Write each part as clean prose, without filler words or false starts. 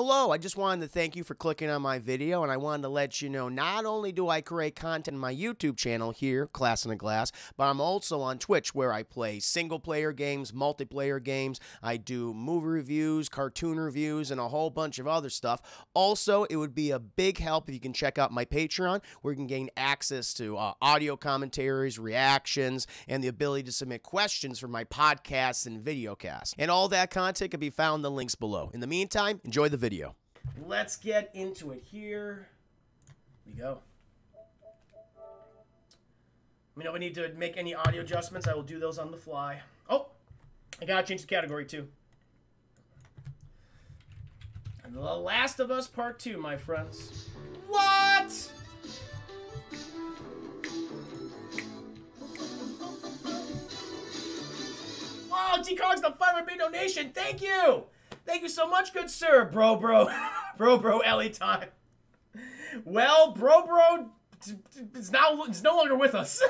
Hello, I just wanted to thank you for clicking on my video, and I wanted to let you know not only do I create content on my YouTube channel here, Class in a Glass, but I'm also on Twitch where I play single-player games, multiplayer games, I do movie reviews, cartoon reviews, and a whole bunch of other stuff. Also, it would be a big help if you can check out my Patreon, where you can gain access to audio commentaries, reactions, and the ability to submit questions for my podcasts and videocasts. And all that content can be found in the links below. In the meantime, enjoy the video. Let's get into it. Here we go. Let me know if I need to make any audio adjustments. I will do those on the fly. Oh, I gotta change the category too. And The Last of Us Part II, my friends. What? Oh, T-Cog's the fun big donation. Thank you. Thank you so much, good sir. Bro, Ellie time. Well, bro is no longer with us.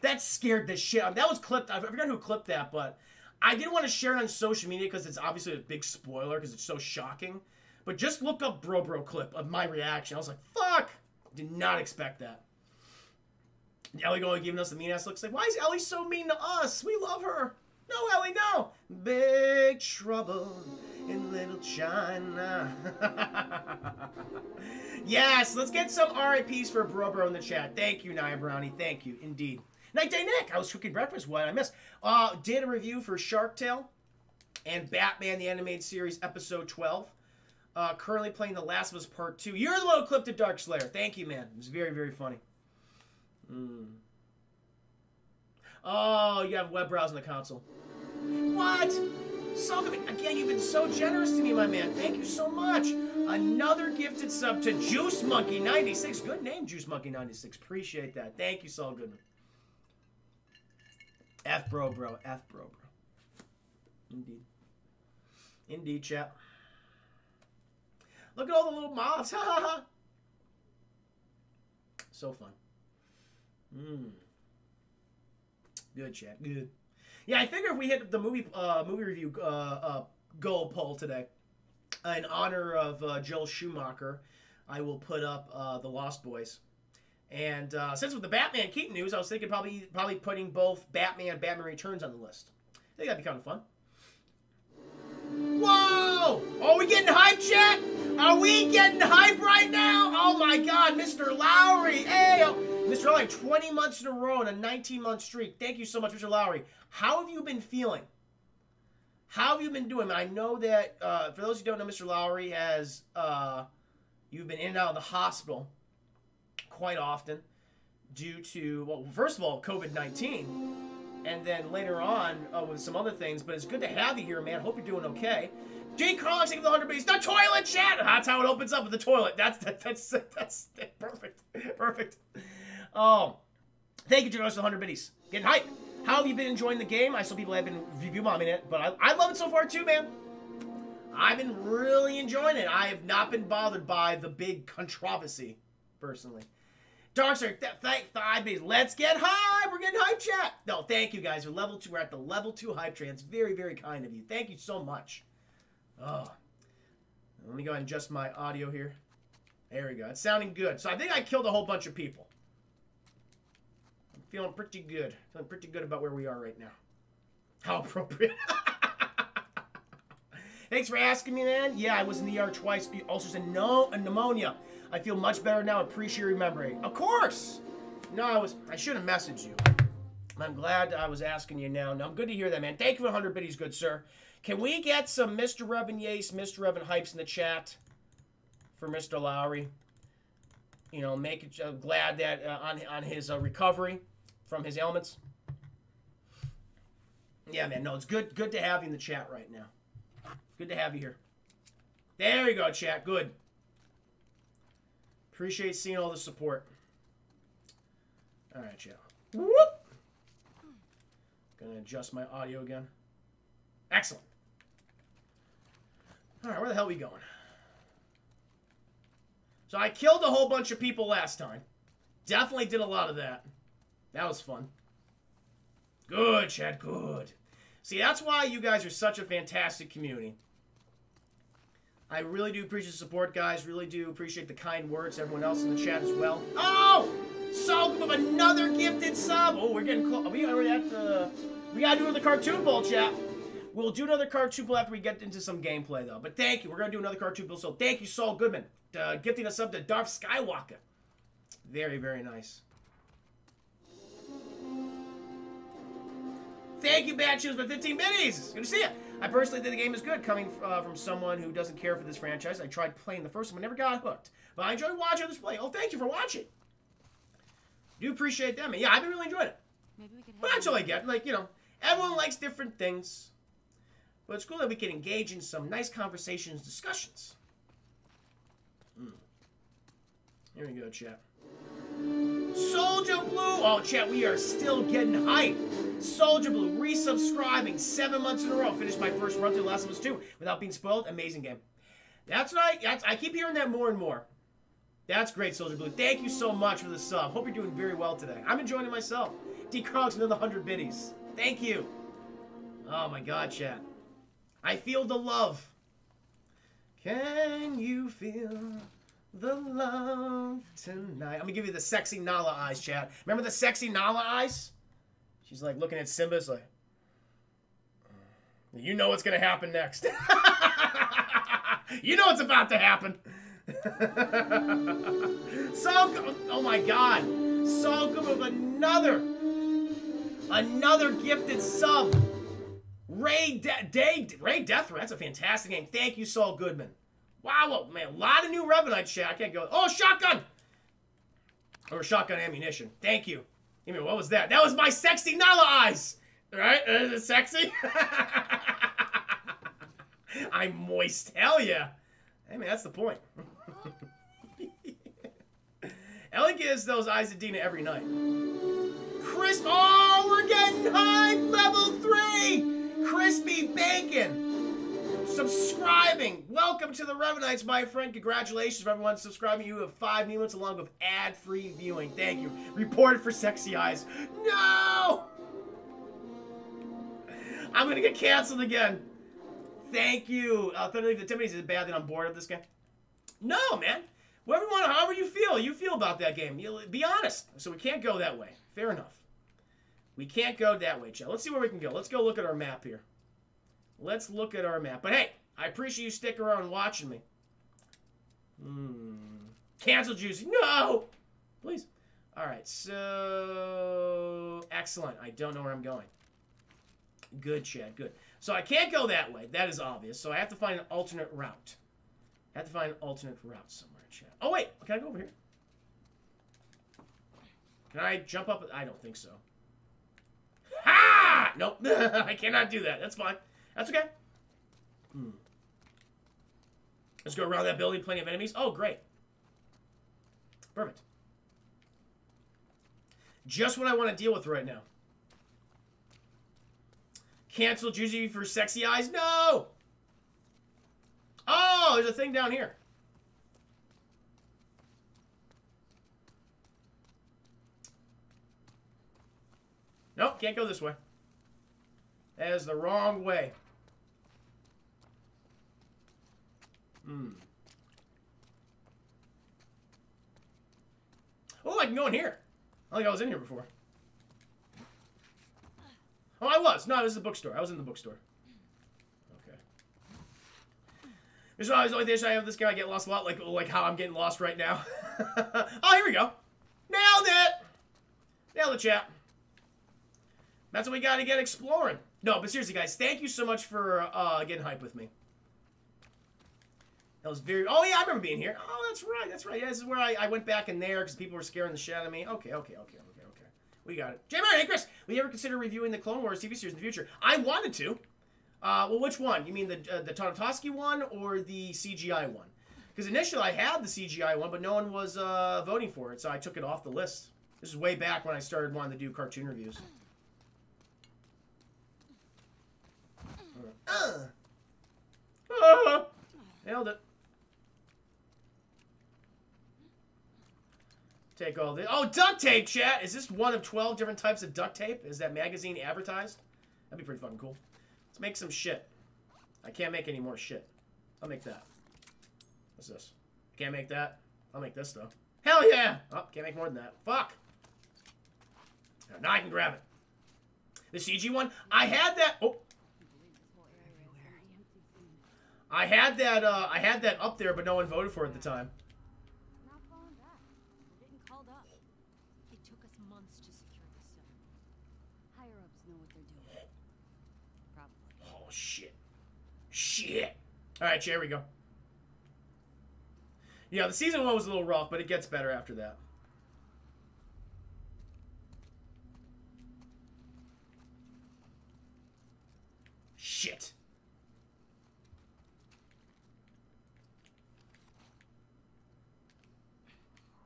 That scared the shit. That was clipped. I forgot who clipped that, but I didn't want to share it on social media because it's obviously a big spoiler because it's so shocking. But just look up bro clip of my reaction. I was like, fuck. Did not expect that. Ellie going giving us the mean ass looks like, why is Ellie so mean to us? We love her. No, Ellie, no. Big trouble in Little China. Yes, let's get some RIPs for bro in the chat. Thank you, Nia Brownie. Thank you, indeed. Night Day Nick. I was cooking breakfast. What did I miss? Did a review for Shark Tale and Batman the Animated Series Episode 12. Currently playing The Last of Us Part 2. You're the little clip to Dark Slayer. Thank you, man. It was very, very funny. Mm. Oh, you have web browsing the console. What? So, again, you've been so generous to me, my man. Thank you so much. Another gifted sub to Juice Monkey 96. Good name, Juice Monkey 96. Appreciate that. Thank you, Saul Goodman. F bro. F bro. Indeed. Indeed, chat. Look at all the little mobs. Ha ha ha. So fun. Mmm. Good chat. Good. Yeah, I figure if we hit the movie review goal poll today, in honor of Joel Schumacher, I will put up The Lost Boys. And since with the Batman Keaton news, I was thinking probably putting both Batman and Batman Returns on the list. I think that'd be kind of fun. Whoa! Are we getting hype, chat? Are we getting hype right now? Oh my God, Mr. Lowry! Hey! Mr. Lowry, 20 months in a row on a 19-month streak. Thank you so much, Mr. Lowry. How have you been feeling? How have you been doing? I know that, for those who don't know, Mr. Lowry has, you've been in and out of the hospital quite often due to, well, first of all, COVID-19, and then later on with some other things. But it's good to have you here, man. Hope you're doing okay. D. Carlin, take the 100 base. The toilet, chat! That's how it opens up with the toilet. That's perfect. Perfect. Oh, thank you, Jonas, 100 biddies. Getting hype. How have you been enjoying the game? I saw people have been review bombing it, but I love it so far too, man. I've been really enjoying it. I have not been bothered by the big controversy, personally. Darkster, thank 5 biddies. Let's get hype. We're getting hype, chat. No, thank you guys. We're level 2. We're at the level 2 hype train. It's very, very kind of you. Thank you so much. Oh, let me go ahead and adjust my audio here. There we go. It's sounding good. So I think I killed a whole bunch of people. Feeling pretty good. Feeling pretty good about where we are right now. How appropriate. Thanks for asking me, man. Yeah, I was in the ER twice. Ulcers and pneumonia. I feel much better now. Appreciate you remembering. Of course. No, I should have messaged you. I'm glad I was asking you now. Now, I'm good to hear that, man. Thank you for 100 biddies, good sir. Can we get some Mr. Revan Yates, Mr. Revan Hypes in the chat for Mr. Lowry? You know, make it glad that on his recovery from his ailments. Yeah, man. No, it's good to have you in the chat right now. Good to have you here. There you go, chat. Good. Appreciate seeing all the support. All right, chat. Whoop. Gonna adjust my audio again. Excellent. All right, where the hell are we going? So I killed a whole bunch of people last time. Definitely did a lot of that. That was fun. Good, Chad, good. See, that's why you guys are such a fantastic community. I really do appreciate the support, guys. Really do appreciate the kind words. Everyone else in the chat as well. Oh! So good, another gifted sub. Oh, we're getting close. We already at the... We gotta do another cartoon bowl, chat. We'll do another cartoon bowl after we get into some gameplay, though. But thank you. We're gonna do another cartoon bowl. So thank you, Saul Goodman, gifting us up to Darth Skywalker. Very, very nice. Thank you, Bad Shoes, for 15 minis. Good to see you. I personally think the game is good, coming from someone who doesn't care for this franchise. I tried playing the first one, but never got hooked. But I enjoyed watching this play. Oh, thank you for watching. Do appreciate that, man. Yeah, I've been really enjoying it. Maybe we could but that's all I get. Like, you know, everyone likes different things. But it's cool that we can engage in some nice conversations, discussions. Here we go, chat. Soldier Blue! Oh, chat, we are still getting hype. Soldier Blue, resubscribing 7 months in a row. Finished my first run through Last of Us 2 without being spoiled. Amazing game. That's what I keep hearing that more and more. That's great, Soldier Blue. Thank you so much for the sub. Hope you're doing very well today. I'm enjoying it myself. D Krogs, another 100 biddies. Thank you. Oh my God, chat. I feel the love. Can you feel the love tonight? I'm gonna give you the sexy Nala eyes, chat. Remember the sexy Nala eyes? She's like looking at Simba, it's like, you know what's gonna happen next. You know what's about to happen. So, oh my God, so good with another gifted sub. Ray Death Threat, that's a fantastic game. Thank you, Saul Goodman. Wow, man, a lot of new Revenite shit. I can't go. Oh, shotgun! Or shotgun ammunition. Thank you. I mean, what was that? That was my sexy Nala eyes! Right? Is it sexy? I'm moist. Hell yeah. Hey, man, that's the point. Ellie gives those eyes to Dina every night. Crisp. Oh, we're getting high! Level 3! Crispy Bacon! Subscribing! Welcome to the Revenites, my friend. Congratulations for everyone subscribing. You have 5 new ones along with ad-free viewing. Thank you. Reported for sexy eyes. No! I'm gonna get canceled again. Thank you. Leave the Timmy's. Is it bad that I'm bored of this game? No, man. Whatever you want, however you feel about that game. You'll be honest. So we can't go that way. Fair enough. We can't go that way, Chad. Let's see where we can go. Let's go look at our map here. Let's look at our map. But hey, I appreciate you sticking around watching me. Cancel Juicy. No! Please. Alright, so... Excellent. I don't know where I'm going. Good, Chad. Good. So I can't go that way. That is obvious. So I have to find an alternate route. I have to find an alternate route somewhere, Chad. Oh, wait. Can I go over here? Can I jump up? I don't think so. Ha! Nope. I cannot do that. That's fine. That's okay. Let's go around that building. Plenty of enemies. Oh, great. Perfect. Just what I want to deal with right now. Cancel Juju for sexy eyes. No! Oh, there's a thing down here. Nope, can't go this way. That is the wrong way. Oh, I can go in here. I don't think I was in here before. Oh, I was. No, this is the bookstore. I was in the bookstore. Okay. This is always the only thing I have this game. I get lost a lot, like how I'm getting lost right now. Oh, here we go. Nailed it. Nailed it, chat. That's what we got to get exploring. No, but seriously, guys, thank you so much for getting hype with me. That was very... Oh, yeah, I remember being here. Oh, that's right, that's right. Yeah, this is where I went back in there because people were scaring the shit out of me. Okay. We got it. J-Mary, hey, Chris, will you ever consider reviewing the Clone Wars TV series in the future? I wanted to. Well, which one? You mean the Tonotoski one or the CGI one? Because initially I had the CGI one, but no one was voting for it, so I took it off the list. This is way back when I started wanting to do cartoon reviews. Nailed it. Take all this. Oh, duct tape, chat! Is this one of 12 different types of duct tape? Is that magazine advertised? That'd be pretty fucking cool. Let's make some shit. I can't make any more shit. I'll make that. What's this? Can't make that. I'll make this, though. Hell yeah! Oh, can't make more than that. Fuck! Now I can grab it. The CG one? I had that... Oh! I had that up there, but no one voted for it at the time. Not falling back. We're getting called up. It took us months to secure this zone. Higher-ups know what they're doing. Probably. Oh, shit. Shit! Alright, here we go. Yeah, the season one was a little rough, but it gets better after that. Shit.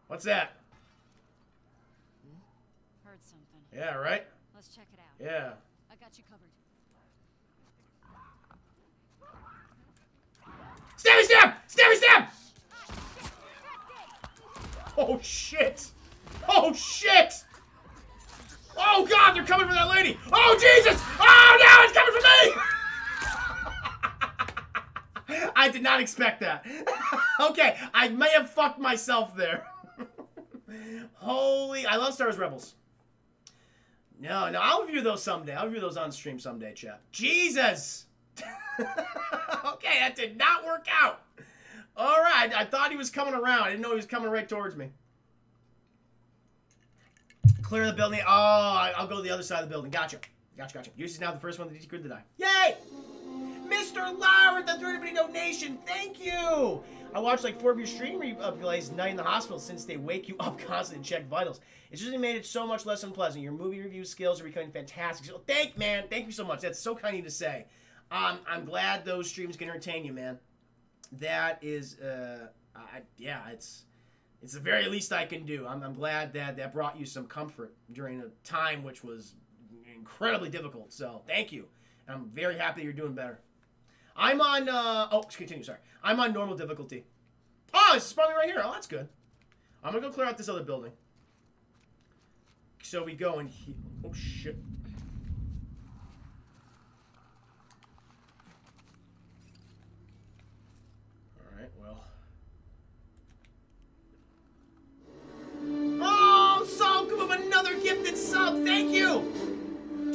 What's that? Heard something. Yeah, right? Let's check it out. Yeah. I got you covered. Stabby stab! Stabby stab! Oh, shit! Oh, shit! Oh, God, they're coming for that lady! Oh, Jesus! Oh, no, it's coming for me! I did not expect that. Okay, I may have fucked myself there. Holy... I love Star Wars Rebels. No, no, I'll review those someday. I'll review those on stream someday, chat. Jesus! Okay, that did not work out. All right, I thought he was coming around. I didn't know he was coming right towards me. Clear the building. Oh, I'll go to the other side of the building. Gotcha. Gotcha, gotcha. Use is now the first one that he could to die. Yay! Mr. Lauer, the $30 donation. Thank you. I watched like 4 of your stream replays night in the hospital since they wake you up constantly and check vitals. It's just made it so much less unpleasant. Your movie review skills are becoming fantastic. So thank you so much. That's so kind of you to say. I'm glad those streams can entertain you, man. That is, yeah, it's the very least I can do. I'm glad that that brought you some comfort during a time which was incredibly difficult. So thank you. I'm very happy you're doing better. I'm on, oh, continue, sorry. I'm on normal difficulty. Oh, it's probably right here. Oh, that's good. I'm going to go clear out this other building. So we go in here. Oh, shit. Alright, well. Oh, Salcum of another gifted sub. Thank you.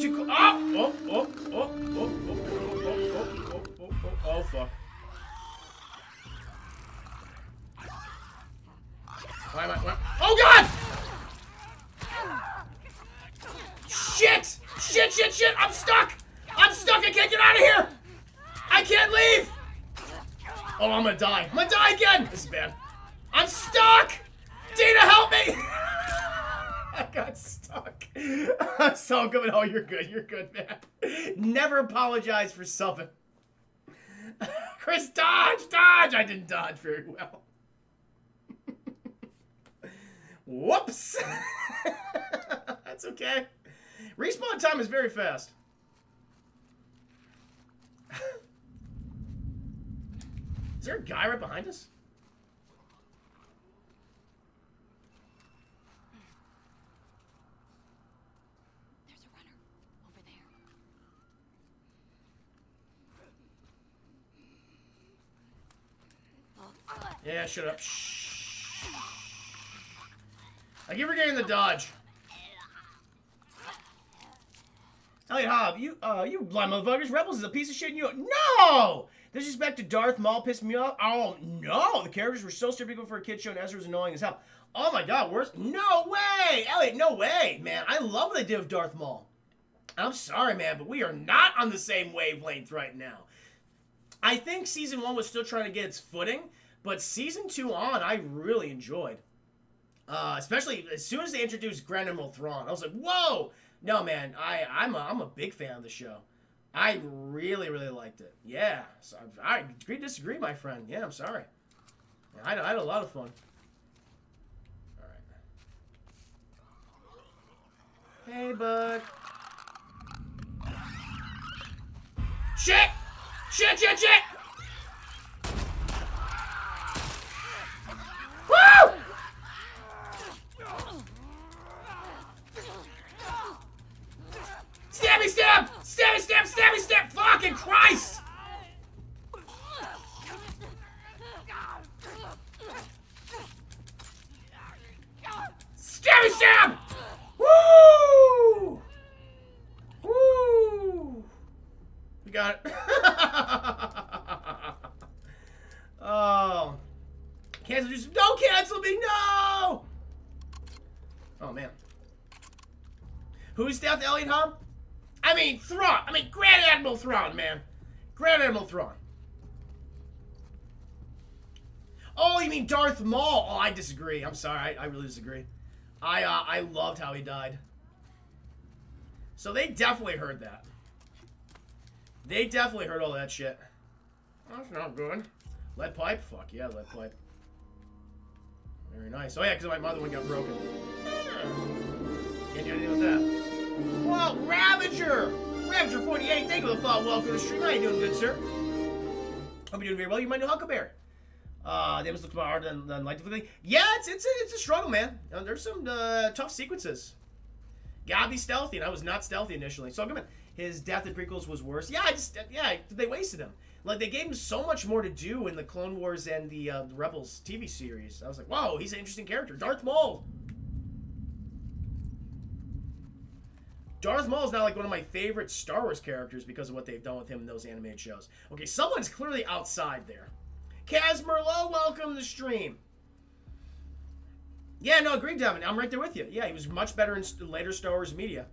Oh, oh, oh, oh, oh, oh. Oh, fuck. Why am I, why? Oh, God! Shit! Shit, shit, shit! I'm stuck! I'm stuck! I can't get out of here! I can't leave! Oh, I'm gonna die. I'm gonna die again! This is bad. I'm stuck! Dina, help me! I got stuck. I'm so good. Oh, you're good. You're good, man. Never apologize for something. Chris, dodge! Dodge! I didn't dodge very well. Whoops! That's okay. Respawn time is very fast. Is there a guy right behind us? Yeah, shut up. Shh. I keep forgetting the dodge. Elliot Hobb, you blind motherfuckers. Rebels is a piece of shit and you... No! Disrespect to Darth Maul pissed me off. Oh, no. The characters were so stupid for a kid show and Ezra was annoying as hell. Oh, my God. Worse? No way. Elliot, no way, man. I love the idea of Darth Maul. I'm sorry, man, but we are not on the same wavelength right now. I think Season 1 was still trying to get its footing. But Season 2 on, I really enjoyed. Especially as soon as they introduced Grand Admiral Thrawn. I was like, whoa! No, man, I'm a big fan of the show. I really, really liked it. Yeah. So I agree to disagree, my friend. Yeah, I'm sorry. I had a lot of fun. All right. Hey, bud. Shit! Shit, shit, shit! Woo! Stabby stab! Stabby stab! Stabby stab! Fucking Christ! Cancel juice. Don't cancel me. No. Oh, man. Who's Death Elliot Hub? I mean, Thrawn. I mean, Grand Admiral Thrawn, man. Grand Admiral Thrawn. Oh, you mean Darth Maul? Oh, I disagree. I'm sorry. I really disagree. I loved how he died. So they definitely heard that. They definitely heard all that shit. That's not good. Lead pipe? Fuck yeah, lead pipe. Very nice. Oh yeah, because my mother one got broken. Can't do anything with that. Well, Ravager! Ravager 48, thank you for the follow. Welcome to the stream. How are you doing, good sir? Hope you're doing very well. You're my new Huckleberry. They must look more hard than like to. Yeah, it's a struggle, man. There's some tough sequences. Gotta be stealthy, and I was not stealthy initially. So come on. His death in prequels was worse. Yeah, they wasted him. Like, they gave him so much more to do in the Clone Wars and the Rebels TV series. I was like, wow, he's an interesting character. Darth Maul. Darth Maul is now, like, one of my favorite Star Wars characters because of what they've done with him in those animated shows. Okay, someone's clearly outside there. Kaz Merlot, welcome to the stream. Yeah, no, agreed, Devin. I'm right there with you. Yeah, he was much better in later Star Wars media.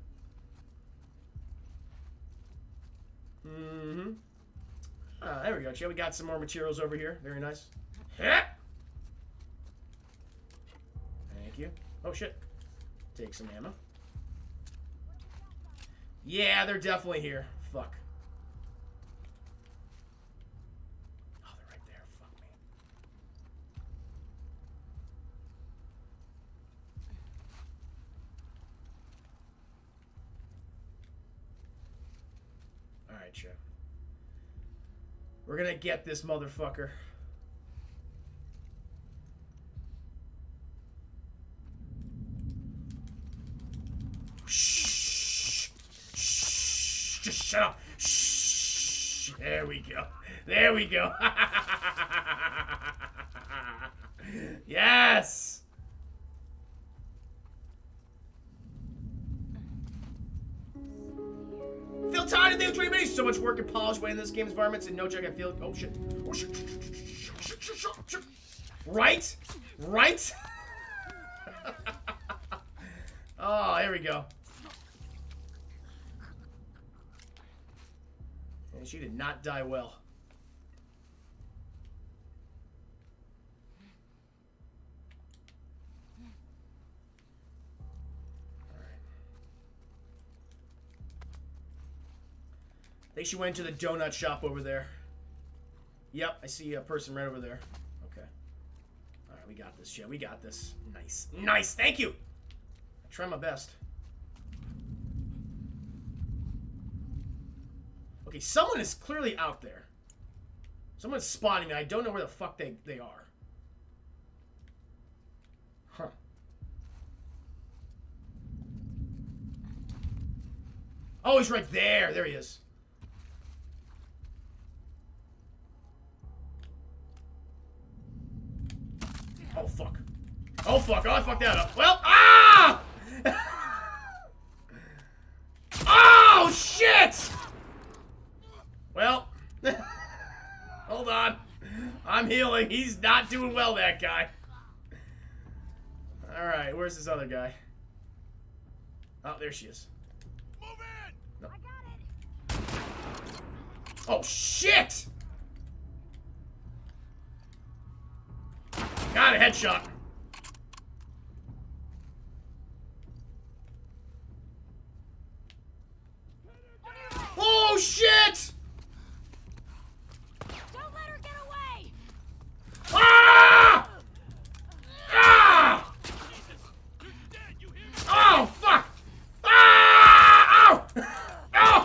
Mm-hmm. There we go, Joe. We got some more materials over here. Very nice. Thank you. Oh, shit. Take some ammo. Yeah, they're definitely here. Fuck. Oh, they're right there. Fuck me. All right, Joe. We're gonna get this motherfucker. Shh. Shh. Just shut up. Shh. There we go. There we go. Yes. Feel tired of the dream. So much work and polish away in this game's environments, and no joke, I feel. Oh shit! Oh shit! Shit. Right? Right? Oh, here we go. And she did not die well. I think she went to the donut shop over there. Yep, I see a person right over there. Okay. All right, we got this shit. Yeah, we got this. Nice. Nice. Thank you. I try my best. Okay, someone is clearly out there. Someone's spotting me. I don't know where the fuck they are. Huh. Oh, he's right there. There he is. Oh, fuck. Oh, fuck. Oh, I fucked that up. Well, ah! Oh, shit! Well, hold on. I'm healing. He's not doing well, that guy. All right, where's this other guy? Oh, there she is. Move in! No. I got it. Oh, shit! Got a headshot. Oh shit! Don't let her get away. Ah! Ah! Oh fuck! Ah! Ow!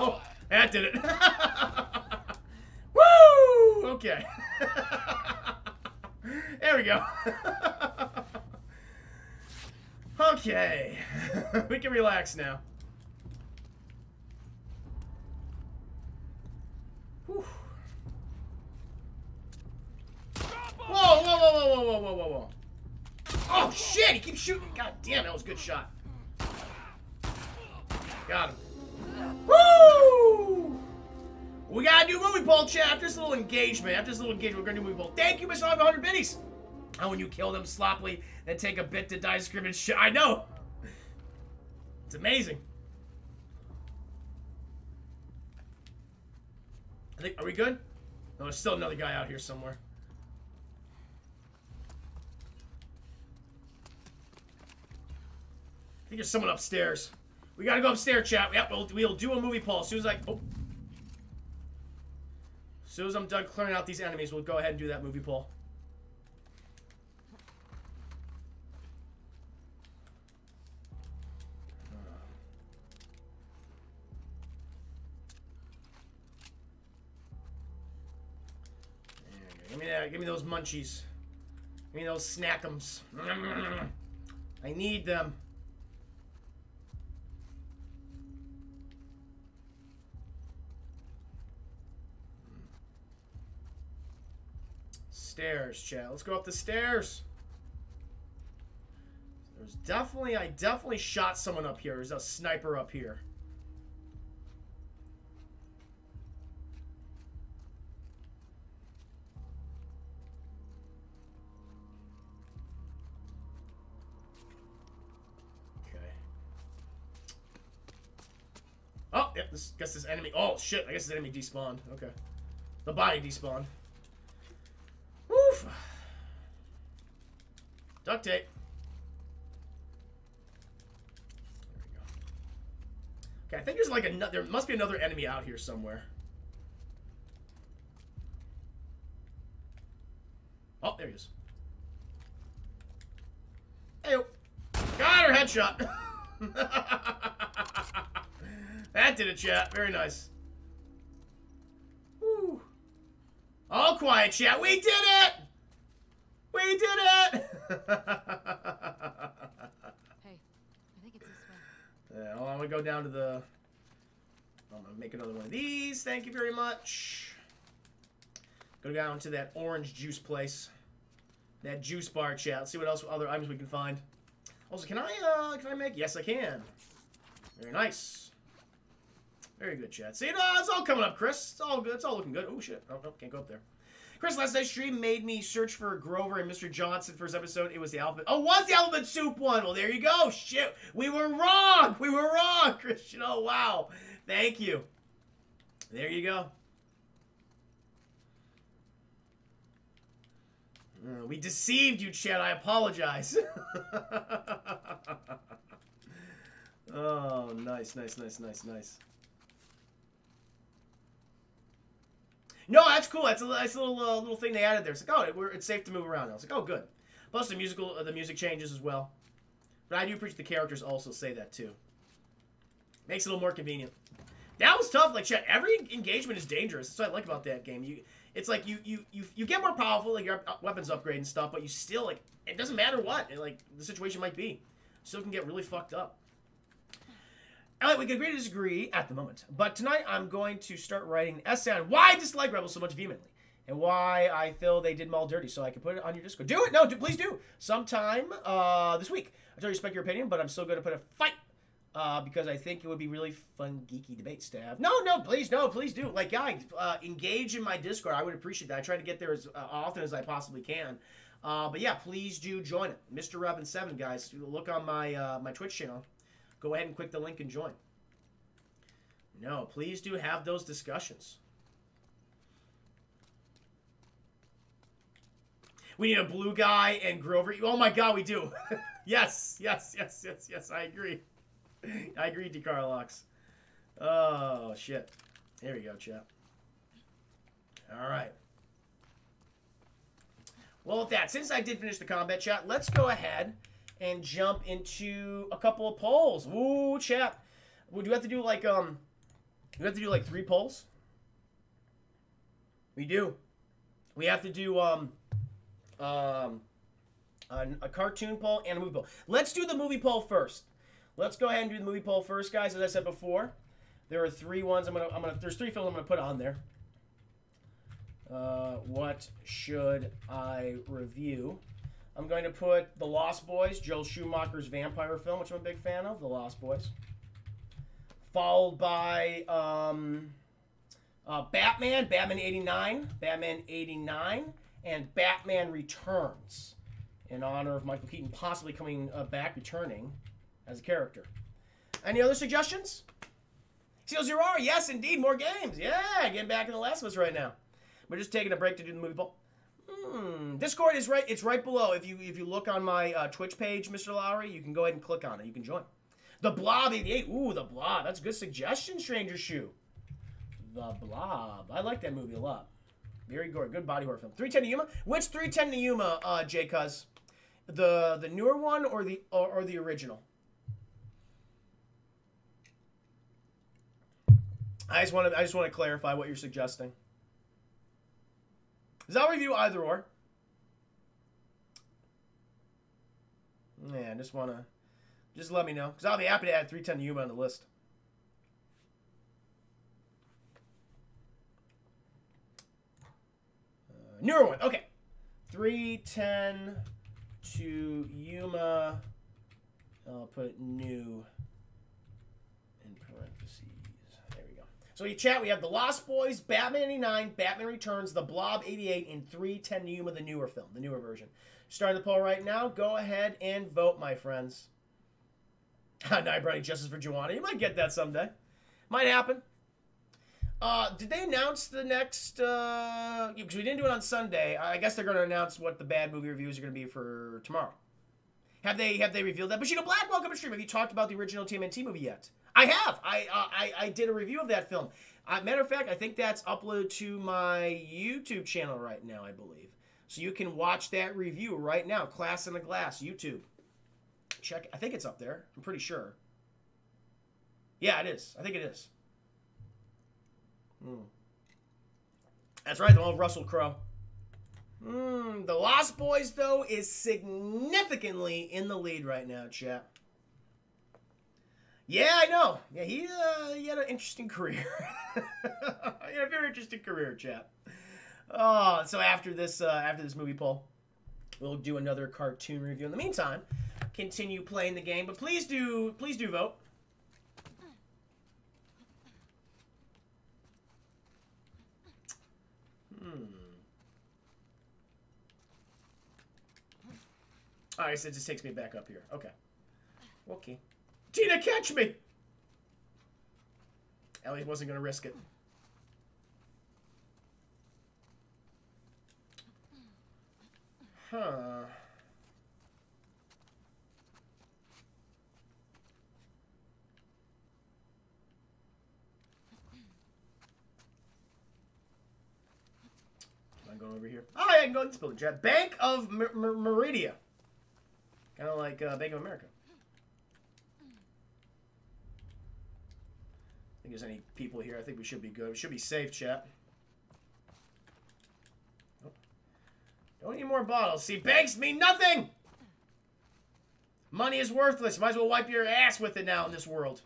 Oh! That did it. Woo! Okay. There we go. Okay. We can relax now. Whew. Whoa. Oh, shit. He keeps shooting. God damn, that was a good shot. Got him. Woo! We got to do movie poll, chat. After this little engagement, we're going to do movie poll. Thank you, Miss Hog, 100 bitties. And when you kill them sloppily, they take a bit to die, scream and shit. I know! It's amazing. I think, are we good? No, there's still another guy out here somewhere. I think there's someone upstairs. We gotta go upstairs, chat. Yep, we'll do a movie poll as soon as I... Oh. As soon as I'm done clearing out these enemies, we'll go ahead and do that movie poll. Give me that. Give me those munchies. Give me those snackums. I need them. Stairs, chat. Let's go up the stairs. There's definitely, I definitely shot someone up here. There's a sniper up here. Oh, yeah, guess this enemy... Oh, shit. I guess this enemy despawned. Okay. The body despawned. Woof. Duct tape. There we go. Okay, I think there's like another... There must be another enemy out here somewhere. Oh, there he is. Hey-o. Got her headshot. That did it, chat. Very nice. Woo. All quiet, chat. We did it! We did it! Hey, I think it's this way. Yeah, well, I'm gonna go down to the... I'm gonna make another one of these. Thank you very much. Go down to that orange juice place. That juice bar, chat. See what else, other items we can find. Also, can I make... Yes, I can. Very nice. Very good, chat. See, it's all coming up, Chris. It's all good. It's all looking good. Oh, shit. Oh, no, can't go up there. Chris, last night's stream made me search for Grover and Mr. Johnson for his episode. It was the alphabet. Oh, it was the alphabet soup one. Well, there you go. Shit. We were wrong. We were wrong, Christian. Oh, wow. Thank you. There you go. We deceived you, chat. I apologize. Oh, nice, nice, nice, nice, nice. No, that's cool. That's a nice little thing they added there. It's like, oh, it's safe to move around. I was like, oh, good. Plus, the music changes as well. But I do appreciate the characters also say that too. Makes it a little more convenient. That was tough. Like, chat, every engagement is dangerous. That's what I like about that game. It's like you get more powerful, like your weapons upgrade and stuff, but you still like it doesn't matter what like the situation might be, still can get really fucked up. Alright, we can agree to disagree at the moment, but tonight I'm going to start writing an essay on why I dislike Rebels so much vehemently, and why I feel they did Maul dirty, so I can put it on your Discord. Do it! No, please do! Sometime this week. I totally respect your opinion, but I'm still going to put a fight, because I think it would be really fun, geeky debates to have. No, please do. Like, guys, engage in my Discord. I would appreciate that. I try to get there as often as I possibly can. But yeah, please do join it. Mr. Robin7, guys. Look on my, my Twitch channel. Go ahead and click the link and join. No, please do have those discussions. We need a blue guy and Grover. Oh my God, we do. Yes. I agree. I agree, DeCarlox. Oh, shit. There we go, chat. All right. Well, with that, since I did finish the combat chat, let's go ahead and jump into a couple of polls. Woo, chap. Would you have to do like three polls? We do. We have to do a cartoon poll and a movie poll. Let's do the movie poll first. Let's go ahead and do the movie poll first, guys. As I said before, there are three ones. There's three films I'm gonna put on there. What should I review? I'm going to put The Lost Boys, Joel Schumacher's vampire film, which I'm a big fan of, The Lost Boys. Followed by Batman, Batman 89, and Batman Returns. in honor of Michael Keaton possibly coming back, returning as a character. Any other suggestions? CL0R, yes, indeed, more games. Yeah, getting back in The Last of Us right now. We're just taking a break to do the movie poll. Discord is right. It's right below. If you look on my Twitch page, Mr. Lowry, you can go ahead and click on it. You can join. The Blob 88. Ooh, The Blob. That's a good suggestion, Stranger Shoe. The Blob. I like that movie a lot. Very gory. Good body horror film. 3:10 to Yuma. Which 3:10 to Yuma, J-Cuz? The newer one or the original? I just want to clarify what you're suggesting. Because I'll review either or. Yeah, I just want to... Just let me know. Because I'll be happy to add 3:10 to Yuma on the list. Newer one. Okay. 3:10 to Yuma. I'll put new in parentheses. So you chat, we have The Lost Boys, Batman 89, Batman Returns, The Blob 88, and 3:10 to Yuma, the newer film, the newer version. Starting the poll right now. Go ahead and vote, my friends. Now I brought you Justice for Joanna. You might get that someday. Might happen. Did they announce the next... Because we didn't do it on Sunday. I guess they're going to announce what the bad movie reviews are going to be for tomorrow. Have they revealed that? But you know, Black, welcome to stream. Have you talked about the original TMNT movie yet? I have. I did a review of that film. Matter of fact, I think that's uploaded to my YouTube channel right now, I believe. So you can watch that review right now. Class in a Glass, YouTube. Check. I think it's up there. I'm pretty sure. Yeah, it is. I think it is. That's right. The old Russell Crowe. The Lost Boys, though, is significantly in the lead right now, chat. Yeah, I know. Yeah, he had an interesting career. He had a very interesting career, chap. Oh, so after this movie poll, we'll do another cartoon review. In the meantime, continue playing the game, but please do vote. All right, so it just takes me back up here. Okay. Okay. Tina, catch me! Ellie wasn't going to risk it. Huh. Am I going over here? Oh, yeah, I can go and spill the jet. Bank of Meridia. Kind of like Bank of America. I think there's any people here. I think we should be good. We should be safe, chat. Oh. Don't need more bottles. See, banks mean nothing! Money is worthless. Might as well wipe your ass with it now in this world.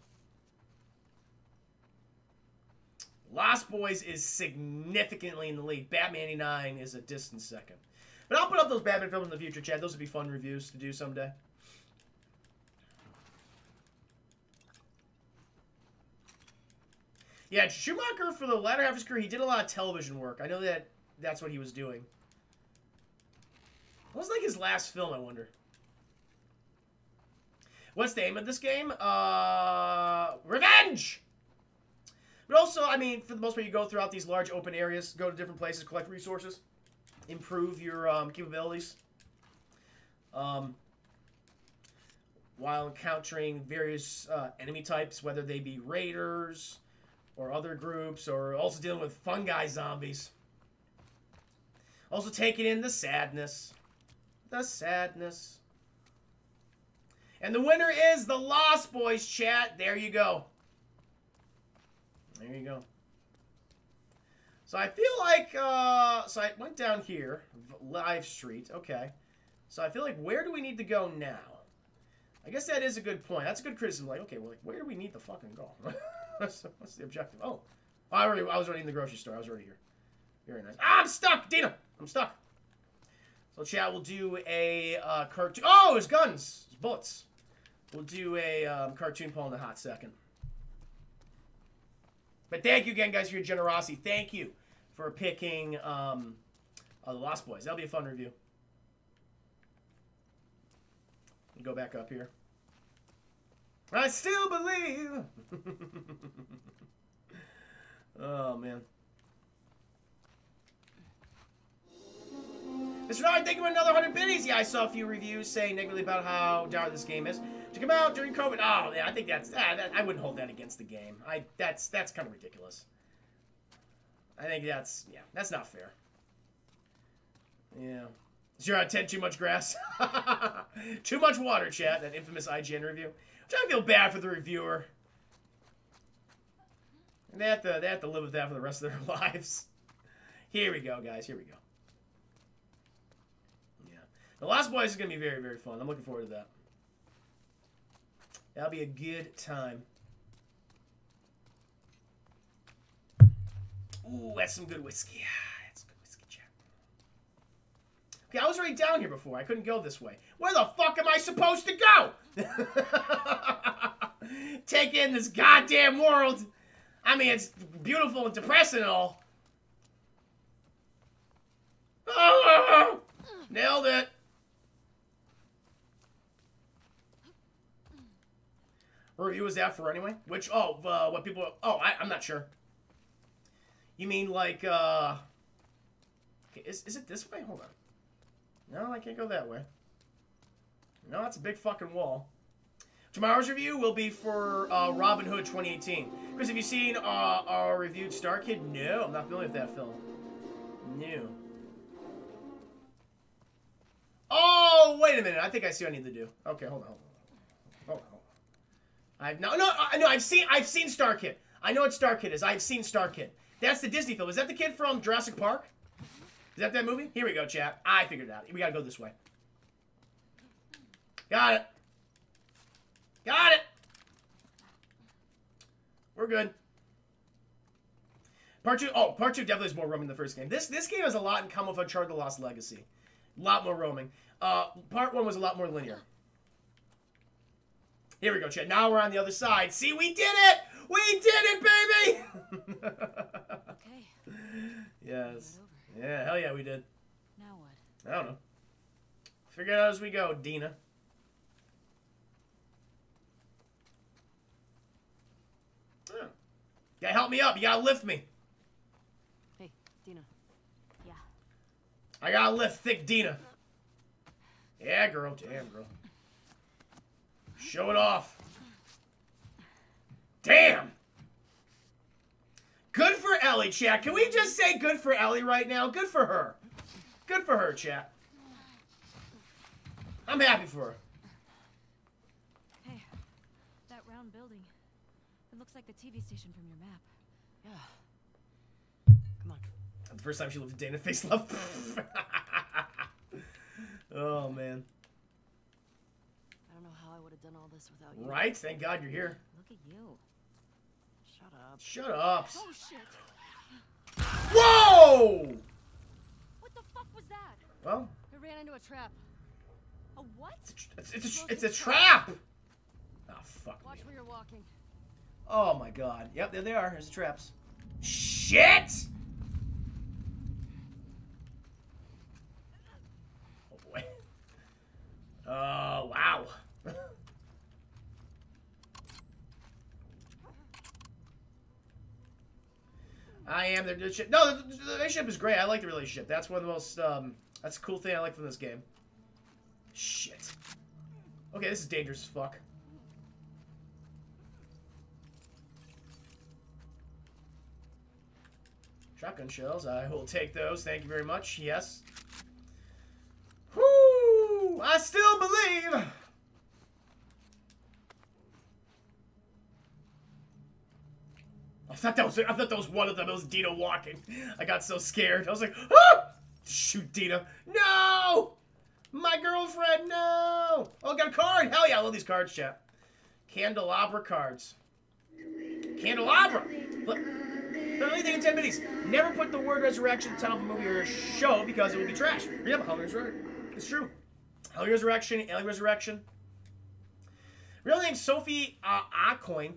Lost Boys is significantly in the lead. Batman 89 is a distant second. But I'll put up those Batman films in the future, chat. Those would be fun reviews to do someday. Yeah, Schumacher, for the latter half of his career, he did a lot of television work. I know that that's what he was doing. What was, like, his last film, I wonder? What's the aim of this game? Revenge! But also, I mean, for the most part, you go throughout these large open areas, go to different places, collect resources, improve your capabilities, while encountering various enemy types, whether they be raiders... or other groups, or also dealing with fungi zombies. Also taking in the sadness. The sadness. And the winner is The Lost Boys, chat. There you go. There you go. So I feel like, so I went down here, Live Street, okay. So I feel like, where do we need to go now? I guess that is a good point. That's a good criticism. Like, okay, well, like, where do we need to fucking go? What's the objective? Oh, I was already in the grocery store. I was already here. Very nice. Ah, I'm stuck, Dina. I'm stuck. So, chat, we'll do a cartoon. Oh, there's guns. There's bullets. We'll do a cartoon poll in a hot second. But thank you again, guys, for your generosity. Thank you for picking The Lost Boys. That'll be a fun review. Go back up here. I still believe. Oh, man. Mr. Nod, thank you for another 100 biddies. Yeah, I saw a few reviews saying negatively about how dark this game is. To come out during COVID. Oh, yeah, I think that's... I wouldn't hold that against the game. That's kind of ridiculous. I think that's... Yeah, that's not fair. Yeah. 0 out of 10, too much grass. Too much water, chat. That infamous IGN review. Which I feel bad for the reviewer. And they have to live with that for the rest of their lives. Here we go, guys. Here we go. The Lost Boys is going to be very, very fun. I'm looking forward to that. That'll be a good time. Ooh, that's some good whiskey. That's some good whiskey, chat. Okay, I was already down here before. I couldn't go this way. Where the fuck am I supposed to go? Take in this goddamn world. I mean, it's beautiful and depressing and all. Oh, nailed it. What review was that for anyway? Which, oh, what people... Oh, I'm not sure. You mean like, Okay, is it this way? Hold on. No, I can't go that way. No, that's a big fucking wall. Tomorrow's review will be for Robin Hood 2018. Chris, have you seen our reviewed Star Kid? No, I'm not familiar with that film. No. Oh, wait a minute. I think I see what I need to do. Okay, hold on, hold on. Hold on, hold on. I've I've seen Star Kid. I know what Star Kid is. I've seen Star Kid. That's the Disney film. Is that the kid from Jurassic Park? Is that that movie? Here we go, chat. I figured it out. We gotta go this way. Got it. Got it. We're good. Part 2. Oh, Part 2 definitely is more roaming than the first game. This game has a lot in common with Uncharted: The Lost Legacy. A lot more roaming. Part 1 was a lot more linear. Here we go, chat. Now we're on the other side. See, we did it! We did it, baby! Okay. Yes. Yeah, hell yeah, we did. Now what? I don't know. Figure it out as we go, Dina. Yeah. You gotta help me up. You gotta lift me. Hey, Dina. Yeah. I gotta lift thick Dina. Yeah, girl. Damn, girl. Show it off. Damn. Good for Ellie, chat. Can we just say good for Ellie right now? Good for her. Good for her, chat. I'm happy for her. Hey, that round building. It looks like the TV station from your map. Yeah. Come on. That's the first time she looked at Dana face love. Oh, man. I would have done all this without you. Right? Thank God you're here. Look at you. Shut up. Shut up. Oh shit. Whoa! What the fuck was that? Well, I ran into a trap. A what? It's a trap. Oh fuck. Watch where you're walking. Oh my God. Yep, there they are. There's the traps. Shit! Oh boy. Oh wow. I am their relationship. No, the relationship is great. I like the relationship. That's one of the most, that's a cool thing I like from this game. Shit. Okay, this is dangerous as fuck. Shotgun shells. I will take those. Thank you very much. Yes. Whoo! I still believe! I thought that was one of them. It was Dina walking. I got so scared. I was like, ah! Shoot, Dina. No! My girlfriend, no! Oh, I got a card. Hell yeah, I love these cards, chat. Candelabra cards. Candelabra! Look. The only thing in 10 minutes. Never put the word resurrection in the title of a movie or a show because it would be trash. Yeah, but Halloween's right. It's true. Halloween Resurrection, Alien Resurrection. Real name Sophie Acoin.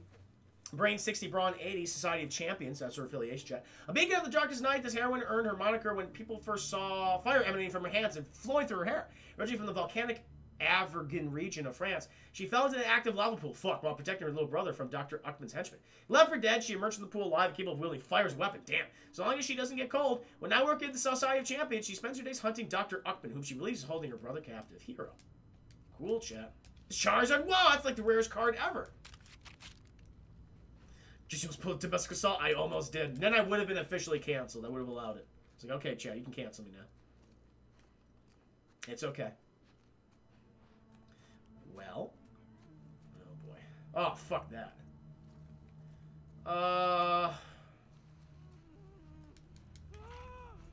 Brain 60, Brawn 80, Society of Champions. That's her affiliation, chat. A beacon of the darkest night, this heroine earned her moniker when people first saw fire emanating from her hands and flowing through her hair. Originally from the volcanic Auvergne region of France. She fell into an active lava pool, while protecting her little brother from Dr. Uckman's henchmen. Left 4 Dead, she emerged from the pool alive, capable of wielding fire as a weapon. Damn. So long as she doesn't get cold. When now working at the Society of Champions, she spends her days hunting Dr. Uckman, whom she believes is holding her brother captive. Hero. Cool, chat. Charizard, wow, that's like the rarest card ever. Just was pulled domestic assault. I almost did. Then I would have been officially canceled. I would have allowed it. It's like, okay, chat, you can cancel me now. It's okay. Well. Oh, boy. Oh, fuck that.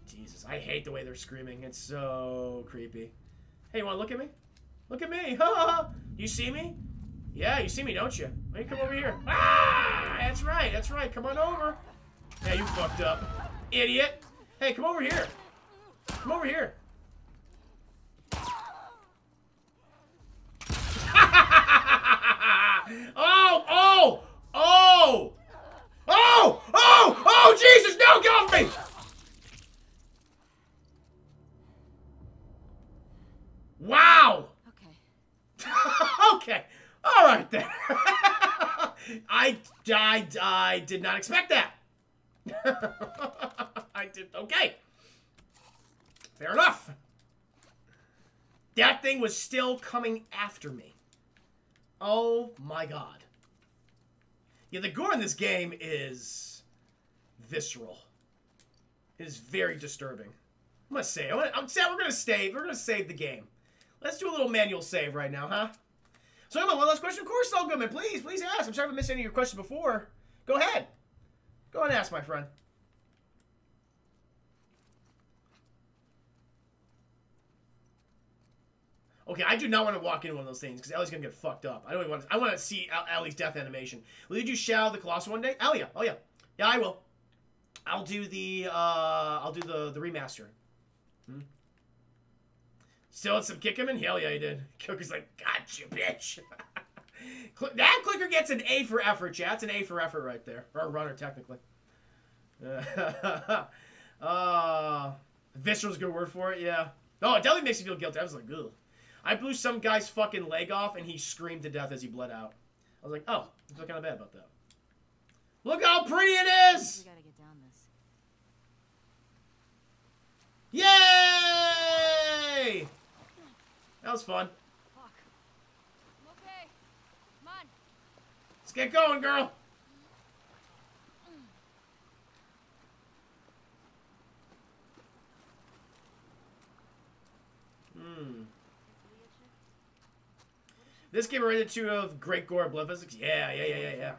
Jesus, I hate the way they're screaming. It's so creepy. Hey, you want to look at me? Look at me. You see me? Yeah, you see me, don't you? Let me come over here. Ah! That's right, that's right. Come on over. Yeah, you fucked up. Idiot. Hey, come over here. Come over here. Oh, oh, oh, oh, oh, oh, Jesus, no, get off me! Wow! Okay. Okay, all right then. I did not expect that. I did, okay. Fair enough. That thing was still coming after me. Oh my god. Yeah, the gore in this game is visceral. It is very disturbing. I'm gonna save. We're gonna save. We're gonna save the game. Let's do a little manual save right now, huh? So I'm on one last question. Of course, Saul Goodman. Please, please ask. I'm sorry if I missed any of your questions before. Go ahead. Go and ask, my friend. Okay, I do not want to walk into one of those things because Ellie's gonna get fucked up. I don't even want to. I want to see Ellie's death animation. Will you do Shadow the Colossus one day? Oh yeah, oh yeah, yeah. I will. I'll do the. I'll do the remaster. Hmm? Still had some kick him in. Hell yeah, he did. Cooker's like, gotcha, bitch. That clicker gets an A for effort, chat. It's an A for effort right there, or a runner technically. Visceral's a good word for it. Yeah. Oh, it definitely makes you feel guilty. I was like, ugh. I blew some guy's fucking leg off, and he screamed to death as he bled out. I was like, oh, I feel kind of bad about that. Look how pretty it is! We gotta get down this. Yay! That was fun. Fuck. I'm okay. Come on. Let's get going, girl. Hmm. This game rated 2 of great gore and blood physics. Yeah, yeah, yeah, yeah, yeah.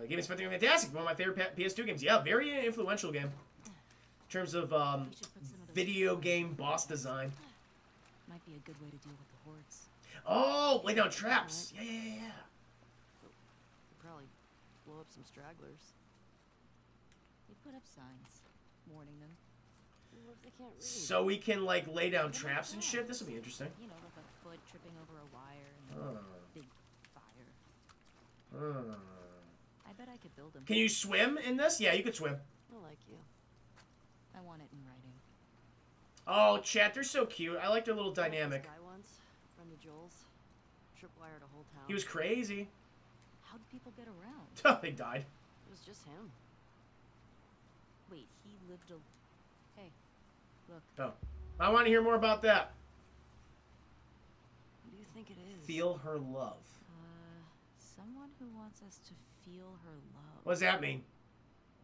The game is fantastic. One of my favorite PS2 games. Yeah, very influential game. In terms of video game boss design. Might be a good way to deal with the hordes. Oh, lay down traps. Yeah, yeah, yeah. Probably blow up some stragglers. They put up signs warning them. So we can like lay down traps and shit. This will be interesting. You know, like a foot tripping over a wire and big fire. I bet I could build them. Can you swim in this? Yeah, you could swim. I like you. I want it in writing. Oh, chat, they're so cute. I like their little dynamic. Guy once from the Joels tripwired a whole town. He was crazy. How did people get around? They died. It was just him. Wait, he lived a. Hey. Look. Oh. I want to hear more about that. What do you think it is? Feel her love. Someone who wants us to feel her love. What does that mean?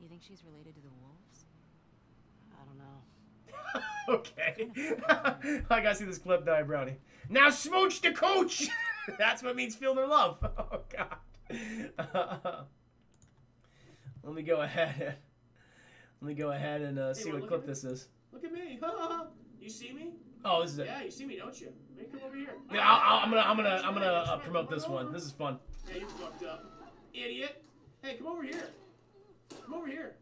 You think she's related to the wolves? I don't know. Okay. I gotta see this clip, Die Brownie. Now smooch the coach! That's what means feel their love. Oh, God. Let me go ahead. Let me go ahead and see what clip this is. Look at me. You see me? Oh, this is it. Yeah, you see me, don't you? Let me come over here. Yeah, I'm gonna promote this one. This is fun. Yeah, you fucked up, idiot. Hey, come over here. Come over here.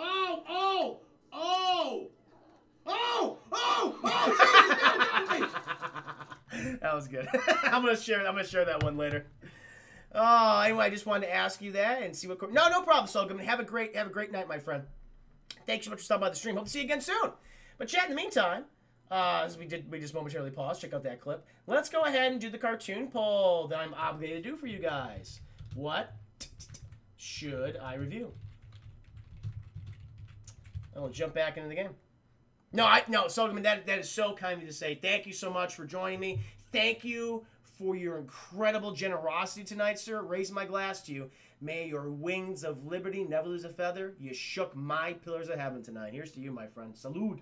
Oh, oh, oh, oh, oh, oh! That was good. I'm gonna share that one later. Oh, anyway, I just wanted to ask you that and see what... No, no problem, Sullivan. Have a great night, my friend. Thanks so much for stopping by the stream. Hope to see you again soon. But chat, in the meantime, as we just momentarily paused, check out that clip. Let's go ahead and do the cartoon poll that I'm obligated to do for you guys. What should I review? I'll jump back into the game. No, Sullivan, that is so kind of you to say. Thank you so much for joining me. Thank you for your incredible generosity tonight, sir. Raise my glass to you. May your wings of liberty never lose a feather. You shook my pillars of heaven tonight. Here's to you, my friend. Salud.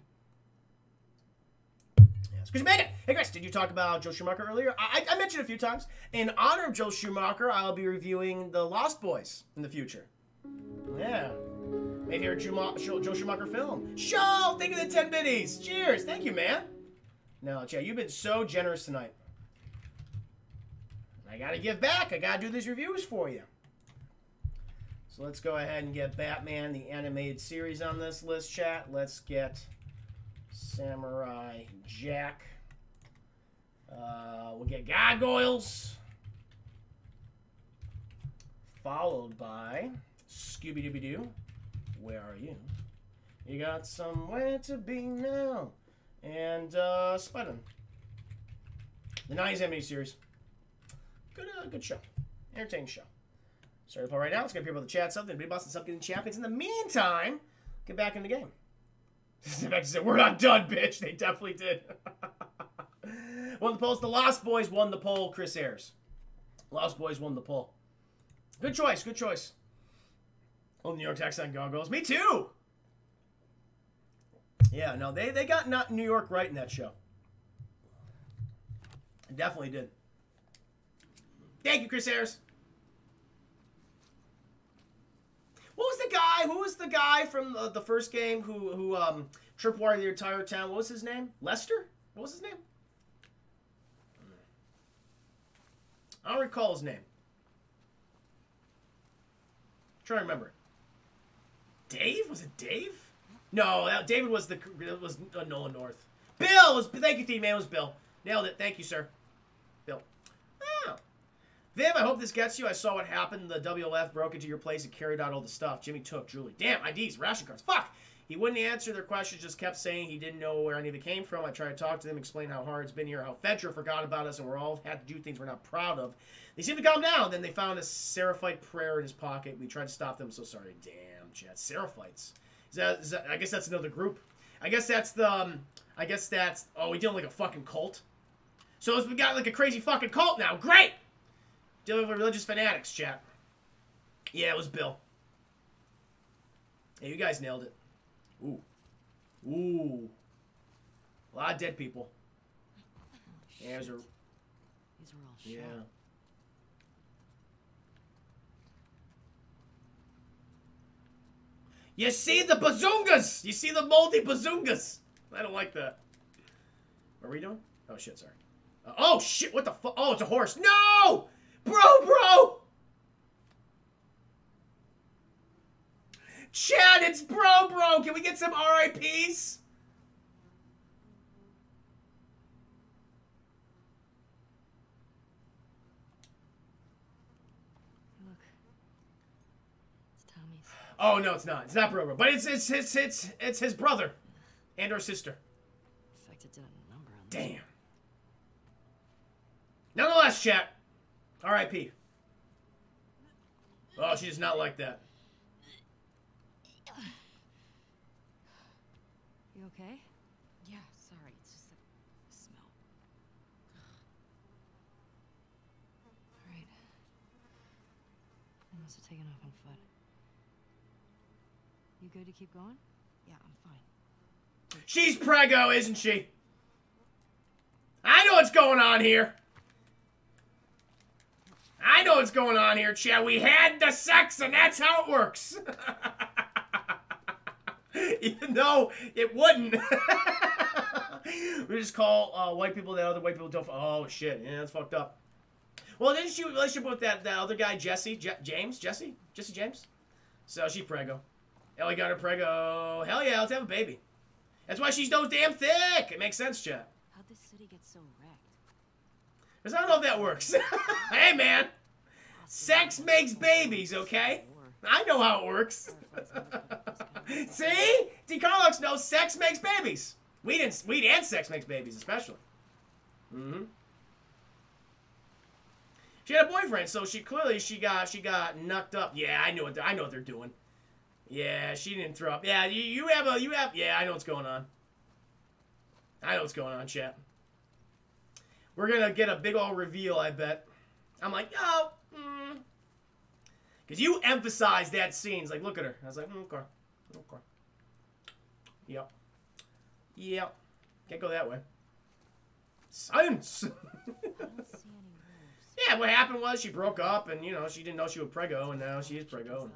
Yes, because you made it. Hey, guys, did you talk about Joel Schumacher earlier? I mentioned a few times. In honor of Joel Schumacher, I'll be reviewing The Lost Boys in the future. Yeah. Maybe your Joel Schumacher film. Show! Think of the 10 biddies. Cheers. Thank you, man. No, Chad, you've been so generous tonight. I gotta give back. I gotta do these reviews for you. So let's go ahead and get Batman the Animated Series on this list, chat. Let's get Samurai Jack. We'll get Gargoyles. Followed by Scooby-Dooby-Doo. Where are you? You got somewhere to be now. And Spiderman. The 90s Animated Series. Good show. Entertaining show. Sorry to play right now. Let's get people to chat something. Big Boston Subcommittee Champions. In the meantime, get back in the game. We're not done, bitch. They definitely did. Won the polls. The Lost Boys won the poll, Chris Ayers. Lost Boys won the poll. Good choice. Good choice. Oh, New York tax on Gargoyles. Me too. Yeah, no, they got not New York right in that show. They definitely did. Thank you, Chris Ayers. What was the guy? Who was the guy from the first game who tripwired the entire town? What was his name? Lester? What was his name? I don't recall his name. I'm trying to remember. Dave? Was it Dave? No, David was Nolan North. Bill was. Thank you, T man. It was Bill. Nailed it. Thank you, sir. Bill. Oh. Viv, I hope this gets you. I saw what happened. The WLF broke into your place and carried out all the stuff. Jimmy took Julie. Damn, IDs, ration cards. Fuck! He wouldn't answer their questions, just kept saying he didn't know where any of it came from. I tried to talk to them, explain how hard it's been here, how Fedra forgot about us, and we're all had to do things we're not proud of. They seemed to calm down. Then they found a Seraphite prayer in his pocket. We tried to stop them. So sorry. Damn, chat. Seraphites. Is that, I guess that's another group. I guess that's the... Oh, we dealing like a fucking cult? So we got like a crazy fucking cult now. Great! Dealing with religious fanatics, chat. Yeah, it was Bill. Hey, you guys nailed it. Ooh. Ooh. A lot of dead people. Oh, yeah, these were all shot. Yeah. You see the bazoongas! You see the moldy bazoongas! I don't like that. What are we doing? Oh, shit, sorry. Oh, shit, what the fuck? Oh, it's a horse. No! Bro! Chad, it's bro! Can we get some RIPs? Look. It's Tommy's. Oh no, it's not. It's not bro. But it's his brother. And or sister. In fact, it did a number on this. Damn. Nonetheless, chat. R.I.P. Oh, she does not like that. You okay? Yeah, sorry. It's just the smell. All right. I must have taken off on foot. You good to keep going? Yeah, I'm fine. She's preggo, isn't she? I know what's going on here. I know what's going on here, Chad. We had the sex, and that's how it works. Even though it wouldn't. We just call white people that other white people don't. Oh, shit. Yeah, that's fucked up. Well, then she was in a relationship with that other guy, Jesse. Jesse James. So she preggo. Ellie got her preggo. Hell yeah, let's have a baby. That's why she's so damn thick. It makes sense, Chad. How'd this city get so wrecked? Because I don't know if that works. Hey, man. Sex makes babies, okay? I know how it works. See? DeCarlux knows sex makes babies. Weed and sex makes babies, especially. Mm-hmm. She had a boyfriend, so she clearly she got knocked up. Yeah, I know what they're doing. Yeah, she didn't throw up. Yeah, you have yeah, I know what's going on. I know what's going on, chat. We're gonna get a big old reveal, I bet. I'm like, oh, because you emphasized that scene. It's like, look at her. I was like, okay, okay. Yep. Yep. Can't go that way. Science. Yeah, what happened was she broke up, and, you know, she didn't know she was preggo, and now she is preggo. And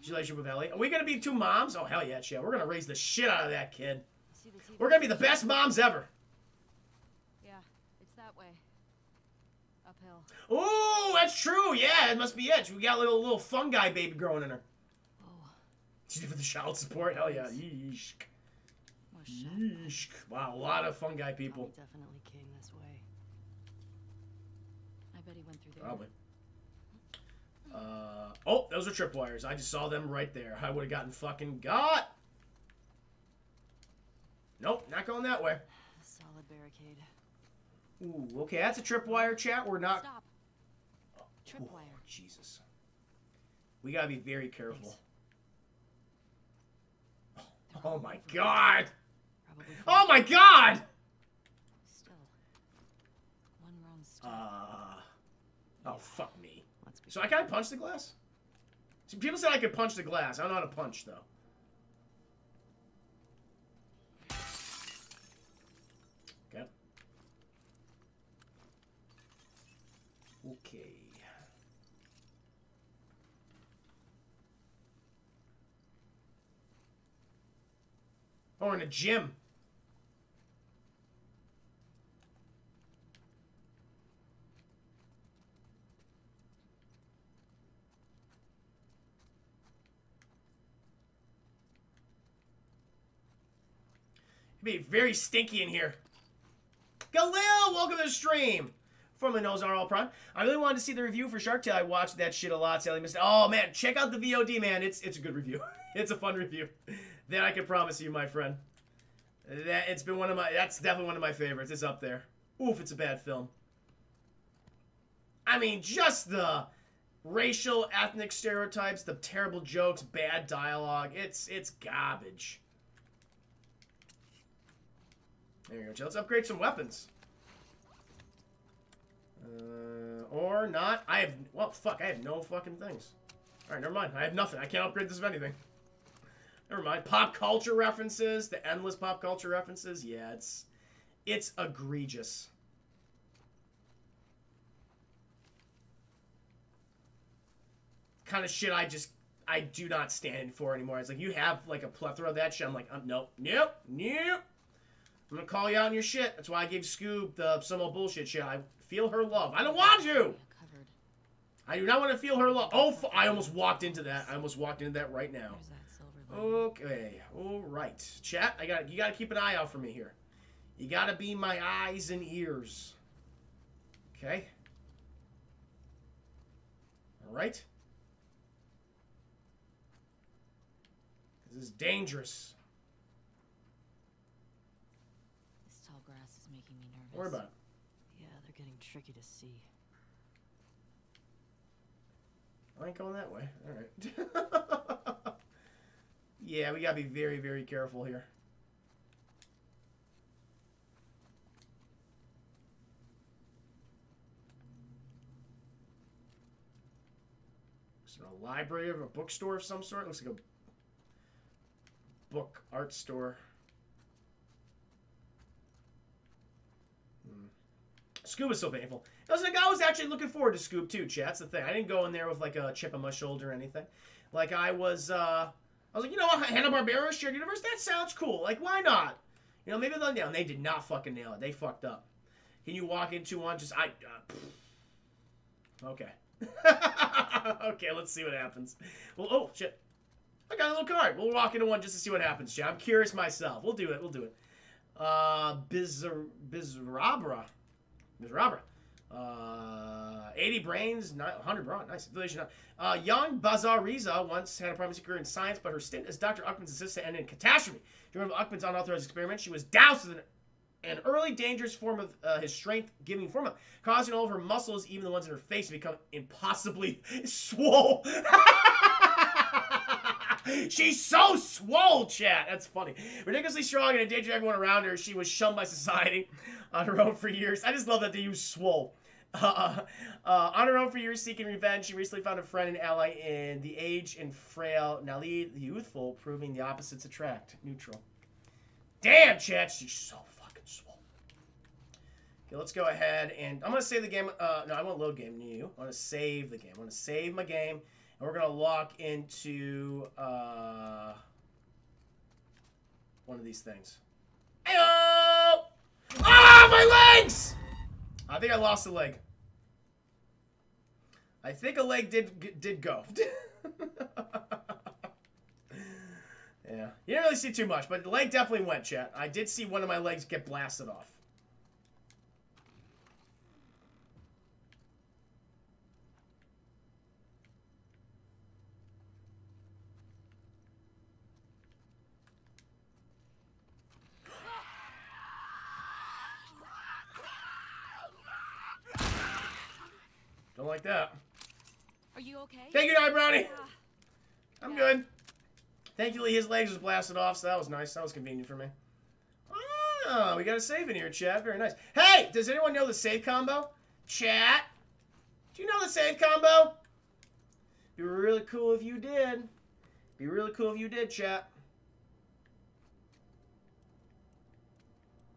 she's relationship with Ellie. Are we going to be two moms? Oh, hell yeah, shit. We're going to raise the shit out of that kid. We're going to be the best moms ever. Yeah, it's that way. Uphill. Oh, that's true. Yeah, it must be it. We got a little fungi baby growing in her. Oh. She's for the child support. Hell yeah. Yeesh. Yeesh. Wow, a lot of fungi people. Definitely came this way. I bet he went through there. Probably. Oh, those are tripwires. I just saw them right there. I would have gotten fucking got. Nope, not going that way. Solid barricade. Ooh, okay, that's a tripwire, chat. We're not. Stop. Oh, tripwire. Oh, Jesus. We gotta be very careful. Oh my God. Oh my God. Still, one wrong step. Oh, fuck me. So I can't punch the glass? See, people said I could punch the glass. I don't know how to punch, though. Okay. Okay. Oh, we're in a gym. Be very stinky in here. Galil, welcome to the stream. Formerly known as RL Prime. I really wanted to see the review for Shark Tale. I watched that shit a lot. Sally missed it. Oh man, check out the VOD, man. It's a good review. It's a fun review. That I can promise you, my friend. That it's been one of my. That's definitely one of my favorites. It's up there. Oof, it's a bad film. I mean, just the racial, ethnic stereotypes, the terrible jokes, bad dialogue. It's garbage. There you go. Let's upgrade some weapons. Or not. I have... Well, fuck. I have no fucking things. Alright, never mind. I have nothing. I can't upgrade this of anything. Never mind. Pop culture references. The endless pop culture references. Yeah, it's egregious. Kind of shit I do not stand for anymore. It's like, you have, like, a plethora of that shit. I'm like, nope. Nope. Nope. I'm gonna call you out on your shit. That's why I gave Scoob the some old bullshit shit. I feel her love. I don't want to. I do not want to feel her love. Oh, I almost walked into that. I almost walked into that right now. Okay, all right, chat. You gotta keep an eye out for me here. You gotta be my eyes and ears. Okay. All right. This is dangerous. Don't worry about it. Yeah, they're getting tricky to see. I ain't going that way. All right. Yeah, we gotta be very, very careful here. Is there a library or a bookstore of some sort? It looks like a book art store. Scoop is so painful. I was like, I was actually looking forward to Scoop too, chat. That's the thing. I didn't go in there with like a chip on my shoulder or anything. Like I was like, you know what, Hanna-Barbera shared universe, that sounds cool. Like, why not? You know, maybe they'll nail it. They did not fucking nail it. They fucked up. Can you walk into one? Just okay. Okay, let's see what happens. Well, oh shit, I got a little card. We'll walk into one just to see what happens, chat. I'm curious myself. We'll do it. We'll do it. Bizarabra. Miss Robber. 80 brains, 100 brawn. Nice. Jan Bazariza once had a promising career in science, but her stint as Dr. Uckman's assistant ended in catastrophe. During Uckman's unauthorized experiment, she was doused with an early dangerous form of his strength-giving formula, causing all of her muscles, even the ones in her face, to become impossibly swole. She's so swole, chat. That's funny. Ridiculously strong and endangered everyone around her. She was shunned by society on her own for years. I just love that they use swole. On her own for years, seeking revenge, she recently found a friend and ally in the aged and frail Nali the Youthful, proving the opposites attract. Neutral. Damn, chat. She's so fucking swole. Okay, let's go ahead and... I'm going to save the game. No, I won't load game new. I want to save the game. I want to save my game. And we're going to lock into one of these things. Hey-oh! Ah, my legs! I think I lost a leg. I think a leg did go. Yeah. You didn't really see too much, but the leg definitely went, chat. I did see one of my legs get blasted off. Like that. Are you okay? Thank you, Dye Brownie. Yeah. I'm good. Thankfully, his legs was blasted off, so that was nice. That was convenient for me. Ah, we got a save in here, chat. Very nice. Hey, does anyone know the save combo? Chat, do you know the save combo? Be really cool if you did. Be really cool if you did, chat.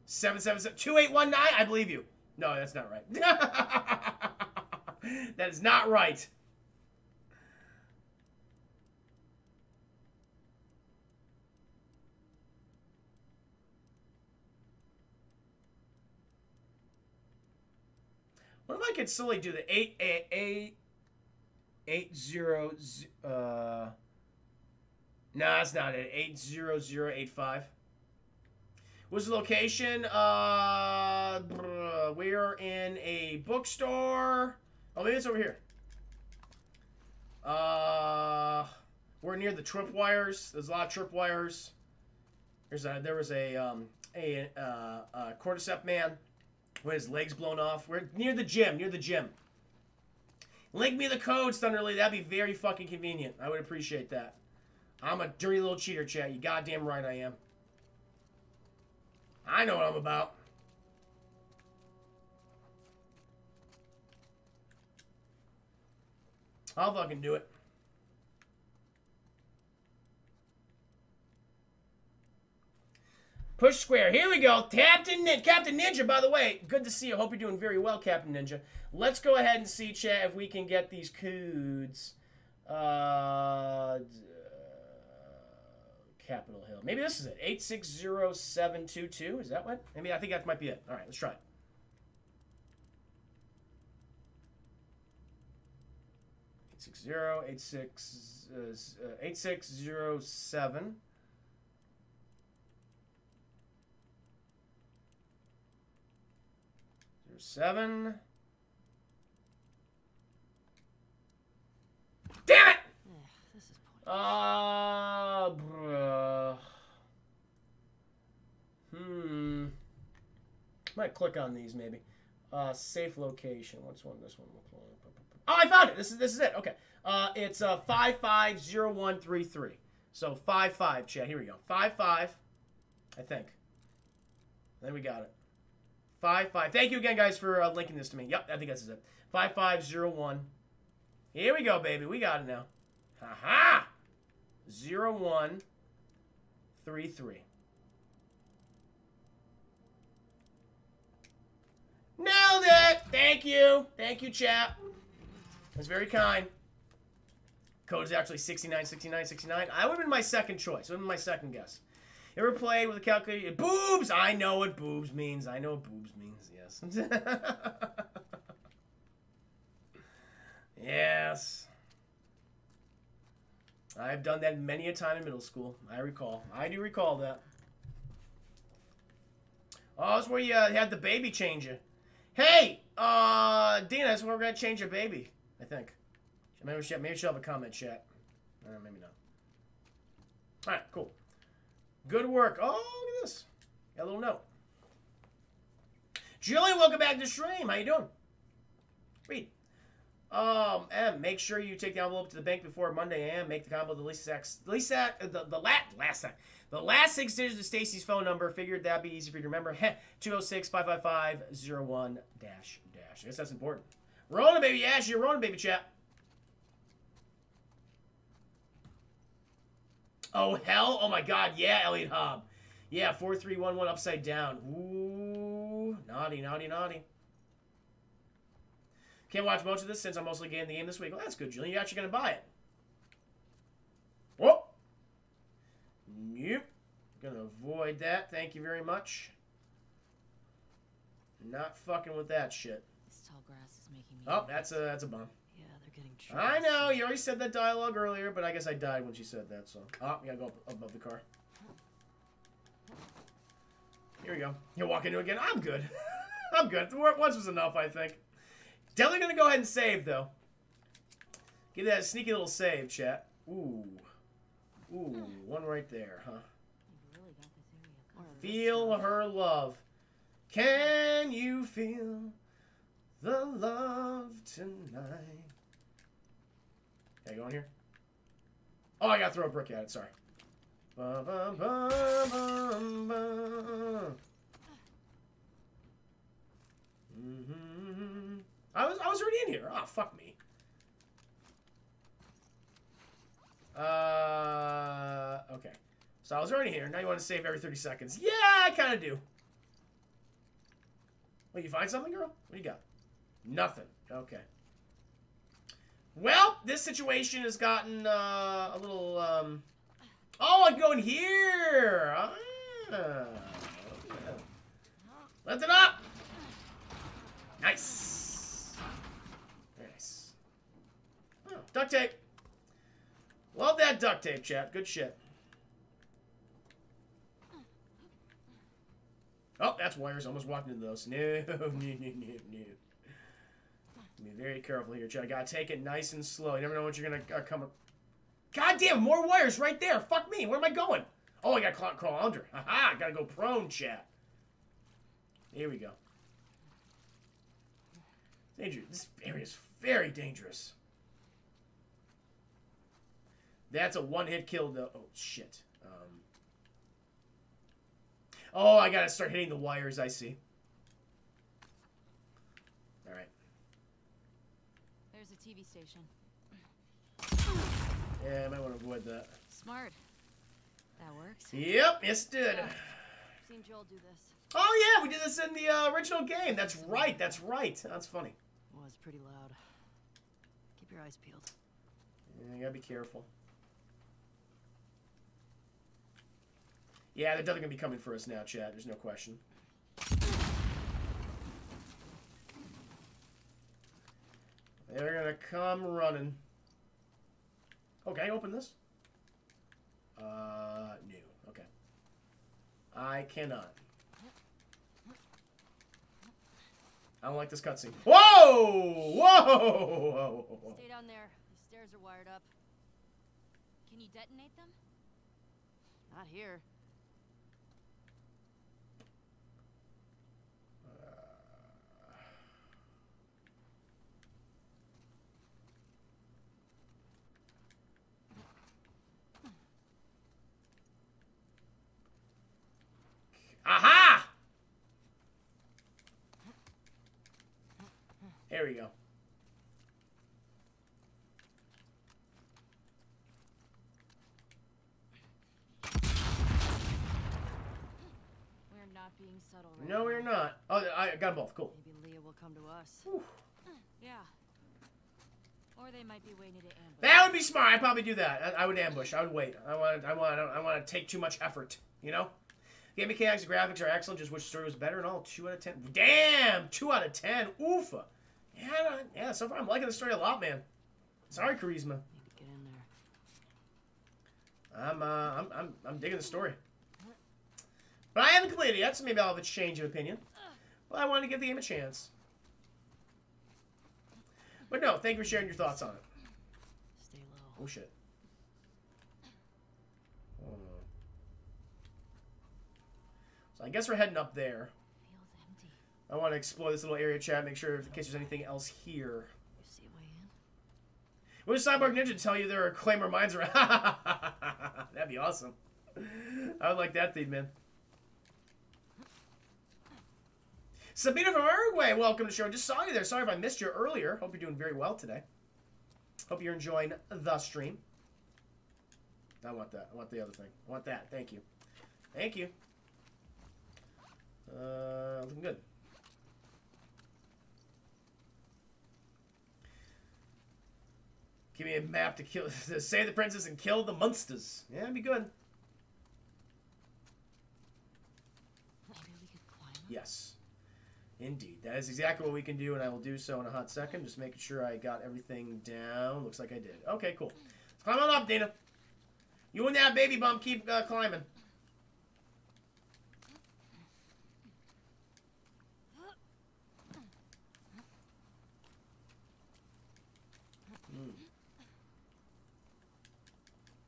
777-2819. I believe you. No, that's not right. That is not right. What if I could slowly do the 8 8 8 0 no, that's not it. 80085. What's the location? We're in a bookstore. Oh, maybe it's over here. We're near the tripwires. There's a lot of tripwires. There was a cordyceps man with his legs blown off. We're near the gym. Near the gym. Link me the codes, Thunderly. That'd be very fucking convenient. I would appreciate that. I'm a dirty little cheater, chat. You goddamn right I am. I know what I'm about. I'll fucking do it. Push square. Here we go. Captain Ninja, by the way. Good to see you. Hope you're doing very well, Captain Ninja. Let's go ahead and see, chat, if we can get these codes. Capitol Hill. Maybe this is it. 860722. Is that what? Maybe I think that might be it. All right, let's try it. Zero 8607. Damn it! This is bruh. Might click on these maybe. Safe location. What's one? This one. Oh, I found it. This is it. Okay. It's 550133. So 55, chat. Here we go. 55, I think. Then we got it. 55. Thank you again, guys, for linking this to me. Yep, I think this is it. 5501. Here we go, baby. We got it now. Ha ha. 0133. Nailed it. Thank you. Thank you, chat. That's very kind. Code is actually 696969. I would have been my second choice. It would have been my second guess. You ever played with a calculator? Boobs! I know what boobs means. I know what boobs means, yes. Yes. I've done that many a time in middle school. I recall. I do recall that. Oh, that's where you had the baby changer. Hey, Dina, that's when we're gonna change your baby. I think. Maybe she'll have a comment chat. Maybe not. All right, cool. Good work. Oh, look at this. Got a little note. Julie, welcome back to stream. How you doing? Read. And make sure you take the envelope to the bank before Monday and make the combo to the last six digits of Stacy's phone number. Figured that'd be easy for you to remember. 206-555-01-. I guess that's important. Rona, baby. Ash, you're Rona, baby chap. Oh, hell. Oh, my God. Yeah, Elliot Hobb. Yeah, 4311 upside down. Ooh. Naughty, naughty, naughty. Can't watch most of this since I'm mostly getting the game this week. Well, that's good, Julian. You're actually going to buy it. Whoop. Nope. Going to avoid that. Thank you very much. Not fucking with that shit. This tall grass is making me that's a bomb. Yeah, they're getting trashed. I know. You already said that dialogue earlier, but I guess I died when she said that, so. Oh, we got to go up above the car. Here we go. You'll walk into it again. I'm good. I'm good. The work once was enough, I think. Definitely going to go ahead and save, though. Give that a sneaky little save, chat. Ooh. Ooh, one right there, huh? Really got this area. Feel her love. Can you feel the love tonight? Can I go in here? Oh, I got to throw a brick at it, sorry. Ba, ba, ba, ba, ba. Mm-hmm. I was already in here. Oh, fuck me. Okay. So I was already here. Now you want to save every 30 seconds. Yeah, I kind of do. Wait, you find something, girl? What do you got? Nothing. Okay. Well, this situation has gotten a little... Oh, I can go in here! Ah, yeah. Lift it up! Nice. Duct tape. Love that duct tape, chat. Good shit. Oh, that's wires. I almost walked into those. No. Be very careful here, chat. I gotta take it nice and slow. You never know what you're gonna come up. Goddamn, more wires right there. Fuck me. Where am I going? Oh, I gotta crawl under. Haha, I gotta go prone, chat. Here we go. Danger. This area is very dangerous. That's a one-hit kill, though. Oh, shit. Oh, I gotta start hitting the wires, I see. All right. There's a TV station. Yeah, I might want to avoid that. Smart. That works. Yep, yes it did. Yeah. I've seen Joel do this. Oh, yeah, we did this in the original game. That's right, that's right. That's funny. Well, it's pretty loud. Keep your eyes peeled. Yeah, you gotta be careful. Yeah, they're definitely going to be coming for us now, Chad. There's no question. They're going to come running. Oh, can I open this? No. Okay. I cannot. I don't like this cutscene. Whoa! Whoa! Stay down there. The stairs are wired up. Can you detonate them? Not here. Aha! There we go. We're not being subtle, right? No, we're not. Oh, I got them both. Cool. Maybe Leah will come to us. Whew. Yeah. Or they might be waiting to ambush. That would be smart. I'd probably do that. I would ambush. I would wait. I want to take too much effort. You know. Game mechanics and graphics are excellent. Just which story was better and all? 2 out of 10. Damn! 2 out of 10. Oofa. Yeah, so far I'm liking the story a lot, man. Sorry, Charisma. Get in there. I'm digging the story. But I haven't completed it yet, so maybe I'll have a change of opinion. But I want to give the game a chance. But no, thank you for sharing your thoughts on it. Stay low. Oh, shit. Hold on. So I guess we're heading up there. Feels empty. I want to explore this little area, chat, make sure in case there's anything else here. You see a way in? What does Cyborg Ninja tell you there are claimer mines around? That'd be awesome. I would like that theme, man. Sabina from Uruguay, welcome to the show. Just saw you there. Sorry if I missed you earlier. Hope you're doing very well today. Hope you're enjoying the stream. I want that. I want the other thing. I want that. Thank you. Thank you. Looking good. Give me a map to kill, to save the princess and kill the monsters. Yeah, that'd be good. Maybe we could climb up? Yes. Indeed. That is exactly what we can do, and I will do so in a hot second. Just making sure I got everything down. Looks like I did. Okay, cool. Let's climb on up, Dana. You and that baby bump keep climbing.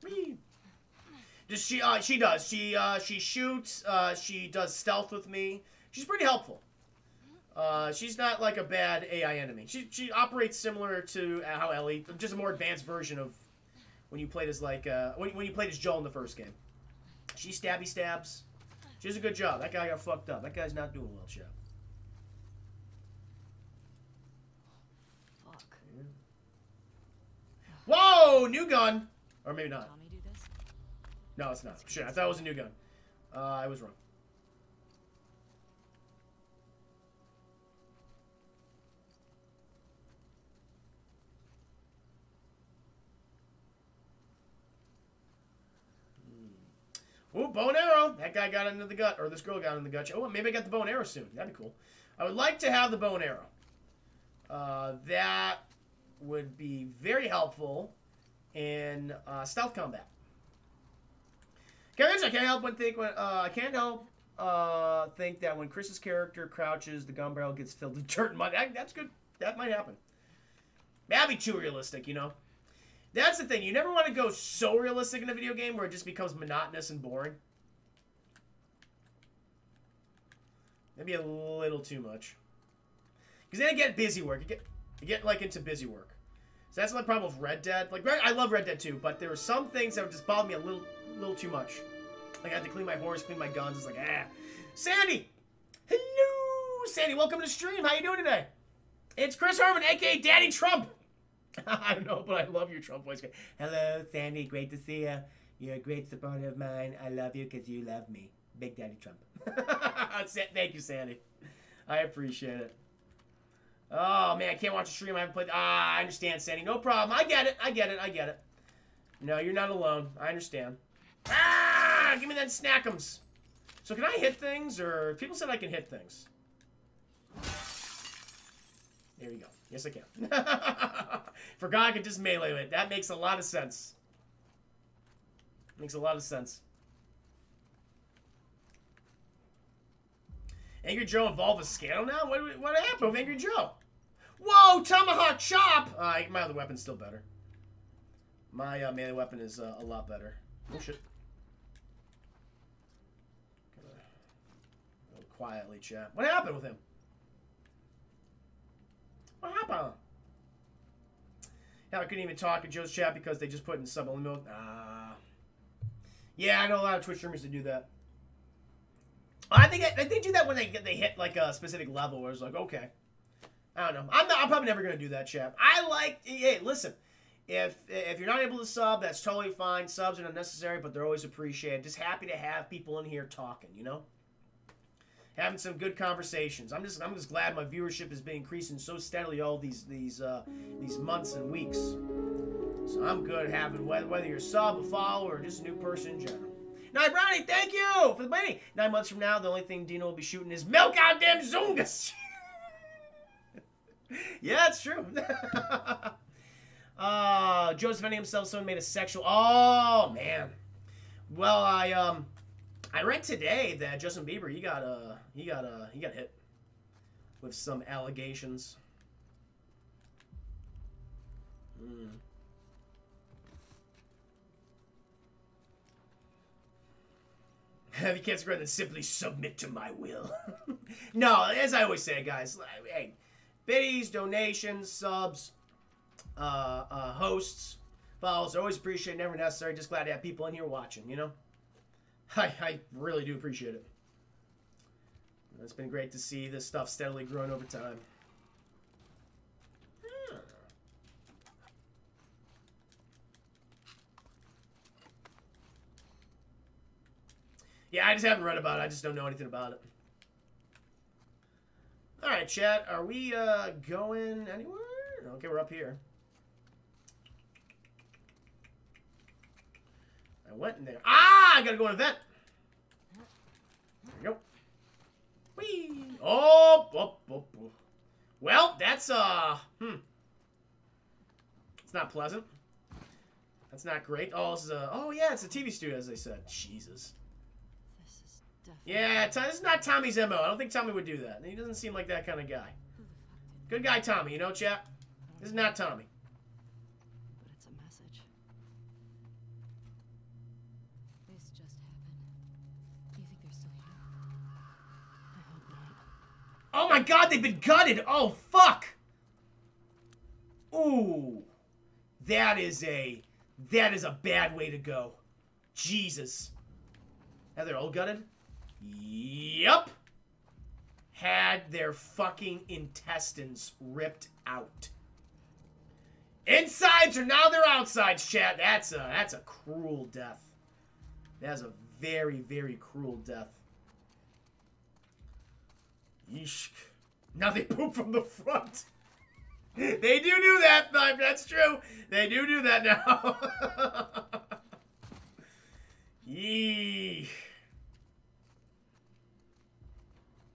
Mm. Does she? She does. She shoots. She does stealth with me. She's pretty helpful. She's not like a bad AI enemy. She operates similar to how Ellie, just a more advanced version of when you played as like when you played as Joel in the first game. She stabby stabs. She does a good job. That guy got fucked up. That guy's not doing well, chap. Fuck. Yeah. Whoa, new gun, or maybe not. Tommy do this? No, it's not. Shit, I thought it was a new gun. I was wrong. Ooh, bow and arrow. That guy got into the gut, or this girl got in the gut. Oh, maybe I got the bow and arrow soon. That'd be cool. I would like to have the bow and arrow. That would be very helpful in stealth combat. Kevin, I can't help but think when I can't help think that when Chris's character crouches, the gun barrel gets filled with dirt and mud. That's good. That might happen. That'd be too realistic, you know. That's the thing. You never want to go so realistic in a video game where it just becomes monotonous and boring. That'd be a little too much. Because then you get busy work. You get like into busy work. So that's my problem with Red Dead. Like, I love Red Dead 2, but there were some things that just bothered me a little too much. Like, I had to clean my horse, clean my guns. It's like, ah. Sandy! Hello! Sandy, welcome to the stream. How you doing today? It's Chris Herman, a.k.a. Daddy Trump. I don't know, but I love your Trump voice. Hello, Sandy. Great to see you. You're a great supporter of mine. I love you because you love me. Big Daddy Trump. Thank you, Sandy. I appreciate it. Oh, man, I can't watch the stream. I haven't played. Ah, I understand, Sandy. No problem. I get it. I get it. I get it. No, you're not alone. I understand. Ah, give me that snackums. So can I hit things? Or people said I can hit things. There you go. Yes, I can. Forgot I could just melee it. That makes a lot of sense. Makes a lot of sense. Angry Joe evolved a scale now? What happened with Angry Joe? Whoa, tomahawk chop! My other weapon's still better. My melee weapon is a lot better. Oh, shit. Go quietly, chat. What happened with him? What happened? Now I couldn't even talk in Joe's chat because they just put in sub-only mode. Ah. Yeah, I know a lot of Twitch streamers that do that. I think they do that when they hit like a specific level where it's like, okay. I don't know. I'm probably never gonna do that, chat. I like. Hey, listen. If you're not able to sub, that's totally fine. Subs are not necessary, but they're always appreciated. Just happy to have people in here talking, you know. Having some good conversations. I'm just glad my viewership has been increasing so steadily all these months and weeks. So I'm good having whether you're a sub, a follower, or just a new person in general. Night Brownie, thank you for the money. 9 months from now, the only thing Dino will be shooting is milk out damn Zungas. Yeah, it's true. Joseph Andy himself, someone made a sexual. Oh man. Well, I read today that Justin Bieber he got hit with some allegations. You can't rather than simply submit to my will. No, as I always say, guys, hey, biddies, donations, subs, hosts, follows are always appreciated, never necessary. Just glad to have people in here watching, you know? I really do appreciate it. It's been great to see this stuff steadily growing over time. Yeah, I just haven't read about it. I just don't know anything about it. All right, chat. Are we going anywhere? Okay, we're up here. I went in there. Ah, I gotta go in a vent. There we go. Whee! Oh, oh, oh, oh. Well, that's it's not pleasant. That's not great. Oh, this is a. Oh yeah, it's a TV studio, as they said. Jesus. Yeah, this is not Tommy's MO. I don't think Tommy would do that. He doesn't seem like that kind of guy. Good guy, Tommy, you know, chap? This is not Tommy. But it's a message. This just happened. Do you think they're still here? I hope not. Oh my god, they've been gutted! Oh, fuck! Ooh. That is a bad way to go. Jesus. Now they're all gutted? Yup. Had their fucking intestines ripped out. Insides are now their outsides, chat. That's a cruel death. That's a very, very cruel death. Yeesh. Now they poop from the front. They do that, that's true. They do that now. Yee.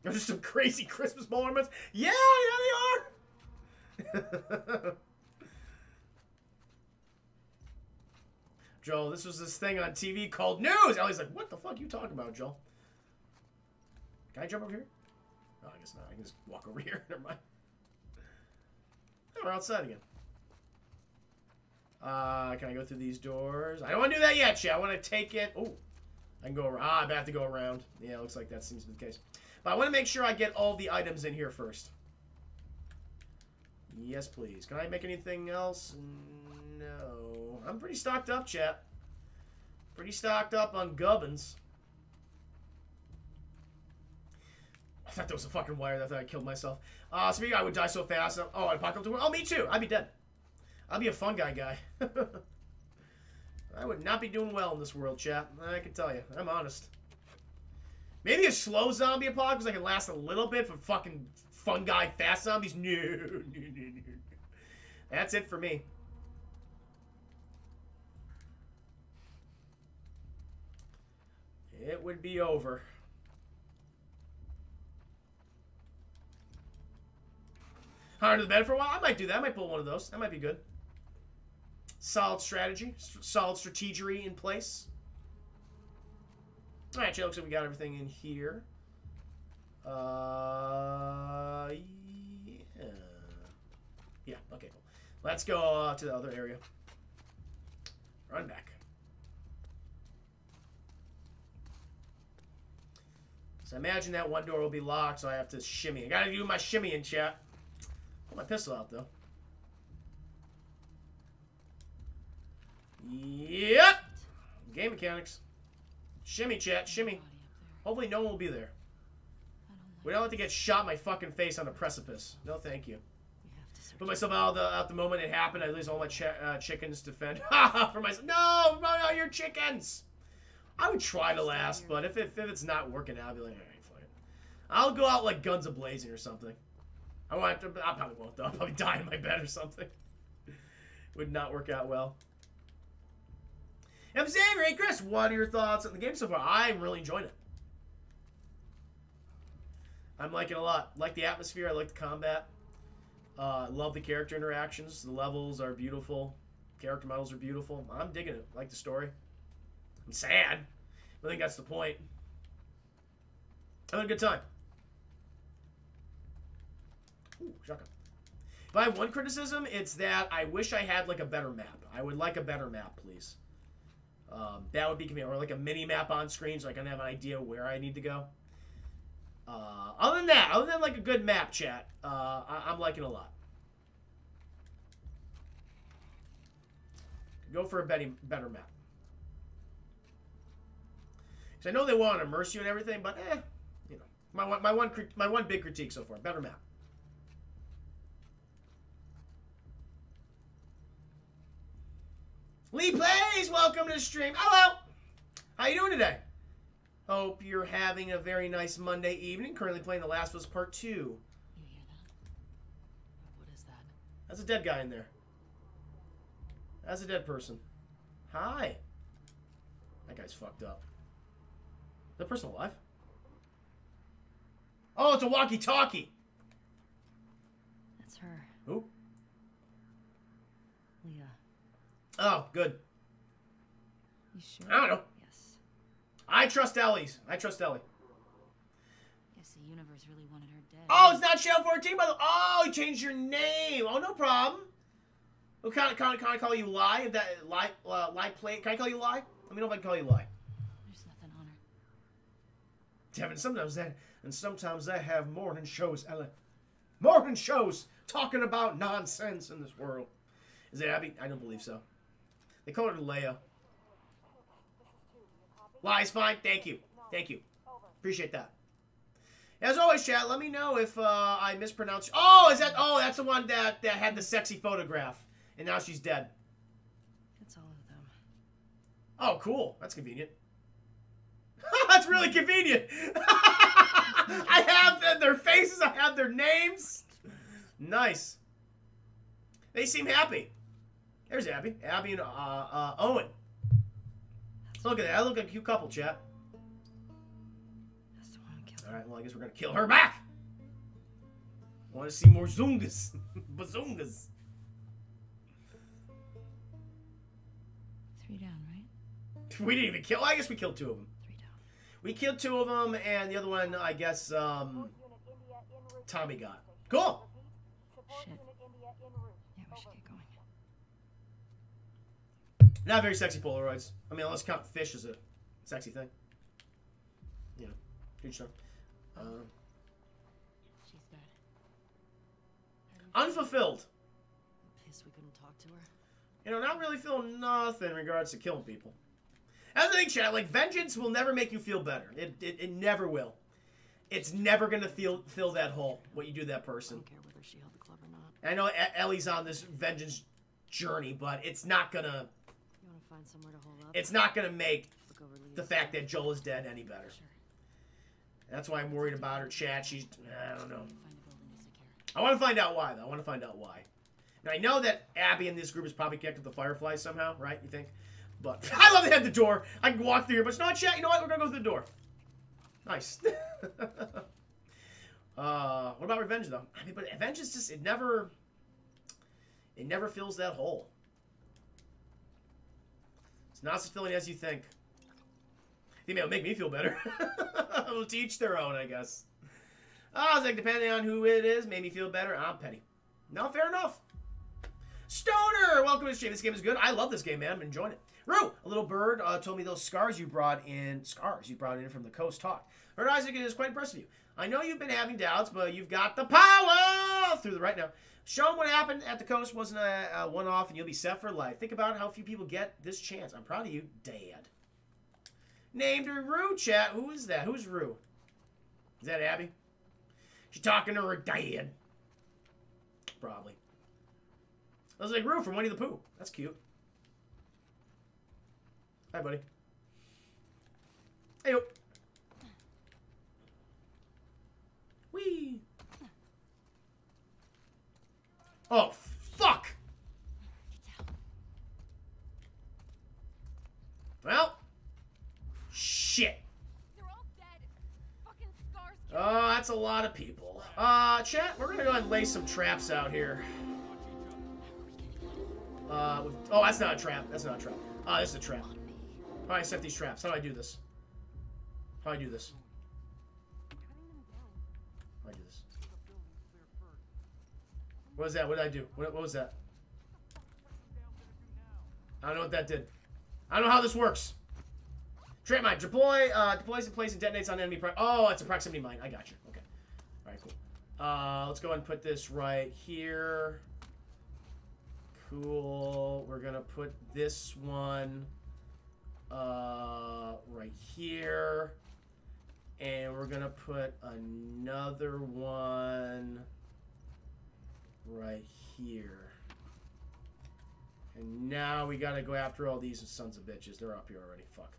There's just some crazy Christmas ball ornaments. Yeah, they are. Joel, this was this thing on TV called news. Ellie's like, what the fuck are you talking about, Joel? Can I jump over here? No, I guess not. I can just walk over here. Never mind. No, we're outside again. Can I go through these doors? I don't want to do that yet, chat. I want to take it. Oh, I can go around. Ah, I have to go around. Yeah, it looks like that seems to be the case. But I want to make sure I get all the items in here first. Yes, please. Can I make anything else? No. I'm pretty stocked up, chat. Pretty stocked up on gubbins. I thought that was a fucking wire. I thought I killed myself. Speaking of, I would die so fast. Oh, apocalypse. Oh, me too. I'd be dead. I'd be a fun guy. I would not be doing well in this world, chat. I can tell you. I'm honest. Maybe a slow zombie apocalypse I can last a little bit, but fucking fun guy fast zombies? No. That's it for me. It would be over. Hide under the bed for a while? I might do that. I might pull one of those. That might be good. Solid strategy. Solid strategery in place. All right, Jake, looks like we got everything in here. Yeah. Yeah, okay, cool. Let's go to the other area. Run back. So I imagine that one door will be locked, so I have to shimmy. I gotta do my shimmy in, chat. Put my pistol out, though. Yep! Game mechanics. Shimmy, chat, shimmy. Hopefully no one will be there. We don't have to get shot in my fucking face on a precipice. No, thank you. Put myself out the moment it happened. I lose all my chickens to fend. For myself. No, no, your chickens. I would try to last, but if it's not working out, I'll be like, all right, fuck it. I'll go out like guns a-blazing or something. I probably won't, though. I'll probably die in my bed or something. Would not work out well. I'm saying, hey Chris, what are your thoughts on the game so far? I'm really enjoying it. I'm liking it a lot. Like the atmosphere. I like the combat. Love the character interactions. The levels are beautiful. Character models are beautiful. I'm digging it. I like the story. I'm sad. I think that's the point. Having a good time. Ooh, shotgun. If I have one criticism, it's that I wish I had, like, a better map. I would like a better map, please. That would be convenient. Or, like, a mini-map on screen so I can have an idea where I need to go. Other than that, like, a good map, chat, I'm liking it a lot. Go for a better map. Because I know they want to immerse you in everything, but, eh. You know, my one big critique so far. Better map. Lee Plays, welcome to the stream. Hello. How you doing today? Hope you're having a very nice Monday evening. Currently playing The Last of Us Part II. You hear that? What is that? That's a dead guy in there. That's a dead person. Hi. That guy's fucked up. Is that person alive? Oh, it's a walkie-talkie. That's her. Who? Oh, good. You sure? I don't know. Yes. I trust Ellie's. I trust Ellie. Guess the universe really wanted her dead. Oh, it's not Shell 14, by the way. Oh, you changed your name. Oh, no problem. Oh, can I call you Lie? If that Lie play. Can I call you Lie? Let me know if I can call you Lie. There's nothing on her. Devin, sometimes I have morning shows, Ellie. Morning shows talking about nonsense in this world. Is it Abby? I don't believe so. They call her Leia. Lie's fine. Thank you. Thank you. Appreciate that. As always, chat, let me know if I mispronounced. Oh, is that? Oh, that's the one that had the sexy photograph, and now she's dead. That's all of them. Oh, cool. That's convenient. That's really convenient. I have their faces. I have their names. Nice. They seem happy. There's Abby. Abby and Owen. Look at that. I look like a cute couple, chat. All right, well, I guess we're going to kill her back. Want to see more Zoongas. Bazoongas. 3 down, right? We didn't even kill. I guess we killed 2 of them. 3 down. We killed 2 of them, and the other one, I guess, Tommy got. Cool. Shit. We should get going. Not very sexy Polaroids. I mean, unless you count fish as a sexy thing. You know, huge stuff. She's dead. Unfulfilled. Pissed we couldn't talk to her. You know, not really feeling nothing in regards to killing people. That's the thing, chat. Like, vengeance will never make you feel better. It never will. It's never gonna fill that hole. What you do to that person. I don't care whether she held the club or not. I know Ellie's on this vengeance journey, but it's not gonna. You wanna find somewhere to hold up? It's not gonna make the fact that Joel is dead any better. Sure. That's why I'm worried about her, chat. She's. I don't know. I want to find out why, though. I want to find out why. Now I know that Abby in this group is probably connected to the Fireflies somehow, right? You think? But I love they have the door. I can walk through here, but it's not chat. You know what? We're gonna go through the door. Nice. What about revenge, though? I mean, but revenge is just, it never fills that hole. It's not as filling as you think. They may make me feel better. It'll teach their own, I guess. I was like, depending on who it is, made me feel better. I'm petty. No, fair enough. Stoner, welcome to the stream. This game is good. I love this game, man. I'm enjoying it. Rue, a little bird told me those scars you brought in from the coast talk. Heard Isaac is quite impressed with you. I know you've been having doubts, but you've got the power through the right now. Show them what happened at the coast wasn't a one-off, and you'll be set for life. Think about how few people get this chance. I'm proud of you, Dad. Named her Rue, chat. Who is that? Who's Rue? Is that Abby? She's talking to her dad. Probably. I was like Rue from Winnie the Pooh. That's cute. Hi, buddy. Hey, yo. Whee. Oh, fuck. Well, shit. They're all dead. Fucking scars. Oh, that's a lot of people. Chat, we're gonna go ahead and lay some traps out here. Oh, that's not a trap. That's not a trap. Oh, this is a trap. How do I set these traps? How do I do this? How do I do this? How do I do this? What was that? What did I do? What was that? I don't know what that did. I don't know how this works. Trap mine. Deploys in place and detonates on enemy. Oh, it's a proximity mine. I got you. Okay. All right, cool. Let's go ahead and put this right here. Cool. We're going to put this one right here. And we're going to put another one right here. And now we got to go after all these sons of bitches. They're up here already. Fuck.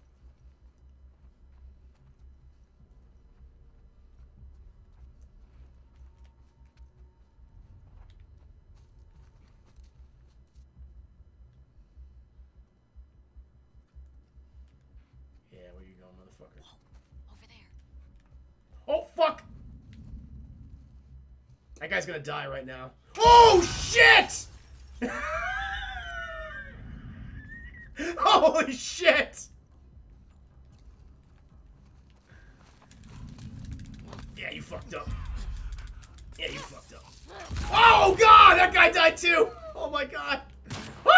That guy's gonna die right now. Oh, shit! Holy shit! Yeah, you fucked up. Yeah, you fucked up. Oh, God! That guy died, too! Oh, my God. Woo!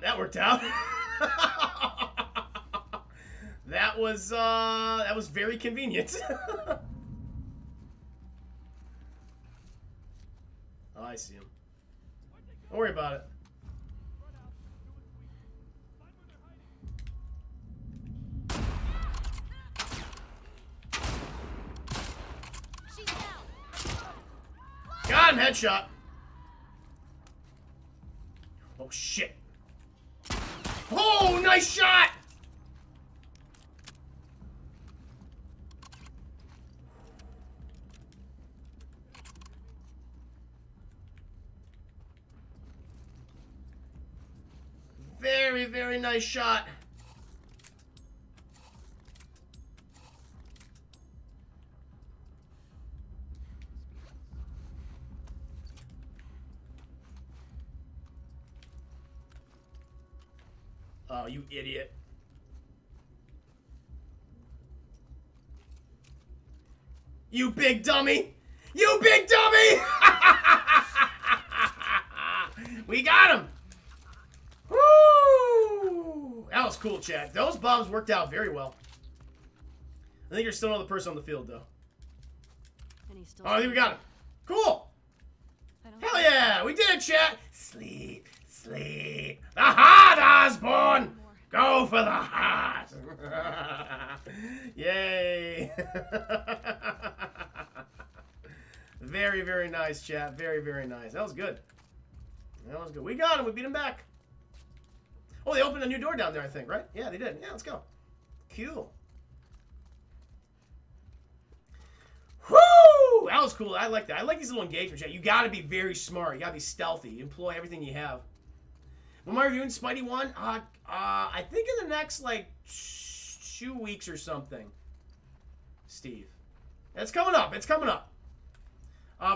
That worked out. that was very convenient. Oh, I see him. Don't worry about it. Got him, headshot. Oh shit. Oh, nice shot! Very, very nice shot. Oh, you idiot. You big dummy! You big dummy! We got him! Woo! That was cool, chat. Those bombs worked out very well. I think you're still another person on the field, though. Oh, I think we got him. Cool! Hell yeah! We did it, chat! Sleep. Sleep. The heart, Osborne! Go for the heart! Yay! Very, very nice, chat. Very, very nice. That was good. That was good. We got him. We beat him back. Oh, they opened a new door down there, I think, right? Yeah, they did. Yeah, let's go. Cool. Woo! That was cool. I like that. I like these little engagements, chat. You got to be very smart. You got to be stealthy. You employ everything you have. When am I reviewing Spidey 1? I think in the next, like, 2 weeks or something. Steve. That's coming up. It's coming up.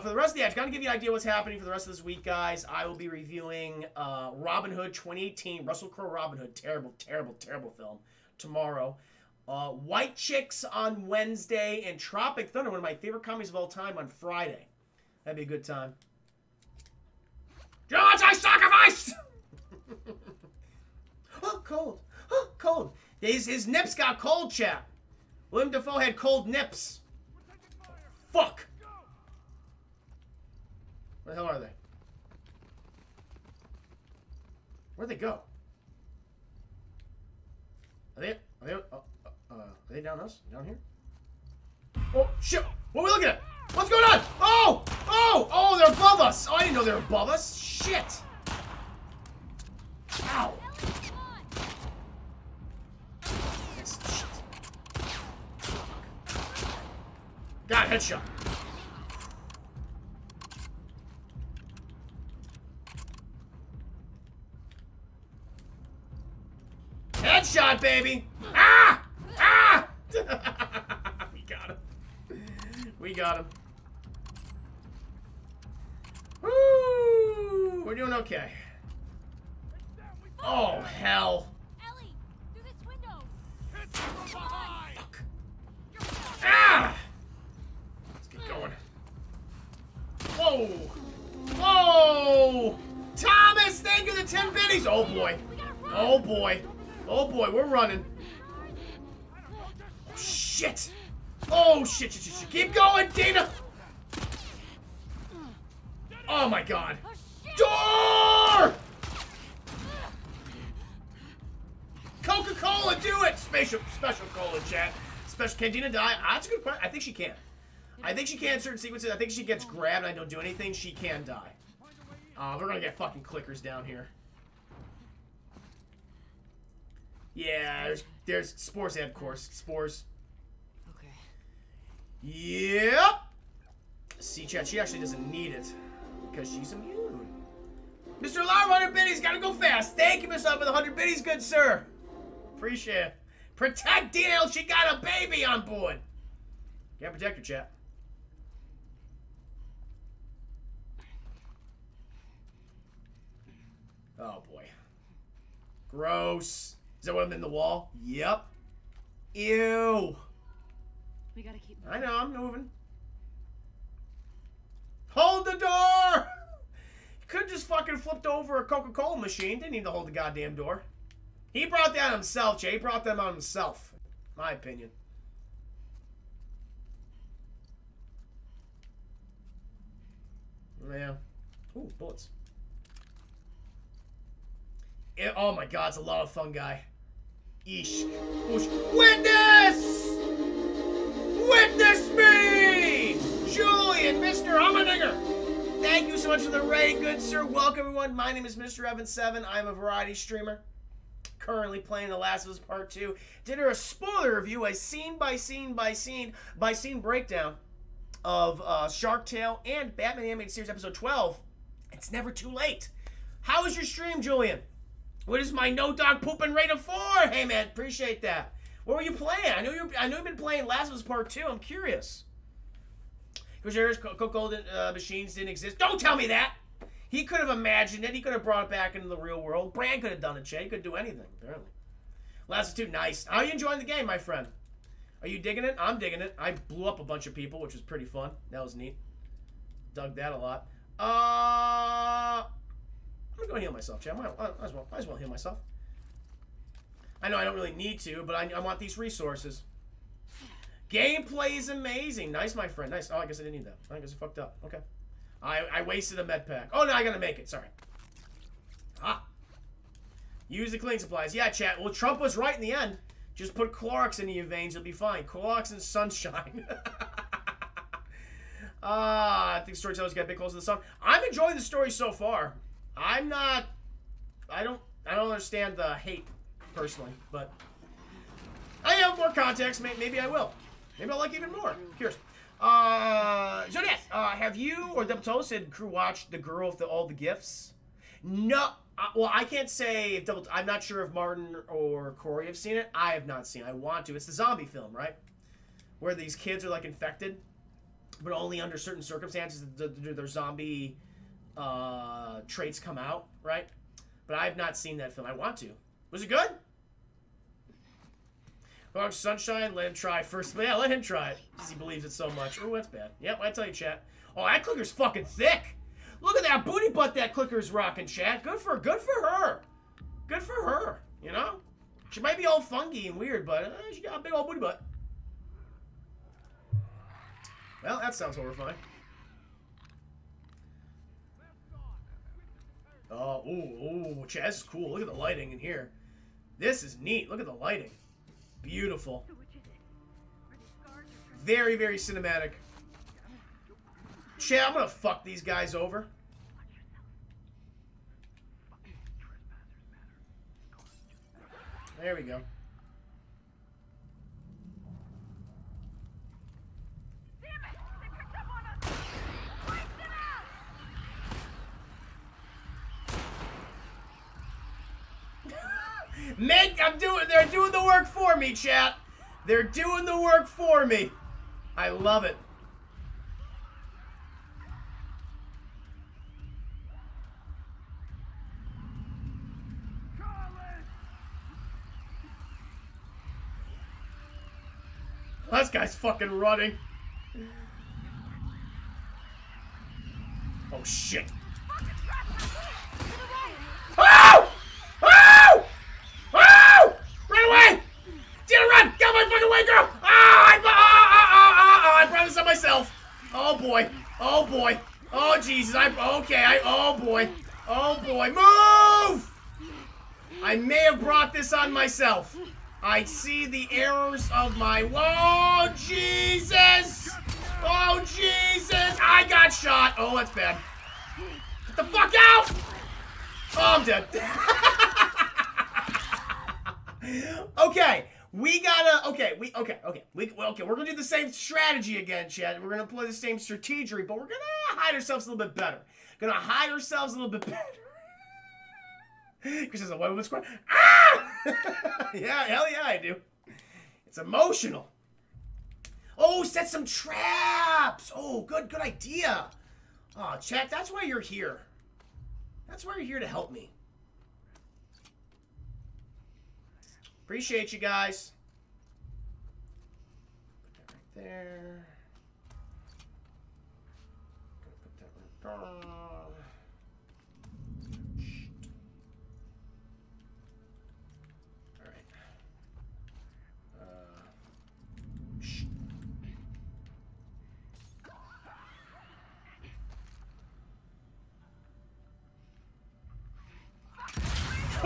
For the rest of the I've got to give you an idea what's happening for the rest of this week, guys. I will be reviewing Robin Hood 2018. Russell Crowe Robin Hood. Terrible, terrible, terrible film. Tomorrow. White Chicks on Wednesday. And Tropic Thunder, one of my favorite comedies of all time, on Friday. That'd be a good time. George, I sacrificed! Oh, cold. Oh, cold. His nips got cold, chap. William Dafoe had cold nips. Fuck. Go. Where the hell are they? Where'd they go? Are they down us? Down here? Oh, shit. What are we looking at? What's going on? Oh! Oh! Oh, they're above us. Oh, I didn't know they were above us. Shit. Ow! God, headshot. Headshot, baby! Ah! Ah! We got him. We got him. Woo! We're doing okay. Oh, hell. Ellie, through this window. Hit from behind. Fuck. Ah! Let's get going. Whoa. Whoa! Thomas, thank you for the 10 pennies. Oh, boy. Oh, boy. Oh, boy. We're running. Oh, shit. Oh, shit, shit, shit, shit. Keep going, Dina. Oh, my God. Door! Coca-Cola, do it! Special cola, chat. Special, can Dina die? That's a good question. I think she can. I think she can in certain sequences. I think she gets grabbed and I don't do anything. She can die. We're gonna get fucking clickers down here. Yeah, there's spores, and of course. Spores. Okay. Yep. See, chat, she actually doesn't need it because she's immune. Mr. Lara, 100 bitties, gotta go fast. Thank you, Mr. Lara, for the 100 bitties, good sir. Appreciate it. Protect DL, she got a baby on board. Yeah, protect her, chat. Oh, boy. Gross. Is that what I'm in the wall? Yep. Ew. We gotta keep moving. I know, I'm moving. Hold the door! You could've just fucking flipped over a Coca-Cola machine. Didn't need to hold the goddamn door. He brought that on himself, Jay. He brought them on himself. My opinion. Yeah. Ooh, bullets. It, oh my God, it's a lot of fungi. Eesh. Oosh. Witness! Witness me! Julian, Mr. Hummenigger! Thank you so much for the raid, good sir. Welcome, everyone. My name is Mr. Evan7. I'm a variety streamer. Currently playing The Last of Us Part II. Did her a spoiler review, a scene by scene breakdown of Shark Tale and Batman the Animated Series Episode 12. It's never too late. How is your stream, Julian? What is my no dog pooping rate of 4? Hey man, appreciate that. What were you playing? I know you've been playing Last of Us Part 2. I'm curious. Because Coca-Cola machines didn't exist. Don't tell me that. He could have imagined it. He could have brought it back into the real world. Brand could have done it. Che, he could do anything apparently. Last of Us 2, nice. How are you enjoying the game, my friend? Are you digging it? I'm digging it. I blew up a bunch of people, which was pretty fun. That was neat. Dug that a lot. I'm gonna go heal myself, chat. I might as well heal myself. I know I don't really need to, but I want these resources. Gameplay is amazing. Nice, my friend. Nice. Oh, I guess I didn't need that. I guess I fucked up. Okay. I wasted a med pack. Oh, no, I gotta make it. Sorry. Ah. Use the cleaning supplies. Yeah, chat. Well, Trump was right in the end. Just put Clorox into your veins. You'll be fine. Clorox and sunshine. I think storytellers got a bit close to the sun. I'm enjoying the story so far. I'm not, I don't understand the hate personally, but I have more context. Maybe I will. Maybe I'll like even more. I'm curious. So yes, have you or Double Toast and crew watched The Girl with All the Gifts? No. Well, I can't say if Double, I'm not sure if Martin or Corey have seen it. I have not seen it. I want to. It's the zombie film, right? Where these kids are like infected, but only under certain circumstances do their zombie traits come out, right? But I have not seen that film. I want to. Was it good? Well, sunshine, let him try first. But yeah, let him try it because he believes it so much. Oh, that's bad. Yep, I tell you, chat. Oh, that clicker's fucking thick. Look at that booty butt that clicker's rocking, chat. Good for her. Good for her. You know, she might be all funky and weird, but she got a big old booty butt. Well, that sounds horrifying. Oh, ooh, ooh, chat, this is cool. Look at the lighting in here. This is neat. Look at the lighting. Beautiful. Very, very cinematic. Chat, I'm gonna fuck these guys over. There we go. They're doing the work for me, chat. They're doing the work for me. I love it. This guy's fucking running. Oh shit. Oh! Oh! Oh! Run away! Dear, run! Get my fucking way, girl! I brought this on myself. Oh boy. Oh boy. Oh Jesus. Oh boy. Oh boy. Move! I may have brought this on myself. I see the errors of my. Whoa, Jesus! Oh, Jesus! I got shot. Oh, that's bad. Get the fuck out! Oh, I'm dead. Okay, we gotta. Okay, we're gonna do the same strategy again, Chad. We're gonna play the same strategy, but we're gonna hide ourselves a little bit better. Because there's a white woman squad. Ah! Yeah, hell yeah, I do. It's emotional. Oh, set some traps. Oh, good idea. Oh, chat, that's why you're here. That's why you're here, to help me. Appreciate you guys. Put that right there. Put that right there.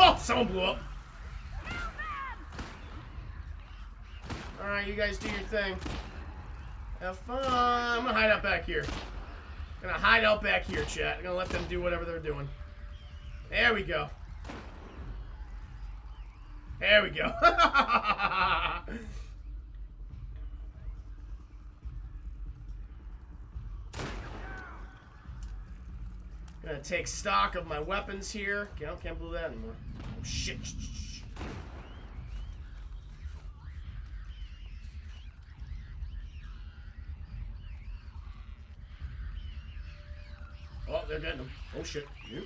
Oh, someone blew up. Alright, you guys do your thing. Have fun. I'm gonna hide out back here. Chat. I'm gonna let them do whatever they're doing. There we go. Gonna take stock of my weapons here. Okay, I can't blow that anymore. Oh shit. Oh, they're getting him. Oh shit. Yep.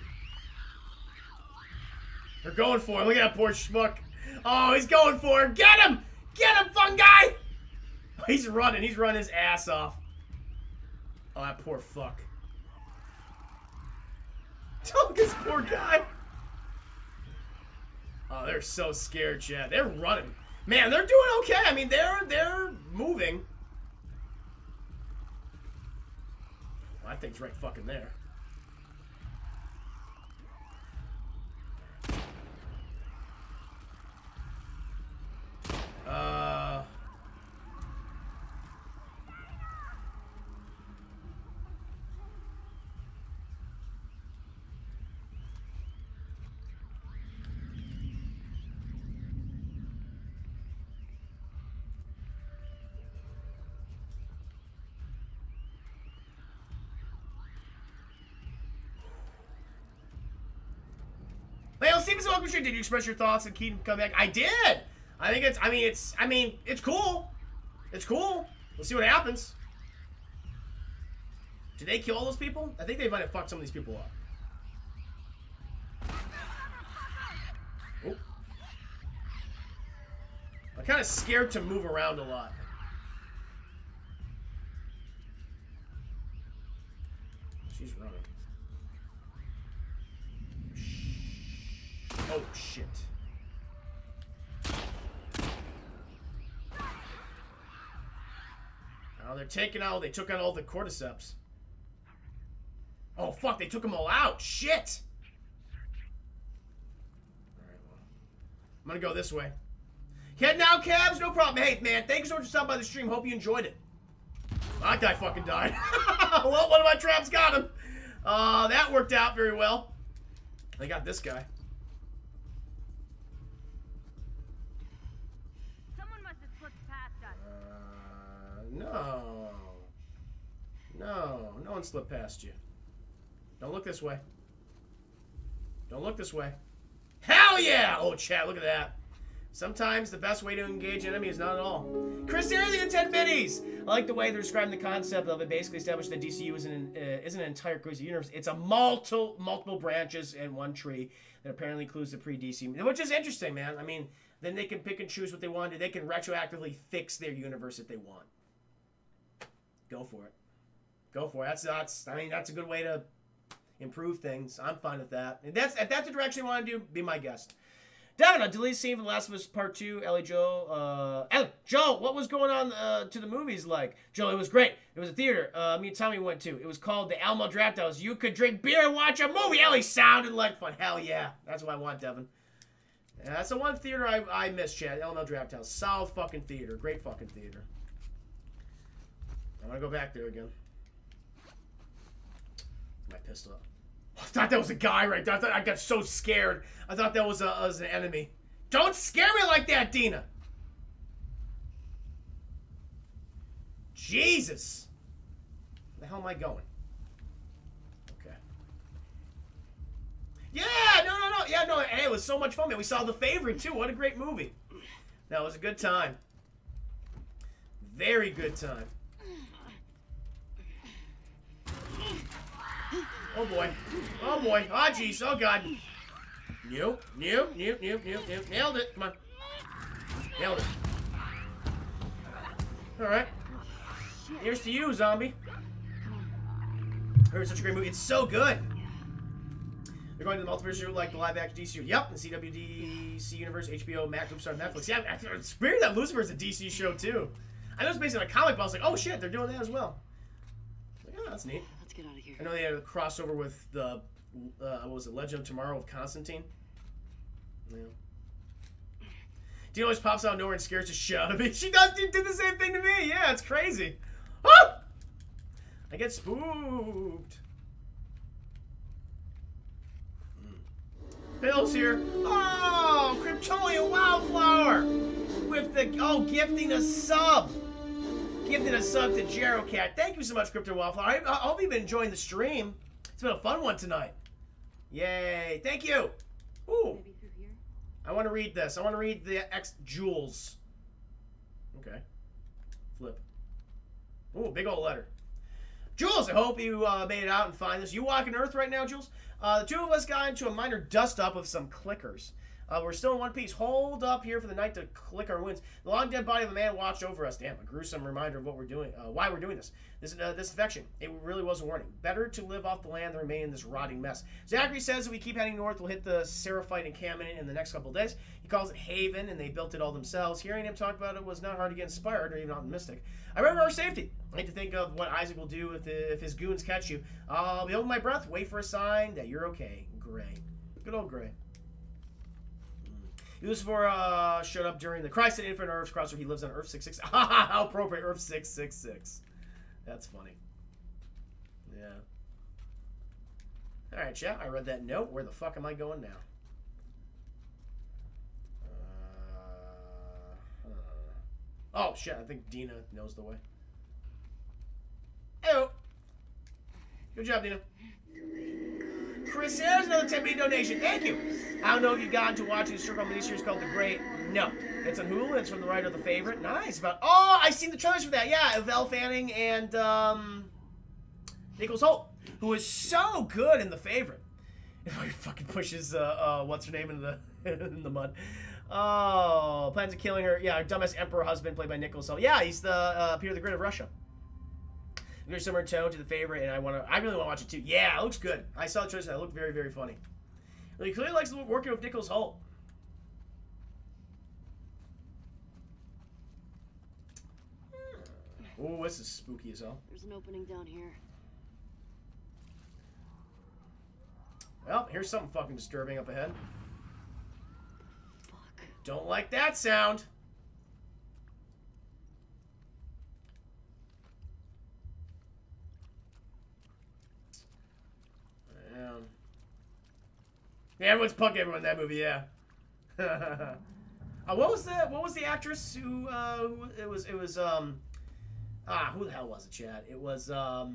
They're going for him. Look at that poor schmuck. Oh, he's going for him. Get him! Get him, fun guy! Oh, he's running. He's running his ass off. Oh, that poor fuck. Look, this poor guy. Oh, they're so scared, Chad. They're running. Man, they're doing okay. I mean, they're moving. Well, that thing's right fucking there. Did you express your thoughts and Keaton come back? I did. I think it's. I mean, it's cool. It's cool. We'll see what happens. Did they kill all those people? I think they might have fucked some of these people up. Oh. I'm kind of scared to move around a lot. She's running. Oh, shit. Oh, they're taking out... They took out all the cordyceps. Oh, fuck. They took them all out. Shit. All right, well, I'm gonna go this way. Heading out, Cabs. No problem. Hey, man. Thank you so much for stopping by the stream. Hope you enjoyed it. That guy fucking died. Well, one of my traps got him. That worked out very well. They got this guy. No. No. No one slipped past you. Don't look this way. Don't look this way. Hell yeah! Oh, chat, look at that. Sometimes the best way to engage an enemy is not at all. Chris Airly and 10 Biddies! I like the way they're describing the concept of it. Basically established that DCU isn't an entire cohesive universe. It's a multiple branches and one tree that apparently includes the pre-DC. Which is interesting, man. I mean... Then they can pick and choose what they want to. They can retroactively fix their universe if they want. Go for it. Go for it. That's I mean, that's a good way to improve things. I'm fine with that. And that's, if that's the direction you want to do, be my guest. Devin, a deleted scene from The Last of Us Part II. Joe, what was going on to the movies like? Joe, it was great. It was a theater. Me and Tommy went to. It was called the Alamo Drafthouse. You could drink beer and watch a movie. Ellie sounded like fun. Hell yeah. That's what I want, Devin. That's the one theater I miss, Chad. Alamo Drafthouse. Solid fucking theater. Great fucking theater. I want to go back there again. I pissed off. I thought that was a guy right there. I got so scared. I thought that was an enemy. Don't scare me like that, Dina. Jesus. Where the hell am I going? Okay. Yeah, no. Yeah, no. Hey, it was so much fun, man. We saw The Favorite, too. What a great movie. That was a good time. Very good time. Oh boy. Oh boy. Oh jeez. Oh god. Nope. Nailed it. Come on. Nailed it. Alright. Here's to you, zombie. It was such a great movie. It's so good. They're going to the multiverse like the live action DC. Yep. The CW, DC Universe, HBO, Max, Star, Netflix. Yeah, it's weird that Lucifer's a DC show too. I know it's based on a comic, but I was like, oh shit, they're doing that as well. I was like, oh, that's neat. Get out of here. I know they had a crossover with the what was it, Legend of Tomorrow of Constantine. Yeah. Dina always pops out of nowhere and scares the shit out of me. She does did the same thing to me. Yeah, it's crazy. Ah! I get spooked. Bill's here. Oh, Kryptonian Wildflower with the gifting a sub. Gifted a sub to JeroCat. Thank you so much, Crypto Wildflower. I hope you've been enjoying the stream. It's been a fun one tonight. Yay. Thank you. Ooh. I want to read this. I want to read the X Jewels. Okay. Flip. Ooh, big old letter. Jules, I hope you made it out and find this. You walking Earth right now, Jules? The two of us got into a minor dust-up of some clickers. We're still in one piece. Hold up here for the night to click our wounds. The long dead body of a man watched over us. Damn, a gruesome reminder of what we're doing, why we're doing this. This infection, it really was a warning. Better to live off the land than remain in this rotting mess. Zachary says if we keep heading north, we'll hit the Seraphite encampment in the next couple of days. He calls it Haven, and they built it all themselves. Hearing him talk about it was not hard to get inspired or even optimistic. I remember our safety. I need to think of what Isaac will do if his goons catch you. I'll be holding my breath. Wait for a sign that you're okay, Gray. Good old Gray. Lucifer showed up during the Christ and Infinite Earth's crossover. He lives on Earth 66. How appropriate, Earth 666. That's funny. Yeah. All right, chat. I read that note. Where the fuck am I going now? Oh shit! I think Dina knows the way. Hey-o. Good job, Dina. Chris, there's another $10 million donation. Thank you. I don't know if you've gotten to watching the Star Wars series called The Great. No. It's on Hulu. It's from the writer of The Favorite. Nice. Oh, I've seen the trailers for that. Yeah, Elle Fanning and Nicholas Hoult, who is so good in The Favorite. If he fucking pushes what's-her-name into the in the mud. Oh, plans of killing her. Yeah, her dumbass emperor husband played by Nicholas Hoult. Yeah, he's the Peter the Great of Russia. Very similar tone to The Favorite, and I really want to watch it too. Yeah, it looks good. I saw the choice, and it looked very, very funny. He clearly likes working with Nicholas Hoult. Oh, this is spooky as hell. There's an opening down here. Well, here's something fucking disturbing up ahead. Fuck. Don't like that sound. Yeah, everyone's punking everyone in that movie. Yeah. What was the actress who? Who the hell was it, Chad? It was Damn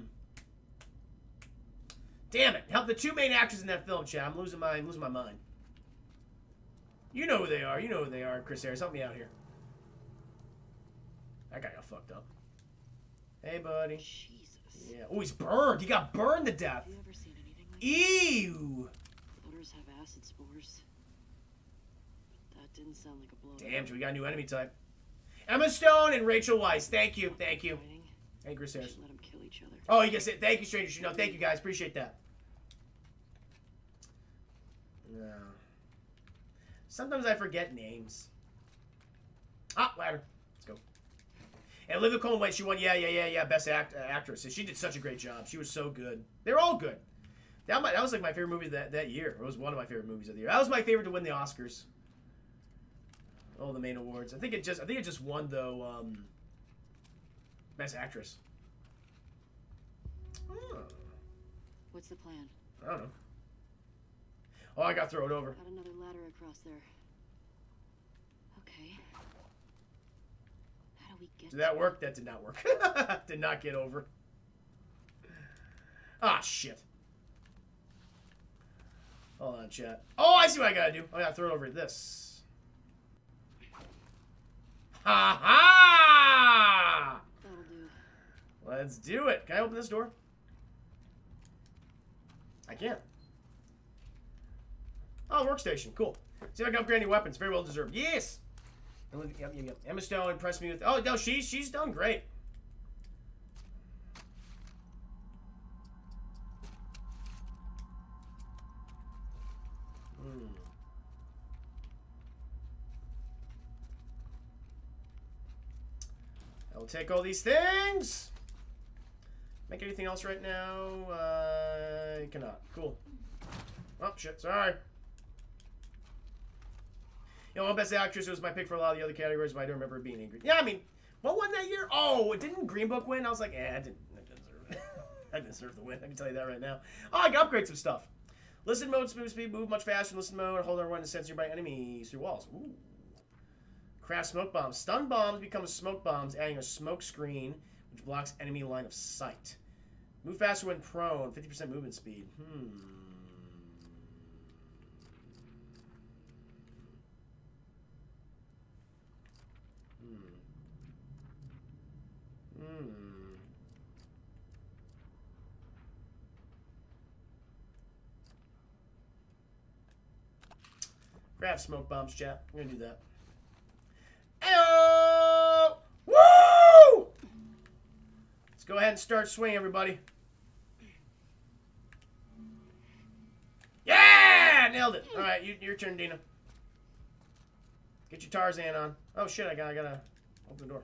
it! Help the two main actors in that film, Chad. I'm losing my mind. You know who they are. You know who they are. Chris Harris, help me out here. That guy got fucked up. Hey, buddy. Jesus. Yeah. Oh, he's burned. He got burned to death. Have you ever seen anything like that? Ew. Have acid spores. That That didn't sound like a blow. Damn, we got a new enemy type. Emma Stone and Rachel Weisz. Thank you. Thank you. Hey, Chris Harris. Let them kill each other. Oh, you can say thank you, strangers. You know, thank you, guys. Appreciate that. No. Sometimes I forget names. Ah, ladder. Let's go. And Olivia Colman White, she won, yeah, Best Actress. And she did such a great job. She was so good. They're all good. That was like my favorite movie that year. It was one of my favorite movies of the year. That was my favorite to win the Oscars. All the main awards. I think it just won though. Best Actress. Oh. What's the plan? I don't know. Oh, I got thrown over. Got another ladder across there. Okay. How do we get? Did that work? That did not work. Did not get over. Ah, shit. Hold on, chat. Oh, I see what I gotta do. I gotta throw it over this. Ha ha! That'll do. Let's do it. Can I open this door? I can't. Oh, workstation. Cool. See if I can upgrade any weapons. Very well deserved. Yes! Yep. Emma Stone impressed me with... Oh, no, she's done great. I'll take all these things. Make anything else right now? I cannot. Cool. Oh, shit. Sorry. You know, Best Actress was my pick for a lot of the other categories, but I don't remember it being angry. Yeah, I mean, what won that year? Oh, didn't Green Book win? I was like, eh, I didn't deserve it. I didn't deserve the win. I can tell you that right now. Oh, I can upgrade some stuff. Listen mode, smooth speed, move much faster. Listen mode, hold R1 to censor by enemies through walls. Ooh. Craft smoke bombs. Stun bombs become smoke bombs, adding a smoke screen, which blocks enemy line of sight. Move faster when prone. 50% movement speed. Craft smoke bombs, chat. We're gonna do that. Ayo! Woo! Let's go ahead and start swinging, everybody. Yeah! Nailed it. All right, your turn, Dina. Get your Tarzan on. Oh, shit, I gotta open the door.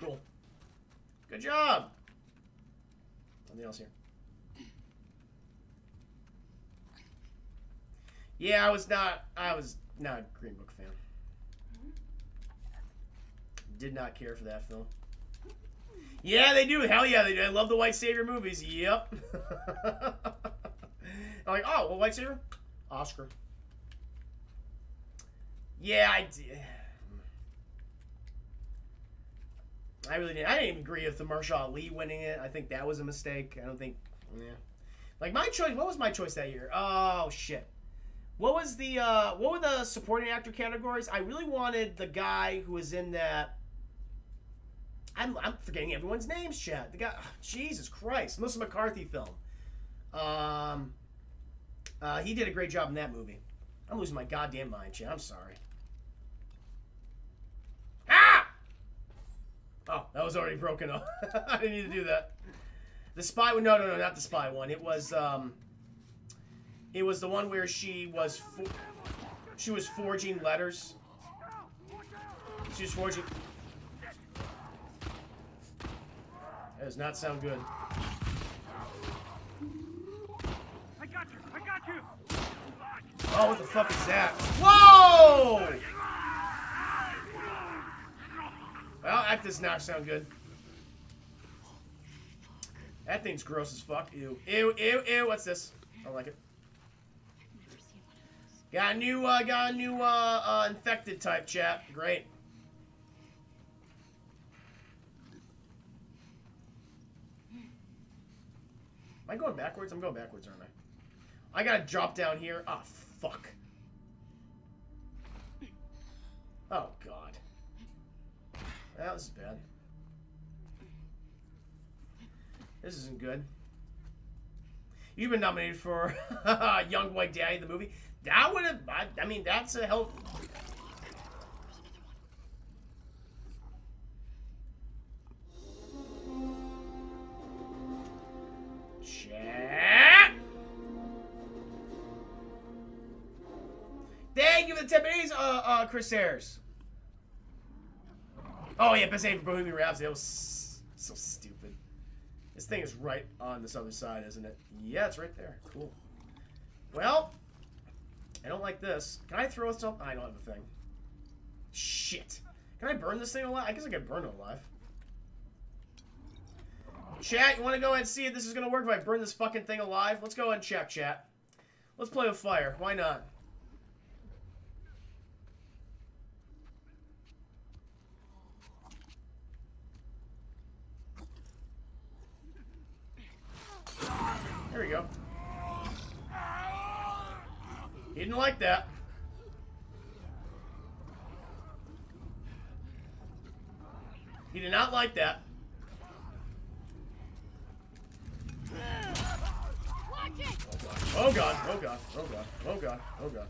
Cool. Good job. Nothing else here. Yeah, I was not a Green Book fan. Did not care for that film. Yeah, they do. Hell yeah, they do. I love the White Savior movies. Yep. I'm like, oh, well, White Savior? Oscar. Yeah, I did. I really didn't. I didn't even agree with the Mahershala Ali winning it. I think that was a mistake. I don't think, yeah. Like, my choice, what was my choice that year? Oh, shit. What were the supporting actor categories? I really wanted the guy who was in that... I'm forgetting everyone's names, chat. The guy... Oh, Jesus Christ. Melissa McCarthy film. He did a great job in that movie. I'm losing my goddamn mind, chat. I'm sorry. Ah! Oh, that was already broken up. I didn't need to do that. The spy... No, not the spy one. It was the one where she was forging letters. She was forging. That does not sound good. I got you. Oh, what the fuck is that? Whoa! Well, that does not sound good. That thing's gross as fuck. Ew. Ew. What's this? I don't like it. Got a new infected type, chat. Great. Am I going backwards? I'm going backwards, aren't I? I gotta drop down here. Ah, fuck. Oh, God. That was bad. This isn't good. You've been nominated for Young White Daddy, the movie. That would have, I mean, that's a help. Check. Thank you for the 10 minutes, Chris Harris. Oh, yeah, best name for Bohemian Rhapsody. That was so stupid. This thing is right on this other side, isn't it? Yeah, it's right there. Cool. Well, I don't like this. Can I throw it something? I don't have a thing. Shit. Can I burn this thing alive? I guess I can burn it alive. Chat, you want to go ahead and see if this is going to work if I burn this fucking thing alive? Let's go ahead and check, chat. Let's play with fire. Why not? There we go. He didn't like that. He did not like that. Oh god, oh god, oh god, oh god, oh god.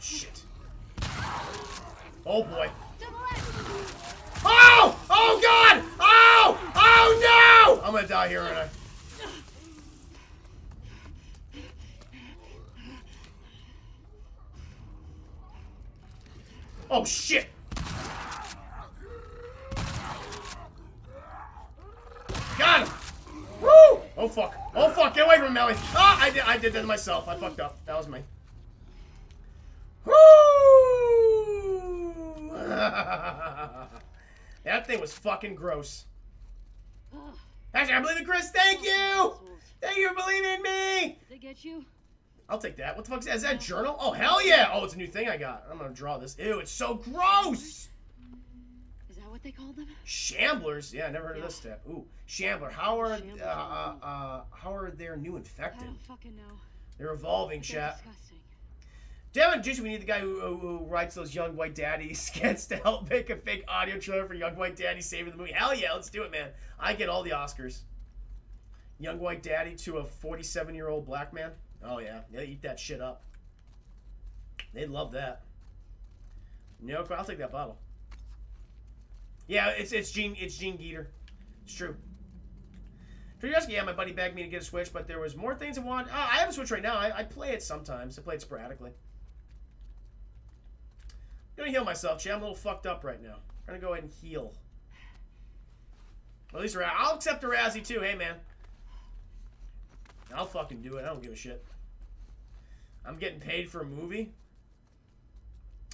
Shit. Oh boy. Oh! Oh god! Oh! Oh no! I'm gonna die here, aren't I? Oh shit! Got him! Woo! Oh fuck! Oh fuck! Get away from Melly! Ah! I did that myself. I fucked up. That was me. Woo! That thing was fucking gross. Actually, I believe in Chris. Thank you. Thank you for believing in me. Did they get you? I'll take that. What the fuck is that? Is that a journal? Oh, hell yeah! Oh, it's a new thing I got. I'm gonna draw this. Ew, it's so gross! Is that what they call them? Shamblers? Yeah, I never heard of this step. Ooh, shambler. How are their new infected? I don't fucking know. They're evolving, chat. Disgusting. Damn it, Jason, we need the guy who writes those Young White Daddy skits to help make a fake audio trailer for Young White Daddy saving the movie. Hell yeah, let's do it, man. I get all the Oscars. Young White Daddy to a 47-year-old black man. Oh, yeah. They'll eat that shit up. They'd love that. No, I'll take that bottle. Yeah, it's Gene Geeter. It's true. Yeah, my buddy begged me to get a Switch, but there was more things I wanted. Oh, I have a Switch right now. I play it sometimes. I play it sporadically. I'm going to heal myself, Jay. I'm a little fucked up right now. I'm going to go ahead and heal. At least I'll accept a Razzie, too. Hey, man. I'll fucking do it. I don't give a shit. I'm getting paid for a movie.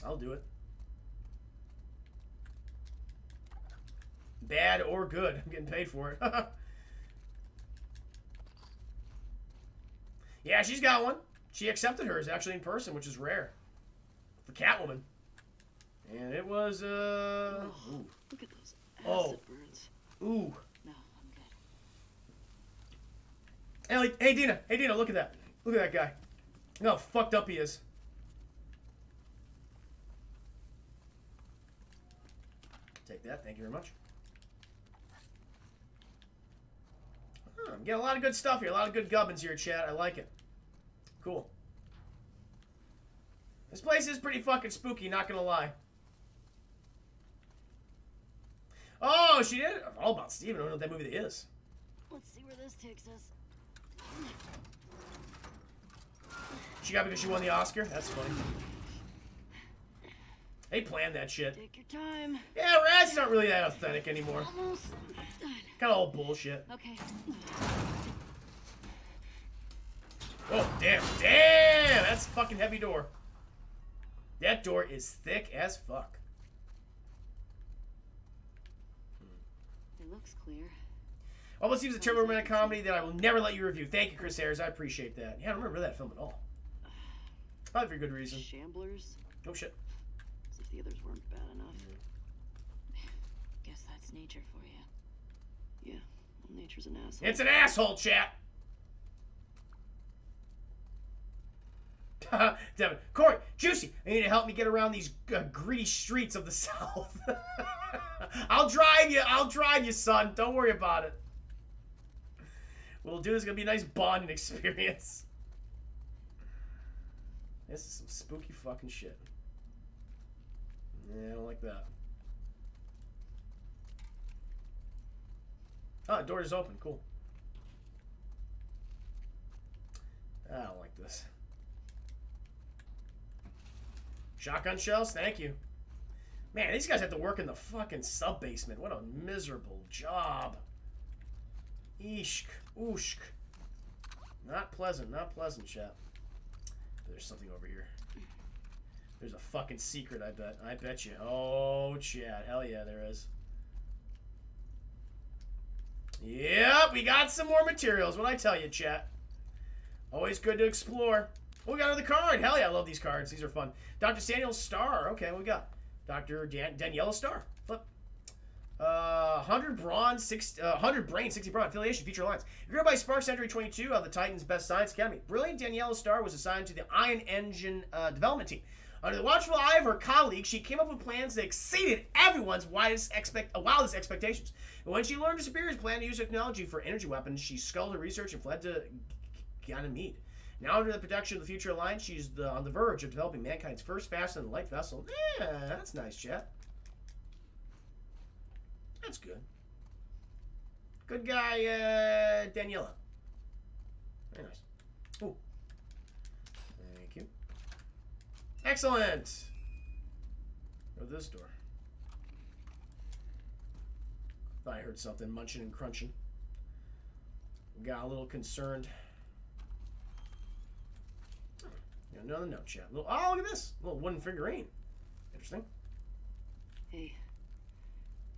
I'll do it. Bad or good. I'm getting paid for it. Yeah, she's got one. She accepted hers actually in person, which is rare. For Catwoman. And it was, oh, ooh. Look at those acid burns. Ooh. Hey, Dina. Hey, Dina, look at that. Look at that guy. Look how fucked up he is. Take that. Thank you very much. Huh, I'm getting a lot of good stuff here. A lot of good gubbins here, chat. I like it. Cool. This place is pretty fucking spooky, not gonna lie. Oh, she did it? All about Steven. I don't know what that movie is. Let's see where this takes us. She got because she won the Oscar? That's funny. They planned that shit. Take your time. Yeah, Razzies aren't really that authentic anymore. Kind of all bullshit. Okay. Oh, damn. Damn! That's a fucking heavy door. That door is thick as fuck. It looks clear. Almost seems a terrible romantic comedy that I will never let you review. Thank you, Chris Harris. I appreciate that. Yeah, I don't remember that film at all. Probably for good reason. Shamblers. Oh shit. As if the others weren't bad enough. Guess that's nature for you. Yeah, well, nature's an asshole. It's an asshole, chat. Devin, Corey, Juicy, I need to help me get around these greedy streets of the South. I'll drive you, son. Don't worry about it. We'll do this. It's gonna be a nice bonding experience. This is some spooky fucking shit. Yeah, I don't like that. Ah, door is open. Cool. I don't like this. Shotgun shells? Thank you. Man, these guys have to work in the fucking sub-basement. What a miserable job. Eeshk. Ooshk. Not pleasant. Not pleasant, chap. There's something over here. There's a fucking secret, I bet. I bet you. Oh, chat. Hell yeah, there is. Yep, we got some more materials. What I tell you, chat. Always good to explore. Oh, we got another card. Hell yeah, I love these cards. These are fun. Dr. Daniel Star. Okay, what we got? Dr. Daniela Star. Flip. 100 bronze, 100 brain, 60 brawn. Affiliation, feature alliance. If you're by Spark Century 22 of the Titans Best Science Academy, brilliant Daniela Star was assigned to the Iron Engine development team. Under the watchful eye of her colleagues, she came up with plans that exceeded everyone's wildest expectations. But when she learned her superior's plan to use technology for energy weapons, she sculled her research and fled to Ganymede. Now under the protection of the Future Alliance, she's on the verge of developing mankind's first fast and light vessel. Yeah, that's nice, chat. That's good. Good guy, Daniela. Very nice. Ooh. Thank you. Excellent. Go to this door. Thought I heard something munching and crunching. Got a little concerned. Another note, chat. Little, oh, look at this. A little wooden figurine. Interesting. Hey.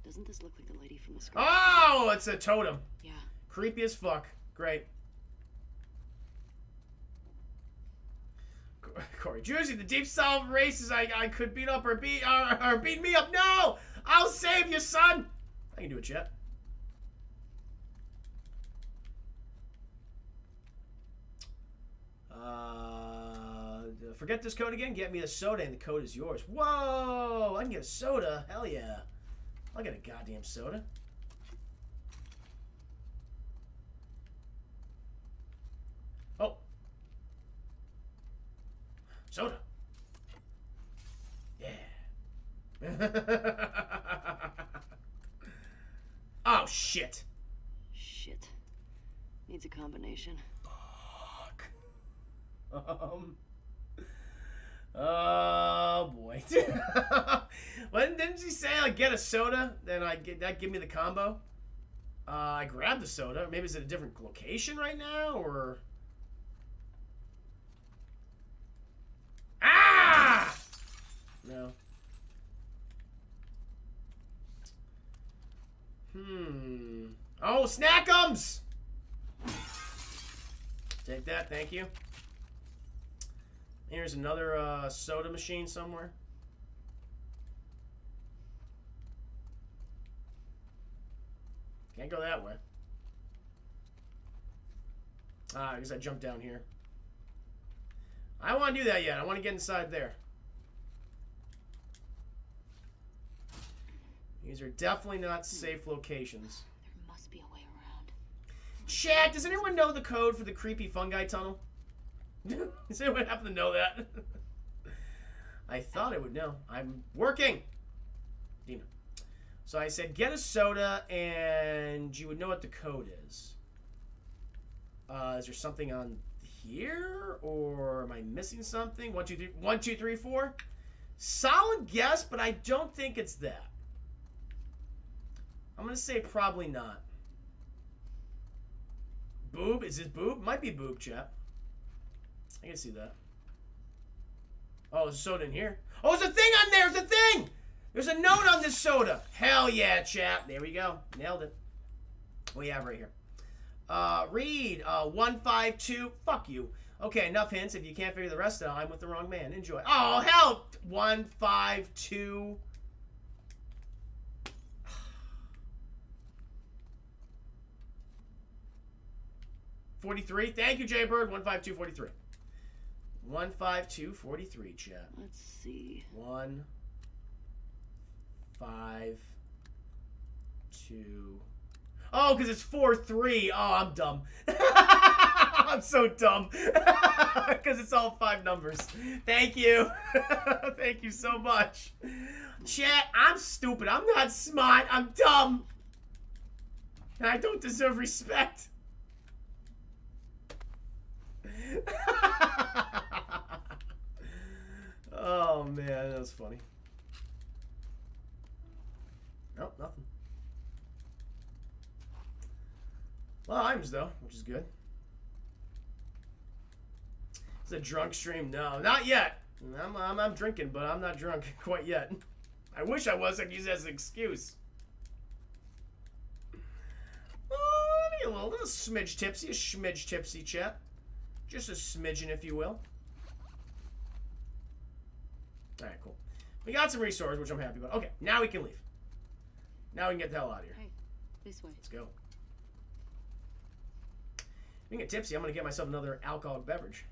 Doesn't this look like the lady from the script? Oh, it's a totem. Yeah. Creepy as fuck. Great. Corey, Juicy, the deep south races I could beat up or beat me up. No! I'll save you, son! I can do it, chat. Forget this code again. Get me a soda and the code is yours. Whoa! I can get a soda. Hell yeah. I'll get a goddamn soda. Oh. Soda. Yeah. Oh, shit. Shit. Needs a combination. Fuck. Oh boy! When didn't she say like get a soda? Then I get that. Give me the combo. I grabbed the soda. Maybe it's at a different location right now, or ah no. Hmm. Oh, snackums. Take that. Thank you. Here's another soda machine somewhere. Can't go that way. Ah, I guess I jumped down here. I don't want to do that yet. I want to get inside there. These are definitely not safe locations. There must be a way around. Chat, does anyone know the code for the creepy fungi tunnel? Does anyone happen to know that? I thought I would know. I'm working! Dina. So I said, get a soda, and you would know what the code is. Is there something on here? Or am I missing something? 1, 2, 3, 1, 2, 3, 4. Solid guess, but I don't think it's that. I'm going to say probably not. Boob? Is this boob? Might be boob, chap. I can see that. Oh, there's a soda in here. Oh, there's a thing on there! There's a thing! There's a note on this soda! Hell yeah, chat. There we go. Nailed it. What do you have right here? Read. 152. Fuck you. Okay, enough hints. If you can't figure the rest out, I'm with the wrong man. Enjoy. Oh, hell! 152. 43. Thank you, Jaybird. 15243. 15243, chat. Let's see. 1, 5, 2. Oh, because it's 4, 3. Oh, I'm dumb. I'm so dumb because it's all 5 numbers. Thank you. Thank you so much. Chat, I'm stupid. I'm not smart. I'm dumb. And I don't deserve respect. Oh, man. That was funny. Nope, nothing. A lot of items, though, which is good. It's a drunk stream. No, not yet. I'm drinking, but I'm not drunk quite yet. I wish I was. I could use that as an excuse. Oh, let me get a little smidge tipsy, chat. Just a smidgen, if you will. All right, cool. We got some resources, which I'm happy about. Okay, now we can leave. Now we can get the hell out of here. Hey, this way. Let's go. If we can get tipsy, I'm going to get myself another alcoholic beverage.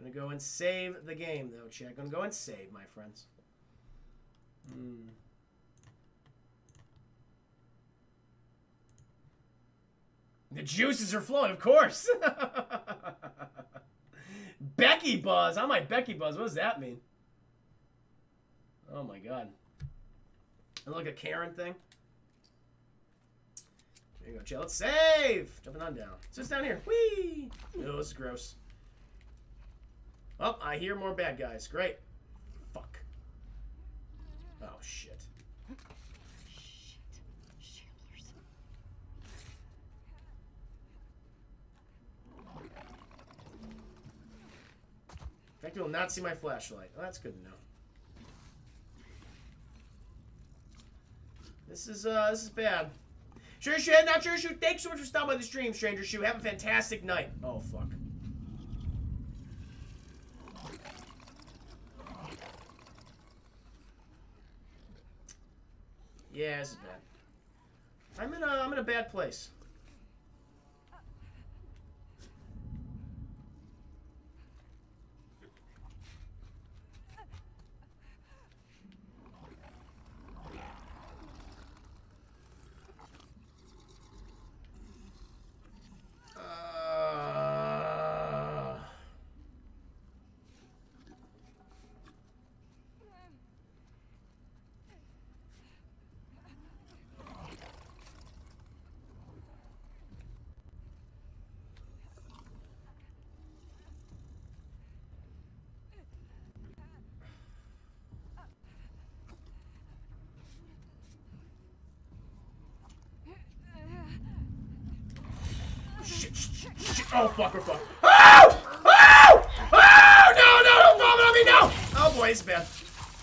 Going to go and save the game, though, chat. Going to go and save, my friends. Hmm. The juices are flowing, of course. Becky Buzz. I might Becky Buzz. What does that mean? Oh, my God. And look, a Karen thing. There you go, chat. Let's save. Jumping on down. So it's down here. Whee! Oh, this is gross. Oh, I hear more bad guys. Great. Fuck. Oh, shit. In fact, you will not see my flashlight. Oh, that's good to know. This is bad. Sure Shoot, not Sure Shoot. Thanks so much for stopping by the stream, Stranger Shoot. Have a fantastic night. Oh, fuck. Yeah, this is bad. I'm in a bad place. Oh, fuck, oh, fuck. Oh! Oh! Oh! No, don't vomit on me, no! Oh, boy, it's bad.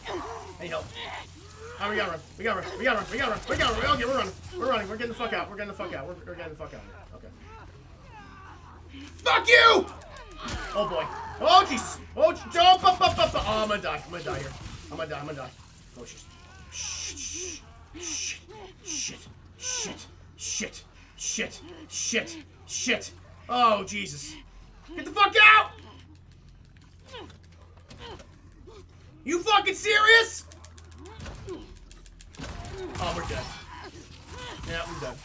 I need help. Oh, we gotta run. Okay, we're running. We're getting the fuck out. We're getting the fuck out. Okay. Fuck you! Oh, boy. Oh, jeez. Oh, I'm gonna die. I'm gonna die here. Oh, jeez. Shit. Oh, Jesus. Get the fuck out! You fucking serious? Oh, we're dead. Yeah, we're dead.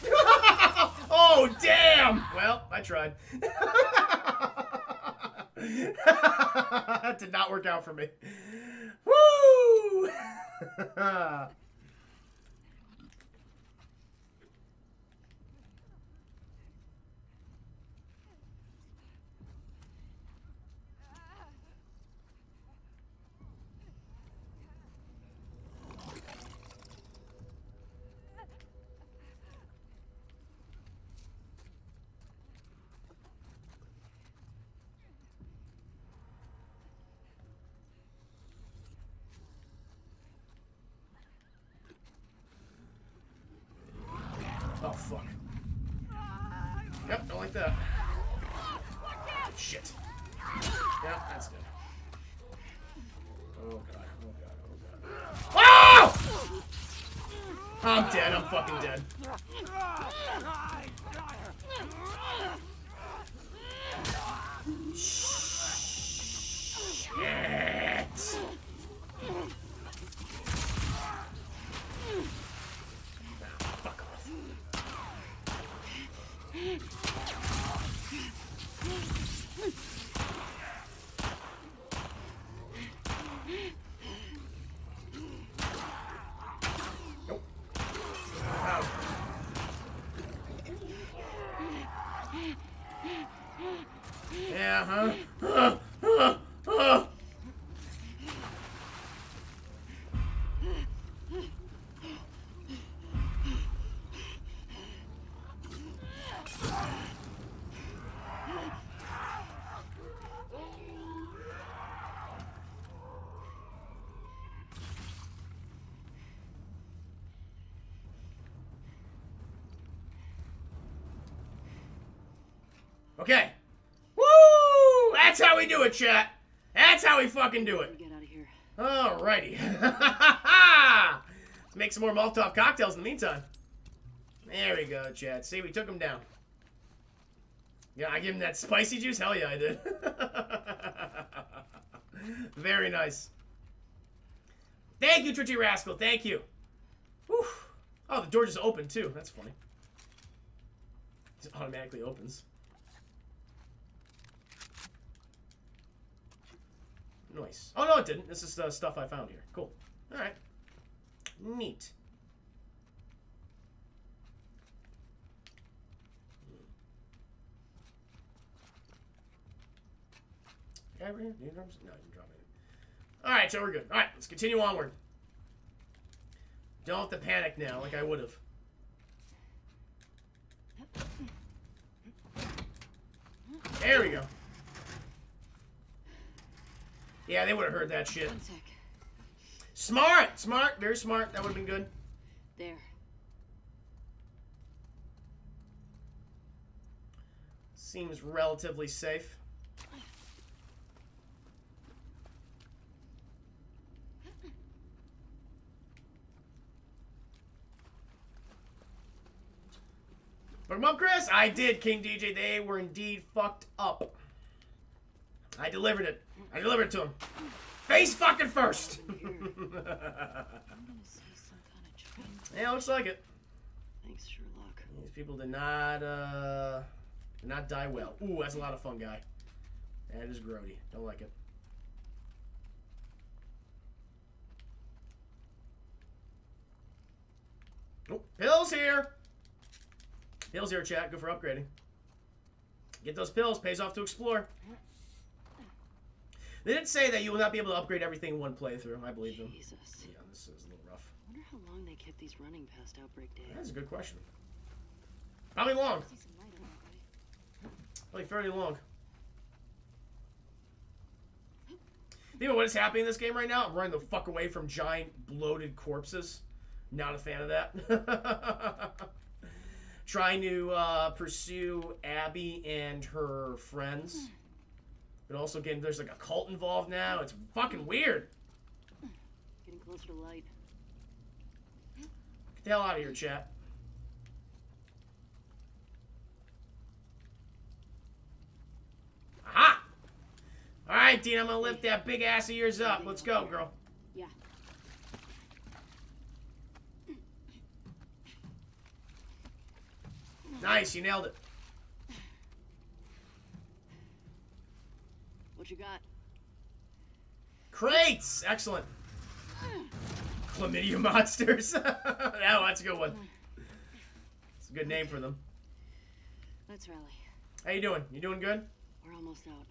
Oh, damn! Well, I tried. That did not work out for me. Woo! Okay. Woo! That's how we do it, chat. That's how we fucking do it. Get out of here. Alrighty. Let's make some more Molotov cocktails in the meantime. There we go, chat. See, we took him down. Yeah, I gave him that spicy juice? Hell yeah, I did. Very nice. Thank you, Twitchy Rascal. Thank you. Whew. Oh, the door just opened, too. That's funny. It automatically opens. Nice. Oh, no, it didn't. This is the stuff I found here. Cool. All right. Neat. Guy over here? Need drums? No, I didn't drop anything. All right, so we're good. All right, let's continue onward. Don't have to panic now like I would have. There we go. Yeah, they would have heard that shit. One sec. Smart! Smart! Very smart. That would have been good. There. Seems relatively safe. Fuck 'em up, Chris! I did, King DJ. They were indeed fucked up. I delivered it. I delivered it to him. Face fucking first! Yeah, looks like it. Thanks, Sherlock. These people did not die well. Ooh, that's a lot of fun, guy. That is grody. Don't like it. Oh, pills here! Pills here, chat. Good for upgrading. Get those pills. Pays off to explore. They did say that you will not be able to upgrade everything in one playthrough. I believe them. Jesus. Yeah, this is a little rough. I wonder how long they kept these running past Outbreak Day. That's a good question. Probably long. Probably fairly long. You know what is happening in this game right now? I'm running the fuck away from giant bloated corpses. Not a fan of that. Trying to pursue Abby and her friends. But also, again, there's like a cult involved now. It's fucking weird. Getting closer to light. Get the hell out of here, chat. Aha! All right, Dean, I'm gonna lift that big ass of yours up. Let's go, girl. Yeah. Nice, you nailed it. What you got? Crates! Excellent. Chlamydia monsters. That's a good one. It's a good name for them. Let's rally. How you doing? You doing good? We're almost out.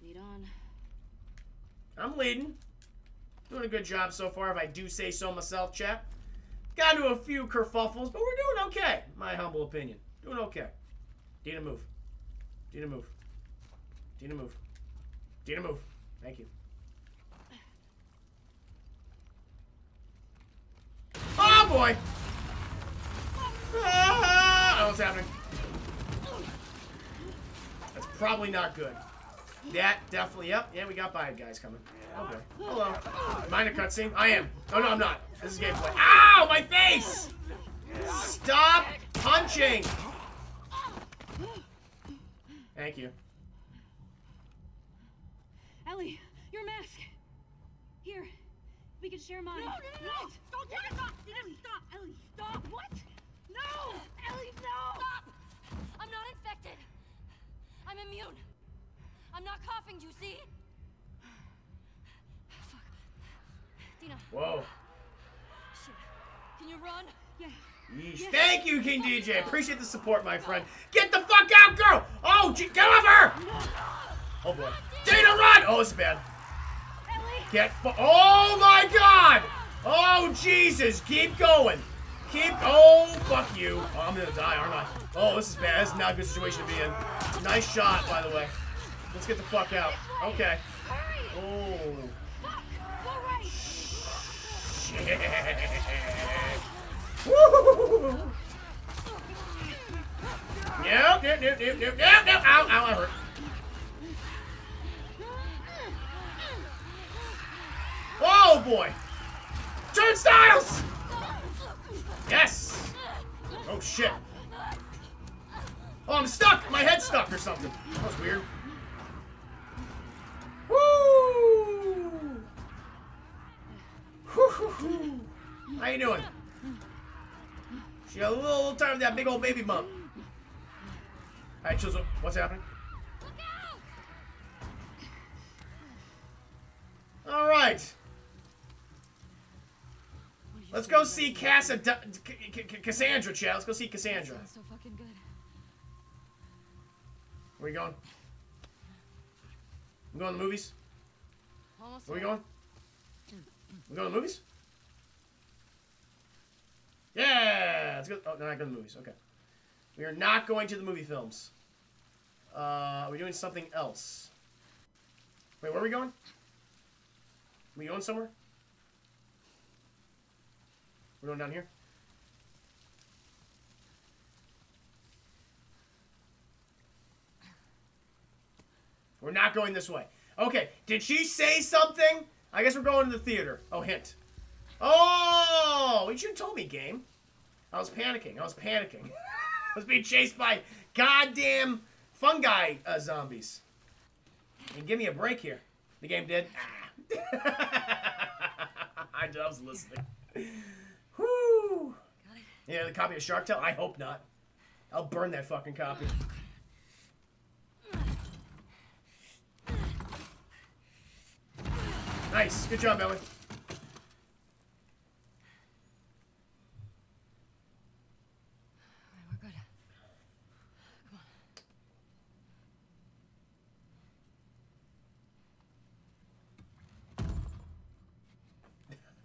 Lead on. I'm leading. Doing a good job so far, if I do say so myself, chap. Got into a few kerfuffles, but we're doing okay. My humble opinion. Doing okay. Dina, move. Dina, move. Dina, move. Dina, move. Thank you. Oh, boy! Ah, I don't know what's happening. That's probably not good. That definitely, yep. Yeah, we got bad guys coming. Okay. Hello. Am I in a cutscene? I am. Oh, no, I'm not. This is gameplay. Ow! My face! Stop punching! Thank you. Ellie, your mask. Here, we can share mine. No, no, no, no! Don't take it off! Ellie, stop! Ellie, stop! What? No! Ellie, no! Stop! I'm not infected. I'm immune. I'm not coughing, you see? Fuck. Dina. Whoa. Shit. Can you run? Yeesh. Thank you, King DJ. Appreciate the support, my friend. Get the fuck out, girl! Oh, get off her! Oh, boy. Dana, run! Oh, it's bad. Get oh, my God! Oh, Jesus. Keep going. Keep... Oh, fuck you. Oh, I'm gonna die, aren't I? Oh, this is bad. This is not a good situation to be in. Nice shot, by the way. Let's get the fuck out. Okay. Oh. Shit. Woo! Yep, yep, yep, yep, yep, yep, yep. Ow, ow, I hurt. Oh, boy. Turnstiles! Yes! Oh, shit. Oh, I'm stuck! My head's stuck or something. That was weird. Woo! Woo-hoo-hoo. How you doing? She got a little tired of that big old baby bump. Alright, Chisel, what's happening? Alright. Let's go see Cassandra, chat. Let's go see Cassandra. So fucking good. Where are you going? I'm going to the movies. Where are you going? I'm going to the movies? Yeah! Let's go. Oh, no, not going to the movies. Okay. We are not going to the movie films. Are we doing something else? Wait, where are we going? Are we going somewhere? We're going down here? We're not going this way. Okay, did she say something? I guess we're going to the theater. Oh, hint. Oh! You should have told me, game. I was panicking. I was being chased by goddamn fungi zombies. And give me a break here. The game did. Ah. I was listening. Whoo! Yeah, the copy of Shark Tale? I hope not. I'll burn that fucking copy. Nice. Good job, Ellen. Alright, we're good. Come on.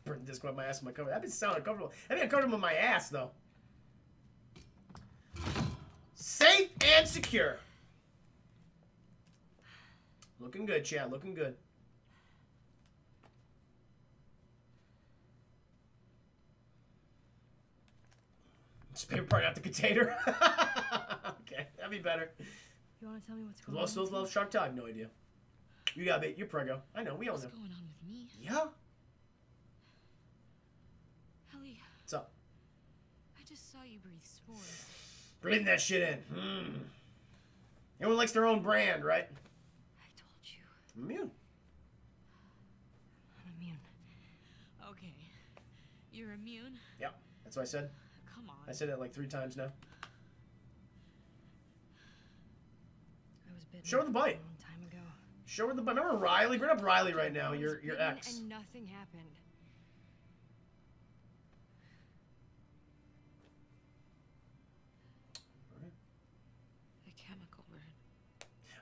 Burn the disc with my ass in my cover. I've been sounding comfortable. I've been comfortable with my ass, though. Safe and secure. Looking good, chat. Looking good. Paper part out the container. Okay, that'd be better. You want to tell me what's going on? Lost those love Shark Tale? I have no idea. You got it. You're prego. I know. We all know. What's going on with me? Yeah. Ellie. What's up? I just saw you breathe spores. Breathing that shit in. Hmm. Everyone likes their own brand, right? I told you. I'm immune. I'm immune. Okay. You're immune? Yeah. That's what I said. I said that like 3 times now. I was bitten. Show her the bite. A long time ago. Show her the bite. Remember Riley? Bring up Riley right now. Your ex. And nothing happened. Right. A chemical burn.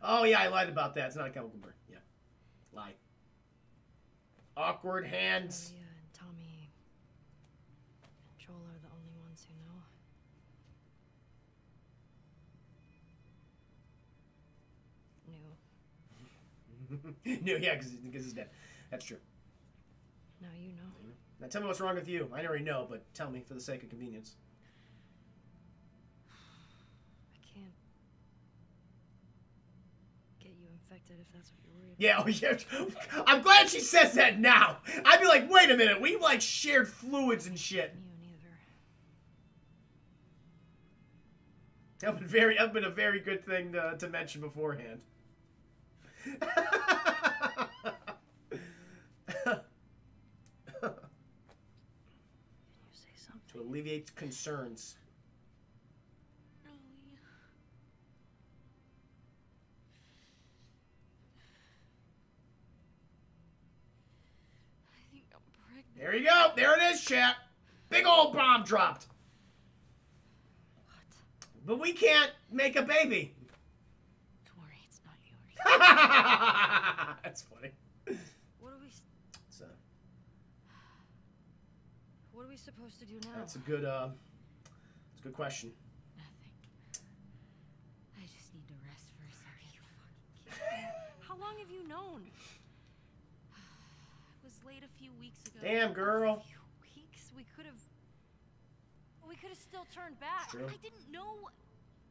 Oh yeah, I lied about that. It's not a chemical burn. Yeah, lie. Awkward hands. Oh, yeah. No, yeah, because he's dead. That's true. Now you know. Now tell me what's wrong with you. I already know, but tell me for the sake of convenience. I can't get you infected if that's what you're worried about. Yeah, oh yeah. I'm glad she says that now. I'd be like, wait a minute, we like shared fluids and shit. You neither. I've been a very good thing to mention beforehand. Can you say something? To alleviate concerns. No. I think I'm pregnant. There you go. There it is, chat. Big old bomb dropped. But we can't make a baby. Don't worry, it's not yours. That's funny. What are we supposed to do now? That's a good question. Nothing. I just need to rest for a second. You fucking kidding me? How long have you known? I was late a few weeks ago. Damn, girl. A few weeks? We could have still turned back. I didn't know.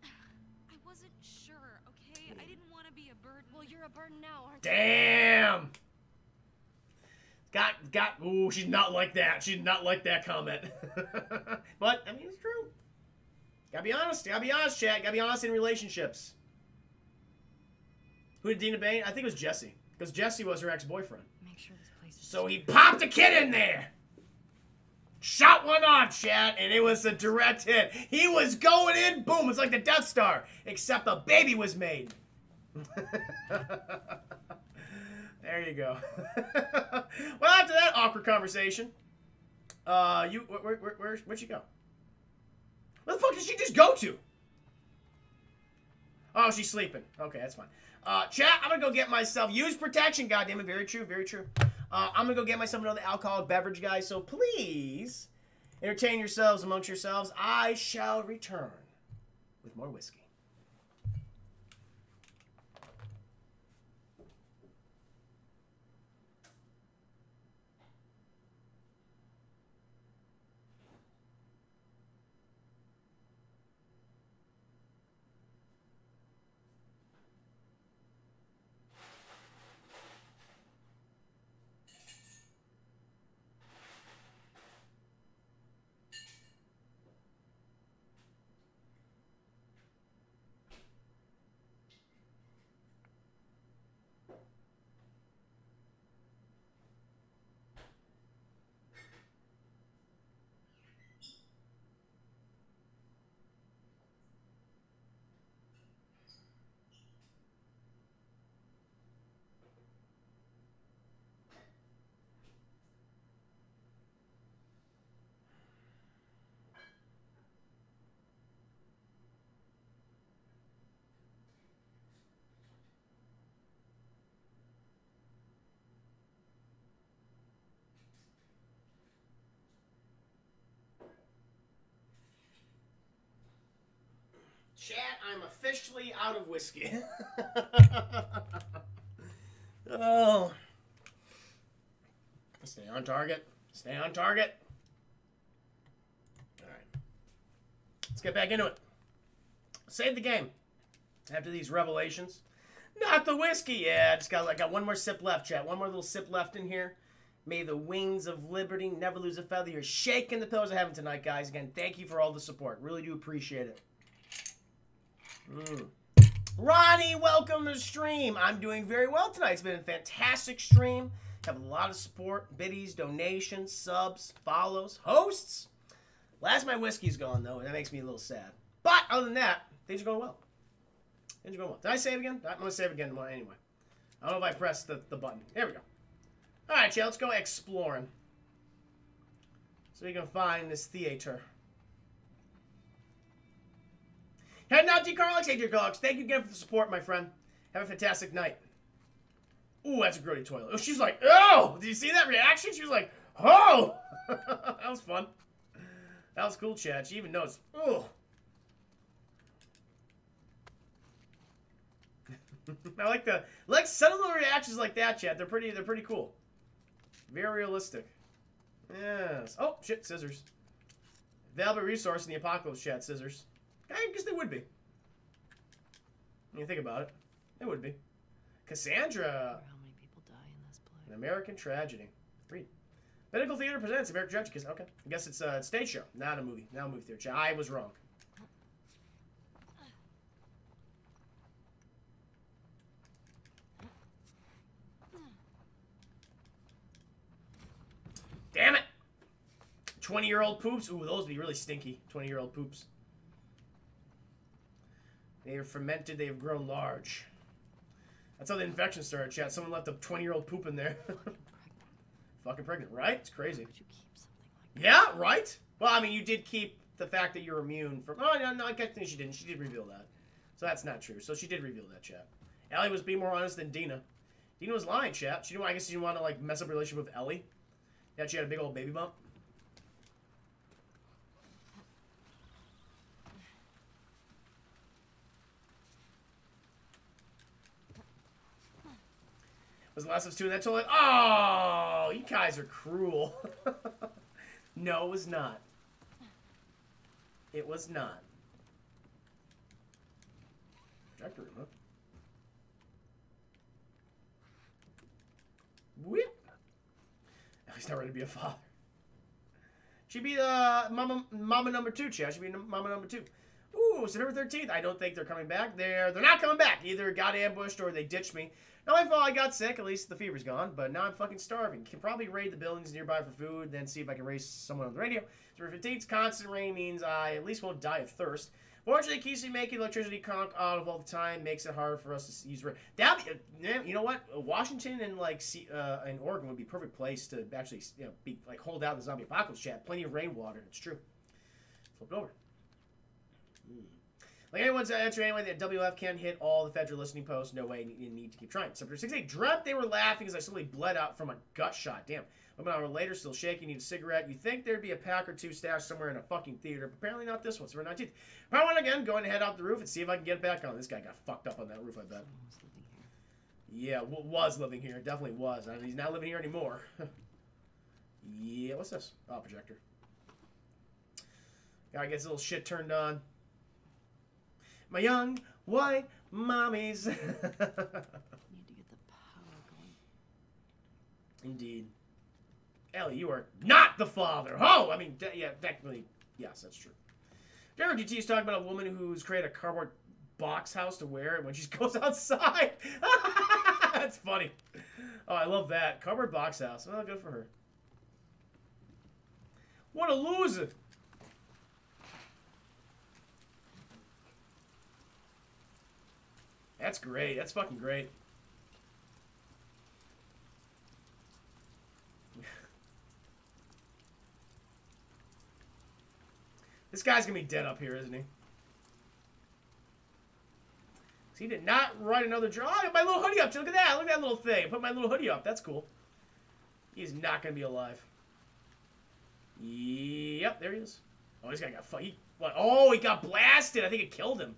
I wasn't sure, okay? I didn't want to be a burden. Well, you're a burden now, aren't you? Damn. Ooh, she's not like that. She's not like that comment. But, I mean, it's true. Gotta be honest. Gotta be honest, chat. Gotta be honest in relationships. Who did Dina Bain? I think it was Jesse. Because Jesse was her ex-boyfriend. Make sure this place is so he popped a kid in there. Shot one off, chat, and it was a direct hit. He was going in, boom. It's like the Death Star, except a baby was made. There you go. Well, after that awkward conversation, where'd she go? Where the fuck did she just go to? Oh, she's sleeping. Okay, that's fine. Chat, I'm gonna go get myself, use protection, goddammit, very true, very true. I'm gonna go get myself another alcoholic beverage, guys, so please entertain yourselves amongst yourselves. I shall return with more whiskey. Chat, I'm officially out of whiskey. Oh. Stay on target. Stay on target. All right. Let's get back into it. Save the game. After these revelations. Not the whiskey. Yeah, I got one more sip left, chat. One more little sip left in here. May the wings of liberty never lose a feather. You're shaking the pillows of heaven tonight, guys. Again, thank you for all the support. Really do appreciate it. Ronnie, welcome to the stream. I'm doing very well tonight. It's been a fantastic stream. Have a lot of support, biddies, donations, subs, follows, hosts. Last my whiskey's gone though, and that makes me a little sad. But other than that, things are going well. Things are going well. Did I save again? I'm gonna save again tomorrow anyway. I don't know if I pressed the button. There we go. All right, yeah, let's go exploring. So we can find this theater. Heading out to Carlix, hey dear Carlix. Thank you again for the support, my friend. Have a fantastic night. Ooh, that's a grody toilet. Oh, she's like, oh! Did you see that reaction? She was like, oh! That was fun. That was cool, Chad. She even knows. Oh. I like the some of the reactions like that, Chad. They're pretty cool. Very realistic. Yes. Oh shit, scissors. Valuable resource in the apocalypse, Chad. Scissors. I guess they would be. When you think about it, they would be. Cassandra. How many people die in this play? An American Tragedy. Read. Medical Theater presents American Tragedy. Okay. I guess it's a stage show, not a movie. Not a movie theater. I was wrong. Damn it! 20-year-old poops. Ooh, those would be really stinky. 20-year-old poops. They are fermented. They have grown large. That's how the infection started, chat. Someone left a 20-year-old poop in there. Fucking pregnant, right? It's crazy. Like yeah, right? Well, I mean, you did keep the fact that you're immune from... Oh, no, I think she didn't. She did reveal that. So that's not true. So she did reveal that, chat. Ellie was being more honest than Dina. Dina was lying, chat. She didn't, I guess she didn't want to, like, mess up her relationship with Ellie. Yeah, she had a big old baby bump. Was The Last of Us 2 and that told it? Oh, you guys are cruel. No, it was not. It was not. Tractor, huh? Whip. Oh, he's not ready to be a father. She'd be mama number two, chat. She'd be mama number two. Ooh, September 13th. I don't think they're coming back. They're not coming back. Either got ambushed or they ditched me. Not my fault I got sick. At least the fever's gone. But now I'm fucking starving. Can probably raid the buildings nearby for food. Then see if I can raise someone on the radio. September 15th. Constant rain means I at least won't die of thirst. Fortunately, Kesey making electricity conk out of all the time makes it hard for us to use rain. You know what? Washington and like and Oregon would be a perfect place to actually be like hold out the zombie apocalypse, chat. Plenty of rainwater. It's true. Flip it over. Like anyone's answering anyway that WF can hit all the feds are listening posts. No way, you need to keep trying. September 16th, dreamt they were laughing as I slowly bled out from a gut shot. Damn. I'm an hour later, still shaking, need a cigarette. You think there'd be a pack or two stashed somewhere in a fucking theater, but apparently not this one. September 19th. Power one again, going to head off the roof and see if I can get it back on. This guy got fucked up on that roof, I bet. Yeah, was living here. Definitely was. He's not living here anymore. Yeah, what's this? Oh, projector. Guy gets a little shit turned on. My young white mommies. Need to get the power going. Indeed. Ellie, you are not the father. Oh, I mean, yeah, technically, yes, that's true. Remember, GT is talking about a woman who's created a cardboard box house to wear it when she goes outside. That's funny. Oh, I love that. Cardboard box house. Well, good for her. What a loser. That's great. That's fucking great. This guy's gonna be dead up here, isn't he? He did not write another draw. Oh, I got my little hoodie up. Look at that. Look at that little thing. Put my little hoodie up. That's cool. He's not gonna be alive. Yep, there he is. Oh, this guy got fucked. Oh, he got blasted. I think it killed him.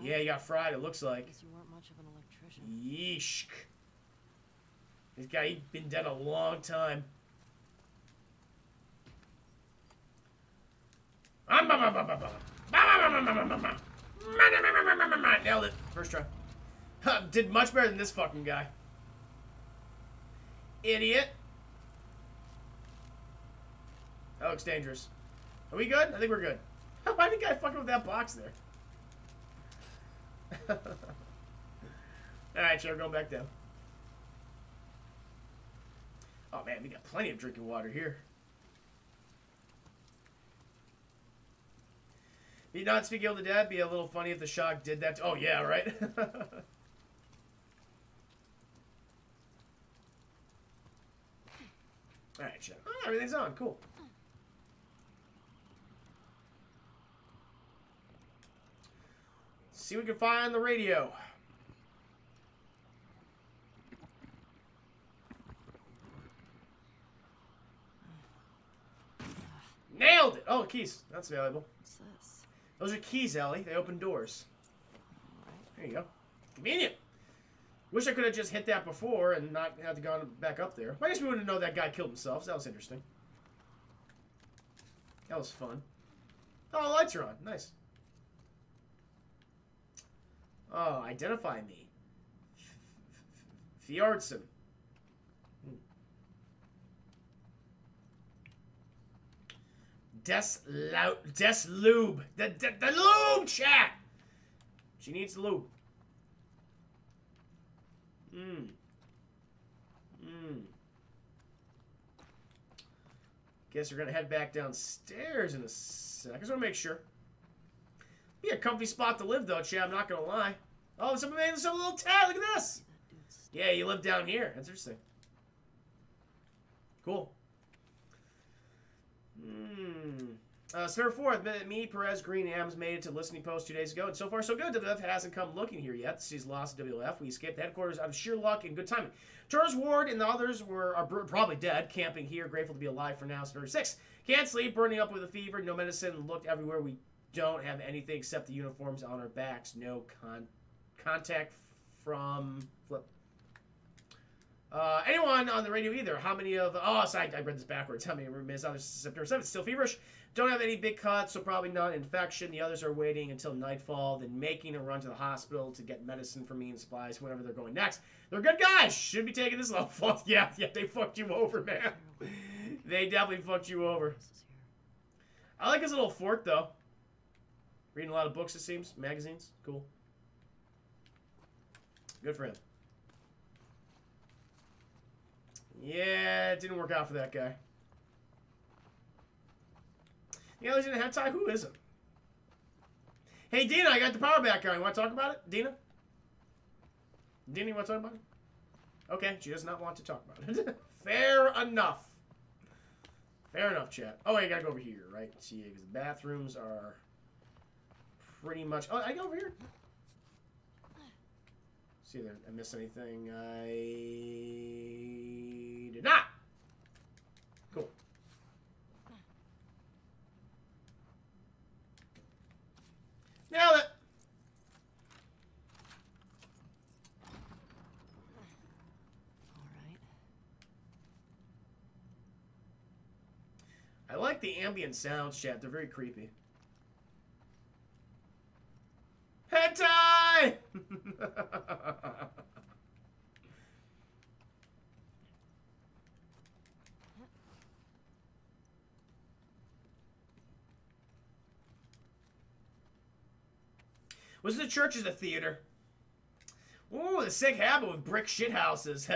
Yeah, you got fried, it looks like. You weren't much of an electrician. Yeesh. This guy, he'd been dead a long time. Nailed it. First try. Did much better than this fucking guy. Idiot. That looks dangerous. Are we good? I think we're good. Why did the guy fucking with that box there? Alright, so we're going back down. Oh man, we got plenty of drinking water here. Did not speak ill to dad, be a little funny if the shock did that. Oh yeah, right? Alright, shut up. Oh, everything's on, cool. See what we can find on the radio. Nailed it! Oh, keys. That's valuable. What's this? Those are keys, Ellie. They open doors. There you go. Convenient. Wish I could have just hit that before and not had to go back up there. I guess we wouldn't know that guy killed himself, so that was interesting. That was fun. Oh, the lights are on. Nice. Oh, identify me. Fjordson. Deslube. The lube, chat! She needs the lube. Guess we're gonna head back downstairs in a sec. I just wanna make sure. Be a comfy spot to live, though, chat. I'm not gonna lie. Oh, somebody made this a little tat. Look at this. Yeah, you live down here. That's interesting. Cool. September 4th, me, Perez, Green, Ams made it to listening post 2 days ago, and so far so good. WF hasn't come looking here yet. She's lost WF. We escaped the headquarters of sheer luck and good timing. Charles Ward and the others are probably dead, camping here, grateful to be alive for now. September 6th, can't sleep, burning up with a fever, no medicine, looked everywhere. We don't have anything except the uniforms on our backs. No contact from Flip. Anyone on the radio either? How many of... Oh, sorry, I read this backwards. How many is on September 7th? Still feverish. Don't have any big cuts, so probably not infection. The others are waiting until nightfall, then making a run to the hospital to get medicine for me and supplies, whenever they're going next. They're good guys. Should be taking this low. Yeah, they fucked you over, man. They definitely fucked you over. I like his little fork, though. Reading a lot of books, it seems. Magazines. Cool. Good for him. Yeah, it didn't work out for that guy. The others didn't have time. Who isn't? Hey, Dina, I got the power back on. You want to talk about it, Dina? Dina, you want to talk about it? Okay, she does not want to talk about it. Fair enough. Fair enough, chat. Oh, I got to go over here, right? See, because the bathrooms are pretty much... Oh, I go over here. See, there. I miss anything. I did not. Cool. Nailed it. All right. I like the ambient sounds, chat. They're very creepy. Hentai! Was the church as a theater? Ooh, the sick habit with brick shithouses.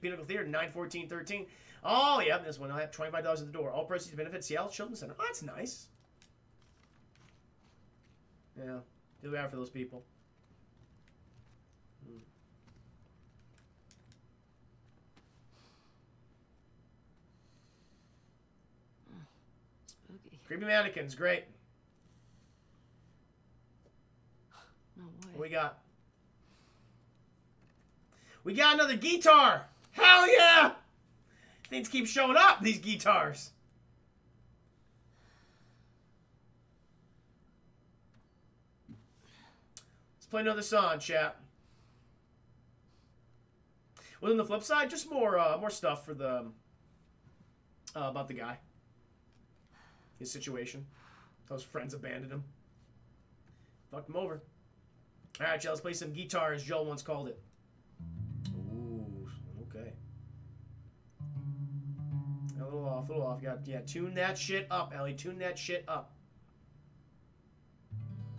Pinnacle Theater, 9/14/13. Oh, yeah, this one. I have $25 at the door. All proceeds benefit Seattle Children's Center. Oh, that's nice. Yeah. Do we have for those people? Hmm. Spooky. Creepy mannequins, great. No way. What we got? We got another guitar! Hell yeah! Things keep showing up, these guitars. Play another song, chat. Well, on the flip side, just more stuff for the about the guy, his situation. Those friends abandoned him, fucked him over. All right, y'all, let's play some guitar, as Joel once called it. Ooh, okay. A little off, a little off. You got, yeah, tune that shit up, Ellie. Tune that shit up.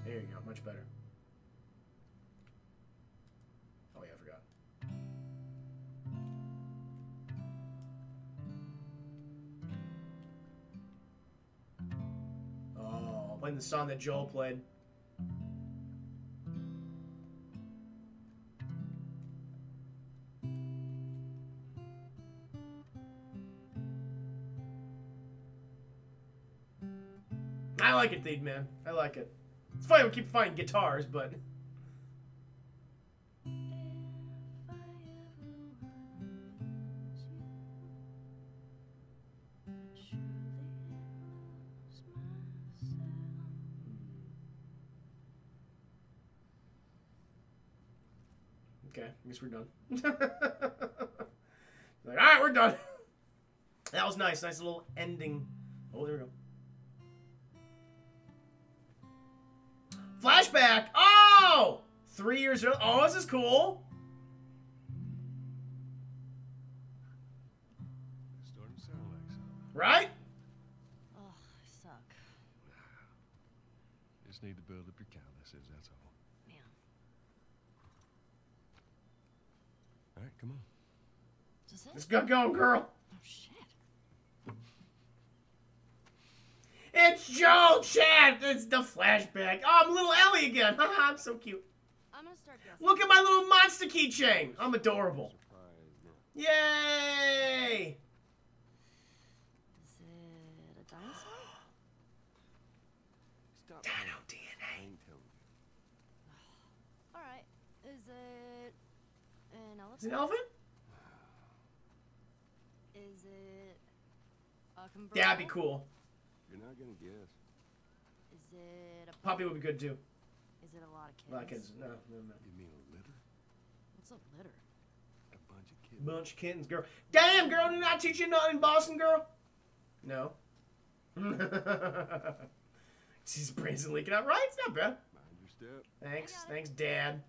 There you go, much better. Playing the song that Joel played. I like it, dude, man. I like it. It's funny we keep finding guitars, but... I guess we're done. Like, all right, we're done. That was nice. Nice little ending. Oh, there we go. Flashback. Oh! 3 years early. Oh, this is cool. Right? Oh, I suck. Just need to build up your calluses, that's all. All right, come on. Let's go, girl. Oh, shit. It's Joel, chat. It's the flashback. Oh, I'm little Ellie again. Haha, I'm so cute. I'm gonna start guessing. Look at my little monster keychain. I'm adorable. Yay! Is it a dinosaur? Stop. Dino DNA. All right. Is it an elephant? Is it an elephant? Is it a convertible? Yeah, that'd be cool. You're not gonna guess. Is it a puppy? Would be good too. Is it a lot of kids? A lot of kids. No, no, no. You mean a litter? What's a litter? A bunch of kittens. Bunch of kittens, girl. Damn, girl, did I teach you nothing in Boston, girl? No. She's brains leaking out. Right? It's not bad. Mind your step. Thanks. Thanks, Dad.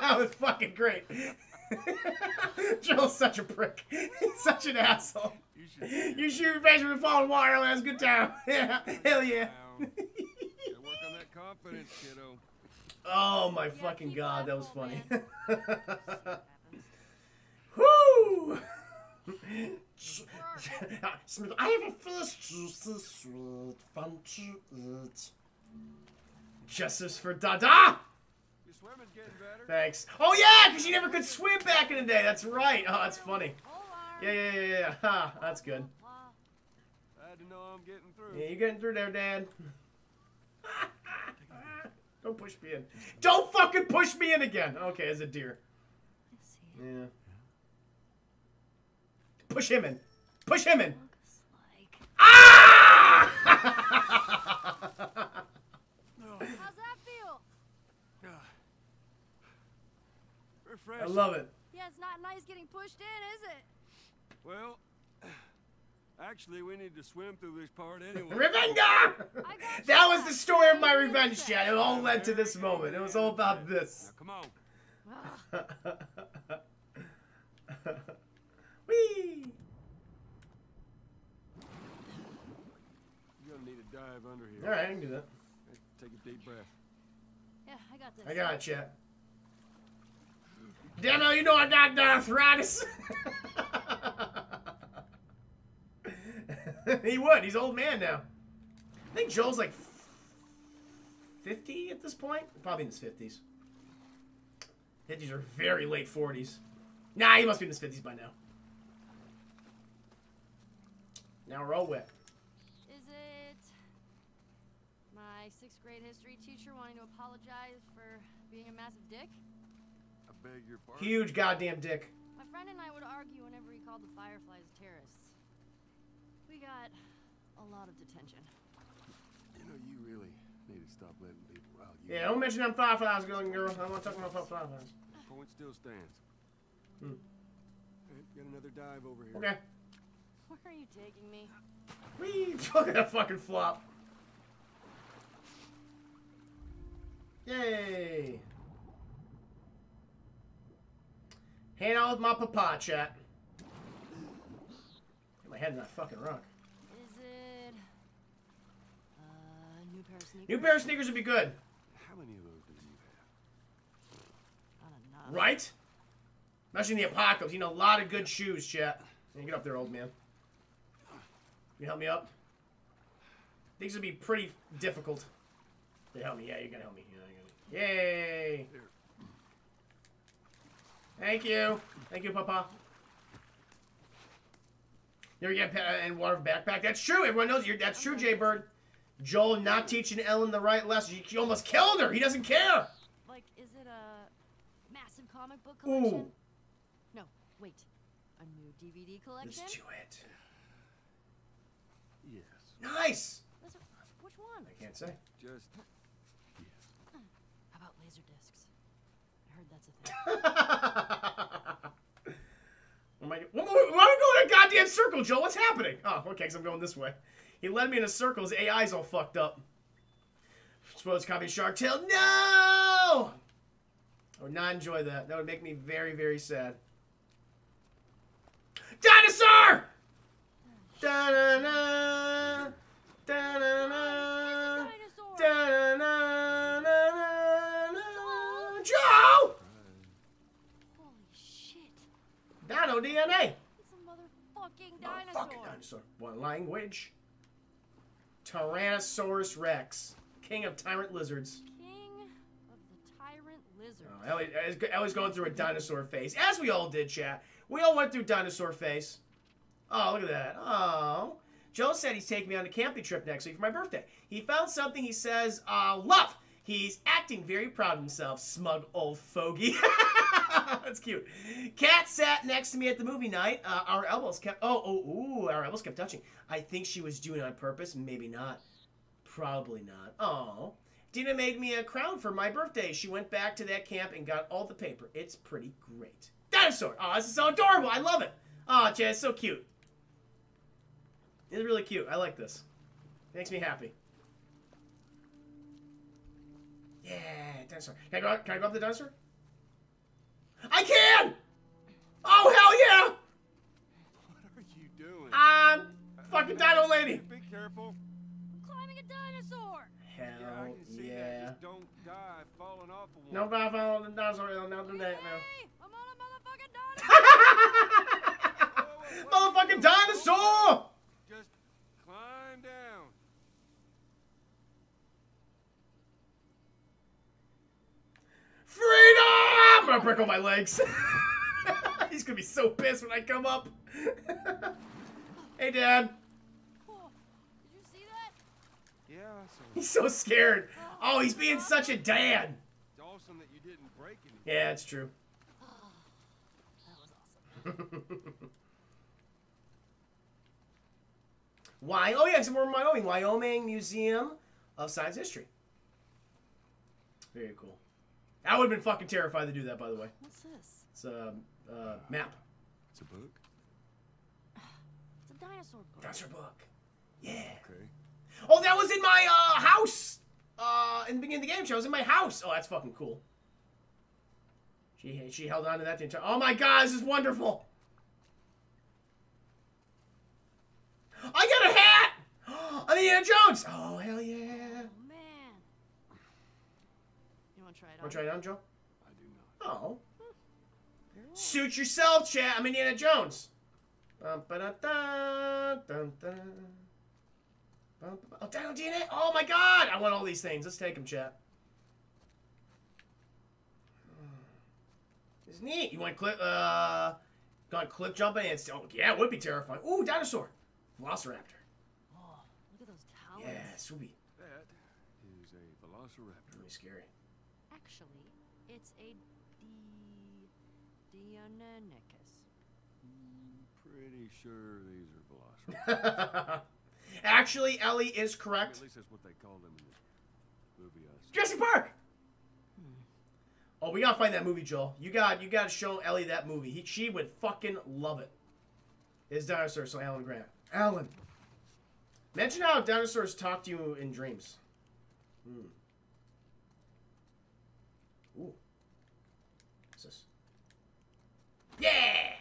That was fucking great. Joel's such a prick. He's such an asshole. You shoot your face when you fall in water. That's a good time. Yeah. Hell yeah. Gotta work on that confidence, kiddo. Oh my fucking god, that was funny. Whoo! I have a fish juices fun to eat. Justice for Dada! Your swimming's getting better. Thanks. Oh yeah, because you never could swim back in the day. That's right. Oh, that's funny. Yeah. Ha, that's good. Glad to know I'm getting through. Yeah, you're getting through there, Dad. Don't push me in. Don't fucking push me in again. Okay, as a deer. Yeah. Push him in. Push him in. Ah! How's that feel? Refreshing. I love it. Yeah, it's not nice getting pushed in, is it? Well, actually, we need to swim through this part anyway. Revenger! That was the story of my revenge chat. It all led to this moment. It was all about this. Now, come on. Whee! You're gonna need a dive under here. All right, I can do that. Take a deep breath. Yeah, I got this. I got it, chat. Dano, you know I got arthritis. He would. He's an old man now. I think Joel's like 50 at this point. Probably in his 50s. 50s are very late 40s. Nah, he must be in his 50s by now. Now we're all wet. Is it my 6th grade history teacher wanting to apologize for being a massive dick? I beg your pardon. Huge goddamn dick. My friend and I would argue whenever he called the Fireflies terrorists. We got a lot of detention. You know, you really need to stop letting people out. Yeah, don't mention them Fireflies, girl. I want to talk about Fireflies. Point still stands. Hmm. Got another dive over here. Okay. Where are you taking me? Wee! Look at that fucking flop. Yay! Hang out with my papa, chat. My head in that fucking rock. Is it a new pair of sneakers? New pair of sneakers would be good. How many of those do you have? Not enough. Right? Especially in the apocalypse. You know, a lot of good shoes, chat. And get up there, old man. Can you help me up? These would be pretty difficult. They help me. Yeah, you're gonna help me. Yeah, yay! Thank you. Thank you, Papa. Never get and water backpack. That's true. Everyone knows you. That's true, Jaybird. Joel not teaching Ellen the right lesson. You almost killed her. He doesn't care. Like, is it a massive comic book collection? Ooh. No, wait. A new DVD collection? Let's do it. Yes. Nice. Which one? I can't say. Just. Yes. How about laser discs? I heard that's a thing. Why am I going in a goddamn circle, Joel? What's happening? Oh, okay, because I'm going this way. He led me in a circle. His AI's all fucked up. Supposed to copy Shark Tale. No! I would not enjoy that. That would make me very, very sad. Dinosaur! Da-na-na! Da-na-na! Da-na-na-na-na-na! Joe! Dino DNA. It's a motherfucking dinosaur. Motherfucking dinosaur. What language? Tyrannosaurus Rex, king of tyrant lizards. King of the tyrant Lizards. Oh, Ellie's going through a dinosaur phase, as we all did, chat. We all went through dinosaur phase. Oh, look at that. Oh. Joe said he's taking me on a camping trip next week for my birthday. He found something he says, love. He's acting very proud of himself, smug old fogey. That's cute. Kat sat next to me at the movie night. Our elbows kept, our elbows kept touching. I think she was doing it on purpose. Maybe not. Probably not. Oh. Dina made me a crown for my birthday. She went back to that camp and got all the paper. It's pretty great. Dinosaur. Oh, this is so adorable. I love it. Oh, Jay, it's so cute. It's really cute. I like this. It makes me happy. Yeah, dinosaur. Can I go up the dinosaur? I can! Oh, hell yeah! What are you doing? I'm fucking dino lady. Be careful. Climbing a dinosaur. Hell yeah. Just don't die falling off of one. Don't die falling off the dinosaur. I'll not do that now. I'm on a motherfucking dinosaur. Motherfucking dinosaur! Just climb down. Freedom! I'm gonna break all my legs. He's gonna be so pissed when I come up. Hey, Dad. Oh, did you see that? Yeah, I saw it. He's so scared. Oh, he's being such a dad. It's awesome that you didn't break anything. Yeah, it's true. Oh, that was awesome. Why? Oh, yeah, so we're in Wyoming. Wyoming Museum of Science History. Very cool. I would have been fucking terrified to do that, by the way. What's this? It's a map. It's a book? It's a dinosaur book. Dinosaur book. Yeah. Okay. Oh, that was in my house in the beginning of the game show. It was in my house. Oh, that's fucking cool. She held on to that the entire... Oh, my God, this is wonderful. I got a hat! I'm Indiana Jones! Oh, hell yeah. Oh, man. You want to try it on? Want to try it on, Joe? I do not. Oh. Yeah. Suit yourself, chat. I'm Indiana Jones. Oh, Dino DNA? Oh, my God. I want all these things. Let's take them, chat. This is neat. You want cliff jumping? Oh, yeah, it would be terrifying. Ooh, dinosaur. Velociraptor. Oh, look at those towers. Yeah, Subi. That is a velociraptor. Really scary. Actually, it's a Deinonychus. Pretty sure these are velociraptors. Actually, Ellie is correct. At least that's what they call them in the movie. Jurassic Park. Oh, we gotta find that movie, Joel. You gotta show Ellie that movie. She would fucking love it. It's dinosaurs, so Alan Grant. Alan, mention how dinosaurs talk to you in dreams. Ooh. What's this? Yeah!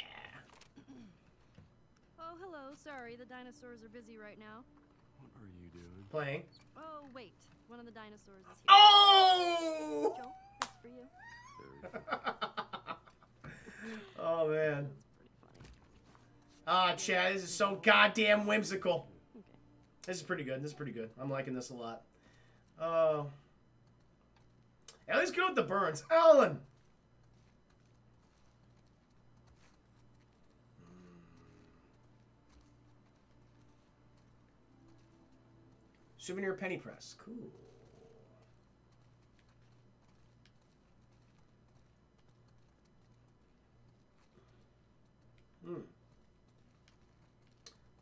Oh, hello. Sorry, the dinosaurs are busy right now. What are you doing? Playing. Oh, wait. One of the dinosaurs is here. Oh! Joel, that's for you. Oh, man. Ah, Chad, this is so goddamn whimsical. Okay. This is pretty good. This is pretty good. I'm liking this a lot. At least go with the burns. Alan! Souvenir penny press. Cool.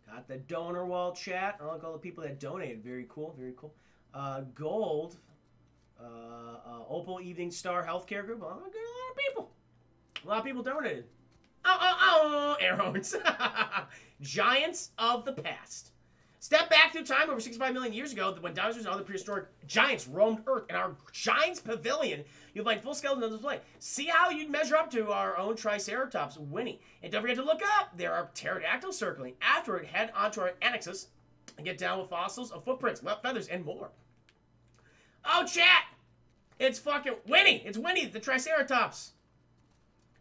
Got the donor wall, chat. I like all the people that donated. Very cool, very cool. Gold, Opal Evening Star Healthcare Group. Oh, a lot of people. A lot of people donated. Oh, oh, oh, arrows. Giants of the past. Step back through time over 65 million years ago when dinosaurs and other prehistoric giants roamed Earth. In our Giants Pavilion, you'll find full skeletons on display. See how you'd measure up to our own Triceratops, Winnie. And don't forget to look up. There are pterodactyls circling. Afterward, head onto our annexes and get down with fossils of footprints, feathers, and more. Oh, chat! It's fucking Winnie! It's Winnie, the Triceratops.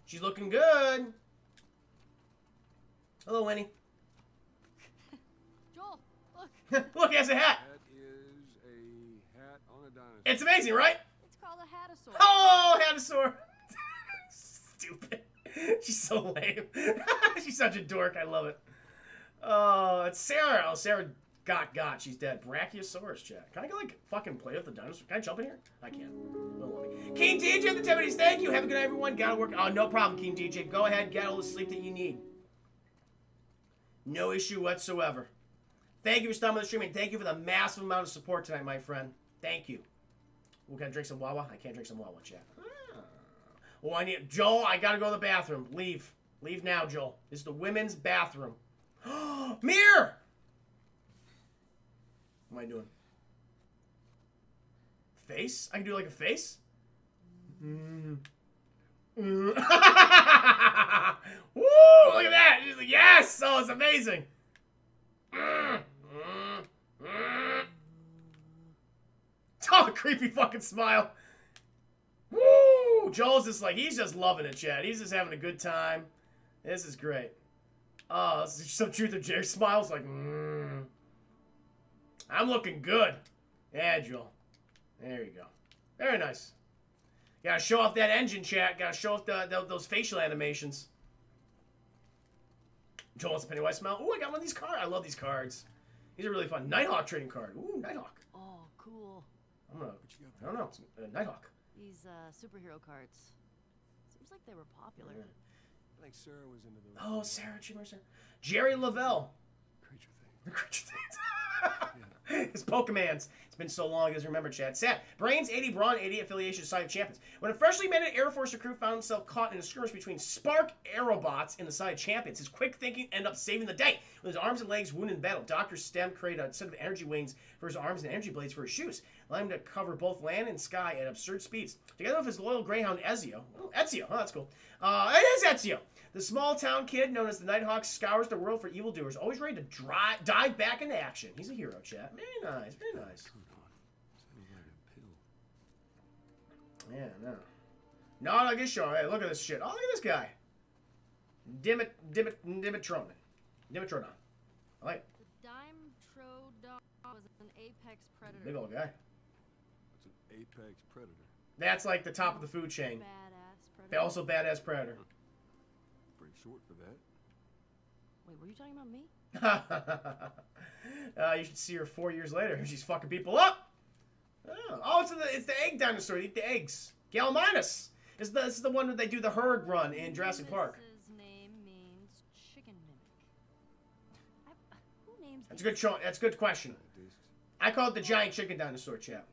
She's looking good. Hello, Winnie. Look, he has a hat. That is a hat on a dinosaur. It's amazing, right? It's called a hatasaur. Oh, hatasaur. She's so lame. She's such a dork. I love it. Oh, it's Sarah. Oh, Sarah got. She's dead. Brachiosaurus chat. Can I go, like, fucking play with the dinosaur? Can I jump in here? I can. King DJ of the Timonies, thank you. Have a good night, everyone. Gotta work. Oh, no problem, King DJ. Go ahead. Get all the sleep that you need. No issue whatsoever. Thank you for stopping by the stream, and thank you for the massive amount of support tonight, my friend. Thank you. Well, can I drink some Wawa? I can't drink some Wawa, chat. Well, I need... Joel, I gotta go to the bathroom. Leave. Leave now, Joel. This is the women's bathroom. Mirror! What am I doing? Face? I can do, like, a face? Woo! Look at that! She's like, yes! Oh, it's amazing! Oh, creepy fucking smile. Woo! Joel's just like, he's just loving it, chat. He's just having a good time. This is great. Oh, this is some truth of Jerry smiles like, I'm looking good. Yeah, Joel. There you go. Very nice. Gotta show off that engine, chat. Gotta show off those facial animations. Joel wants a Pennywise smile. Ooh, I got one of these cards. I love these cards. These are really fun. Nighthawk trading card. Ooh, Nighthawk. Oh, cool. I don't know. It's a Nighthawk. These superhero cards. Seems like they were popular. Yeah. I think Sarah was into the... Oh, Sarah, Jimmerson. Jerry Lavelle. Creature thing. The creature things. Yeah. It's Pokemans. It's been so long, I just remember, Chad. Sad. Brains 80, Brawn 80, affiliation Sonic Champions. When a freshly minted Air Force recruit found himself caught in a skirmish between Spark Aerobots and the Sonic Champions, his quick thinking ended up saving the day. With his arms and legs wounded in battle, Dr. Stem created a set of energy wings for his arms and energy blades for his shoes, allowing him to cover both land and sky at absurd speeds. Together with his loyal greyhound Ezio. Oh, Ezio. Oh, that's cool. It is Ezio. The small-town kid known as the Nighthawk scours the world for evildoers, always ready to dive back into action. He's a hero, chat. Very nice, very nice. Yeah, no. Not like a show. Hey, look at this shit. Oh, look at this guy. Dimitrodon. Dimitrodon. I like it. The Dimetrodon was an apex predator. Big old guy. It's an apex predator. That's like the top of the food chain. They also badass predator. Short for that. Wait, were you talking about me? You should see her 4 years later. She's fucking people up. Oh, it's the egg dinosaur. Eat the eggs. Gallimimus. This is the one that they do the herd run in Jurassic Park. His name means chicken mimic. Who names? That's a good choice. That's a good question. I call it the giant chicken dinosaur, chap.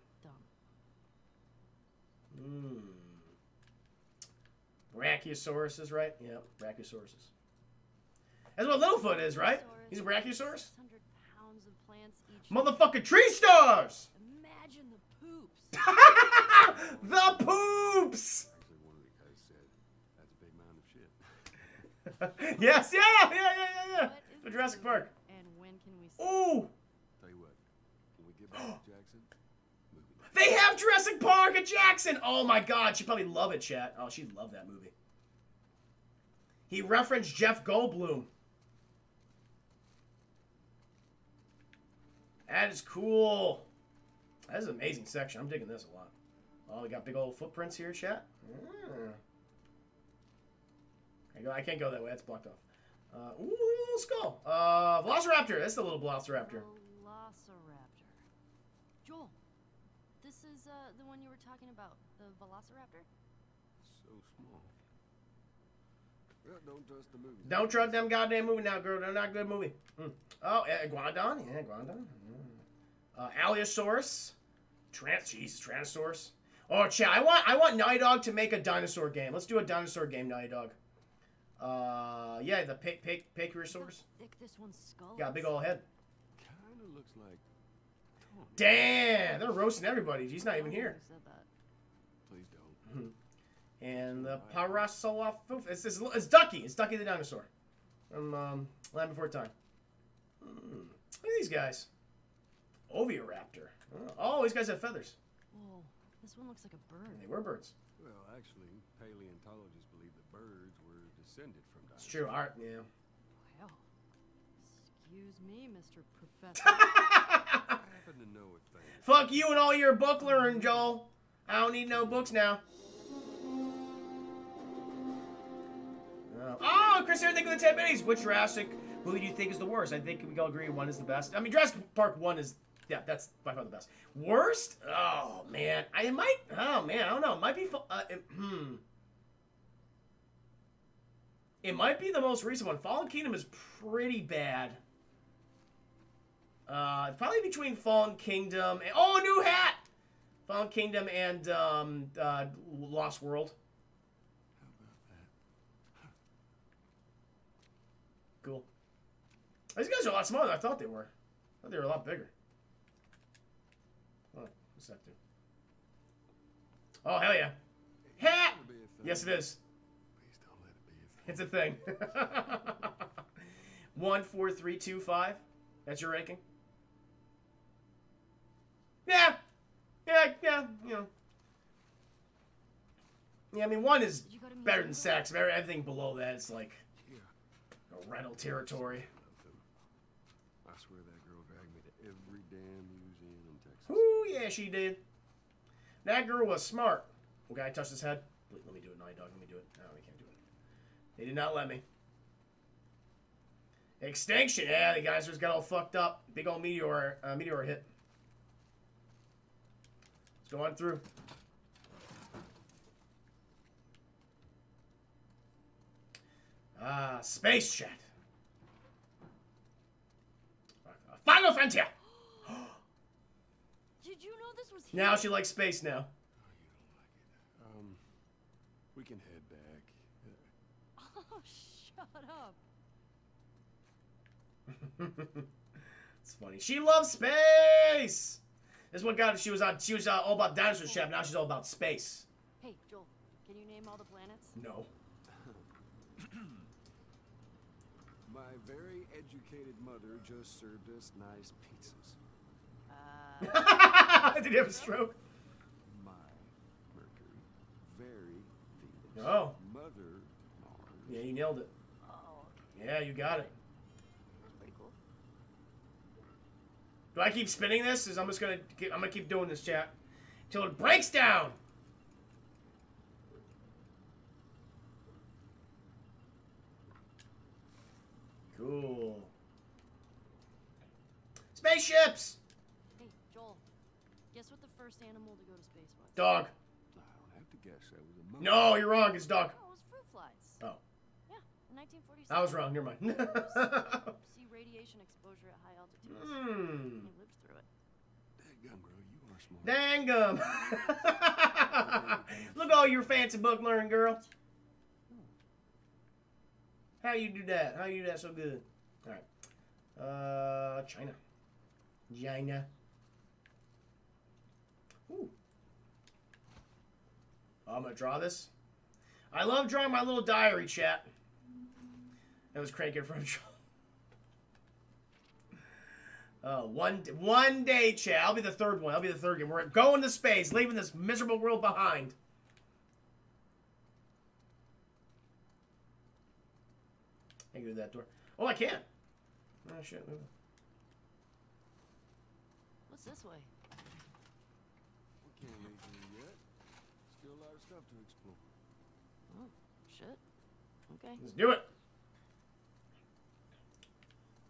Brachiosaurus is right. Yeah, Brachiosaurus. That's what Littlefoot is, right? He's a Brachiosaurus. Motherfucking tree stars! Imagine the poops. The poops! Yes, yeah. The Jurassic Park. And when can we see? Ooh! Tell you what, can we get back to Jackson? They have Jurassic Park at Jackson! Oh my god, she'd probably love it, chat. Oh, she'd love that movie. He referenced Jeff Goldblum. That is cool. That is an amazing section. I'm digging this a lot. Oh, we got big old footprints here, chat. I can't go that way. That's blocked off. Ooh, little skull. Velociraptor. That's the little Velociraptor. Joel. This is the one you were talking about, the Velociraptor? So small. Well, don't trust the movie. Don't trust them goddamn movie now, girl. They're not a good movie. Oh, Iguanodon. Yeah, Iguanodon. Allosaurus. Tyrannosaurus. Oh, chat. I want Naughty Dog to make a dinosaur game. Let's do a dinosaur game, Naughty Dog. Yeah, the Pachyriosaurus. Thick this one's skull. Got a big old head. Kind of looks like... Damn, they're roasting everybody. He's not even here. Please don't. And the Parasaurolophus. It's Ducky. It's Ducky the dinosaur from Land Before Time. Look at these guys. Ovioraptor. Oh, these guys have feathers. Whoa, this one looks like a bird. They were birds. Well, actually, paleontologists believe that birds were descended from dinosaurs. It's true. Art, yeah. Well, excuse me, Mr. Professor. To know it, fuck you and all your book learning, Joel. I don't need no books now. Chris here, thank you for the 10 minis. Which Jurassic movie do you think is the worst? I think we all agree one is the best. I mean, Jurassic Park 1 is, yeah, that's by far the best. Worst? Oh, man. I don't know. It might be, it might be the most recent one. Fallen Kingdom is pretty bad. Probably between Fallen Kingdom and, oh, new hat! Fallen Kingdom and, Lost World. Cool. These guys are a lot smaller than I thought they were. I thought they were a lot bigger. Oh, what's that do? Oh, hell yeah. Hat! Yes, it is. Please don't let it be a thing. It's a thing. 1, 4, 3, 2, 5. That's your ranking? Yeah. Yeah, you know. Yeah, I mean, 1 is better than 6. Everything below that is like... rental territory. I swear that girl dragged me to every damn museum in Texas. Ooh, yeah, she did. That girl was smart. Okay, I touched his head. Let me do it, Naughty Dog. Let me do it. No, we can't do it. They did not let me. Extinction. Yeah, the geysers got all fucked up. Big old meteor hit. Let's go on through. Ah, space chat. Final Frontier! Did you know this was here? Now she likes space now. Oh, you don't like it. We can head back. Oh, shut up. It's funny. She loves space! This one got, she was all about dinosaur shit, now she's all about space. Hey, Joel, can you name all the planets? No. My very educated mother just served us nice pizzas. Did he have a stroke? My Mercury, very Venus. Oh. Mother Mars. Yeah, you nailed it. Oh. Yeah, you got it. That's pretty cool. Do I keep spinning this? Is I'm gonna keep doing this, chat, till it breaks down. Cool. Spaceships! Hey, Joel. Guess what the first animal to go to space was? Dog. I don't have to guess. That was a monkey. No, you're wrong. It's dog. No, it was fruit flies. Oh. Yeah, in 1947. I was wrong. Never mind. See radiation exposure at high altitudes. Mm. He lived through it. Dang, bro. You are smart. Dang, look at all your fancy book learning, girl. How you do that? How you do that so good? All right. China. China. Ooh. Oh, I'm going to draw this. I love drawing my little diary, chat. That was cranking from Sean. One day, chat. I'll be the third one. I'll be the third game. We're going to space, leaving this miserable world behind. I can go to that door. Oh, I can. Oh, shit. What's this way? We can't leave here yet. Still a lot of stuff to explore. Oh, shit. Okay. Let's do it.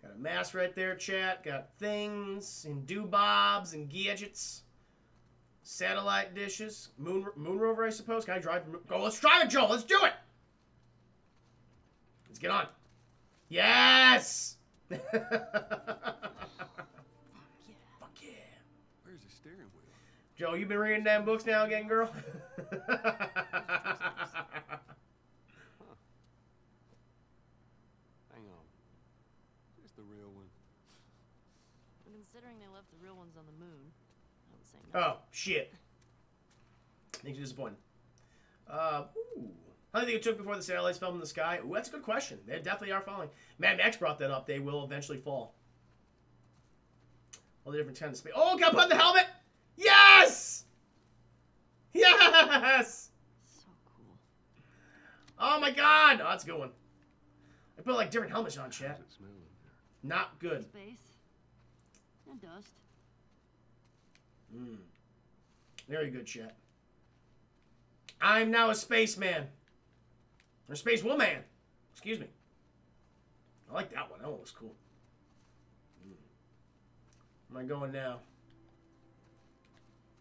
Got a mask right there, chat. Got things and doobobs and gadgets. Satellite dishes. Moon rover, I suppose. Can I drive? Go, let's drive it, Joel. Let's do it. Let's get on. Yes! Fuck yeah. Fuck yeah. Where's the steering wheel? Joe, you been reading damn books now again, girl? Huh. Hang on. Where's the real one? Well, considering they left the real ones on the moon, I would say no. Oh, shit. Thanks for disappointing. Ooh. How do you think it took before the satellites fell in the sky? Ooh, that's a good question. They definitely are falling. Mad Max brought that up. They will eventually fall. All the different kinds of space. Oh, got put in the helmet! Yes! Yes! So cool. Oh my god! Oh, that's a good one. I put like different helmets on, chat. Not good. Space and dust. Mm. Very good, chat. I'm now a spaceman. Or space woman. Excuse me. I like that one. That one was cool. Am I going now?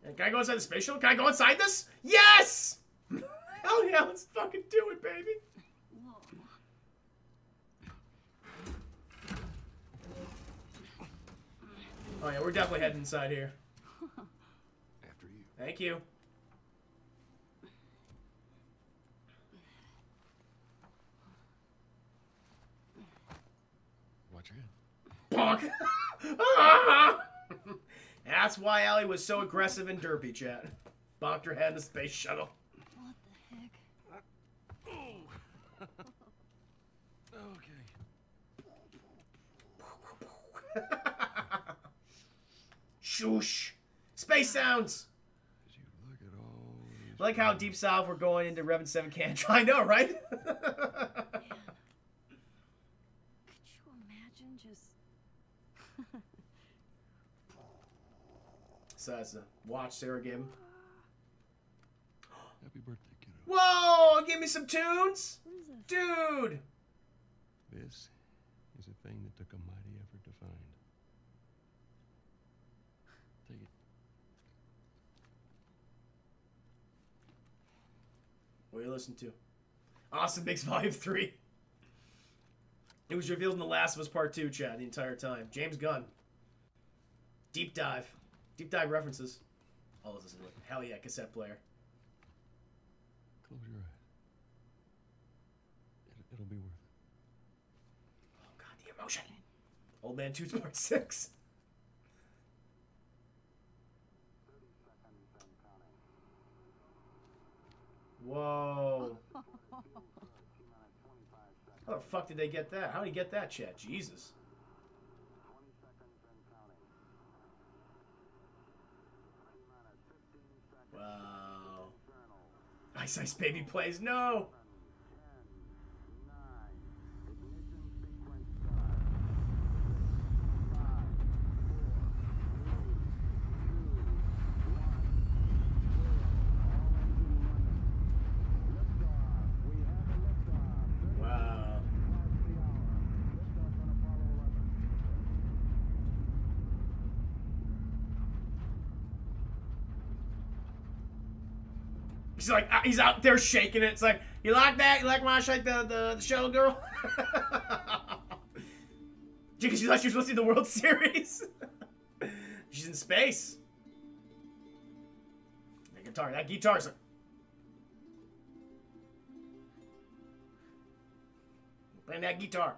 And can I go inside the space shuttle? Can I go inside this? Yes! Hell yeah, let's fucking do it, baby. Oh yeah, we're definitely heading inside here. After you. Thank you. Watch your hand. Bonk! Ah! That's why Allie was so aggressive in Derpy chat. Bonked her head in the space shuttle. What the heck? Okay. Shoosh! Space sounds! You look at all I like how deep south we're going into Revan 7 Cantra. I know, right? Man. Could you imagine just... So that's a watch Sarah gave him. Happy birthday, kiddo. Whoa! Give me some tunes? Dude! This is a thing that took a mighty effort to find. Take it. What do you listen to? Awesome Mix Volume 3. It was revealed in The Last of Us Part II, Chad, the entire time. James Gunn. Deep dive. Deep dive references. Oh, this is like, hell yeah, cassette player. Close your eyes. It'll be worth it. Oh god, the emotion. Old Man 2's Part 6. Whoa. How the fuck did they get that? How did he get that, chat? Jesus. Wow. Ice Ice Baby plays. No! He's like, he's out there shaking it. It's like, you like that? You like when I shake the shuttle girl? Because she thought she was supposed to see the World Series. She's in space. That guitar, that guitar's like... Playing that guitar.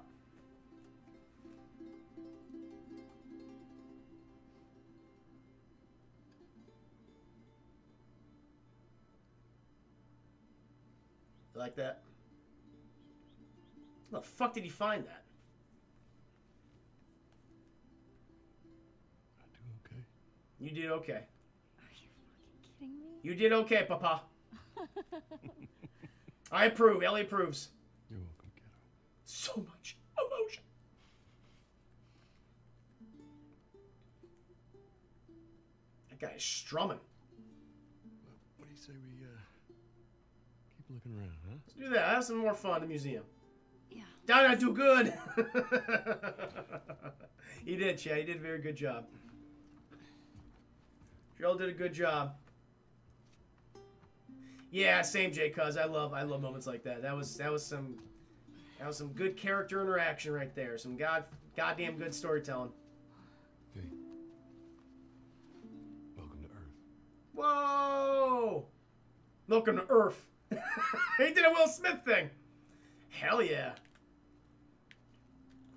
Like that. How the fuck did he find that? I do okay. You did okay. Are you fucking kidding me? You did okay, Papa. I approve. Ellie approves. You're welcome, kiddo. So much emotion. That guy is strumming. Well, what do you say we looking around, huh? Let's do that. Have some more fun in the museum. Yeah. Did I do good? You did, Chad. You did a very good job. Joel did a good job. Yeah, same, Jay. Cuz I love moments like that. That was some good character interaction right there. Some goddamn good storytelling. Hey. Welcome to Earth. Whoa! Welcome to Earth. He did a Will Smith thing. Hell yeah.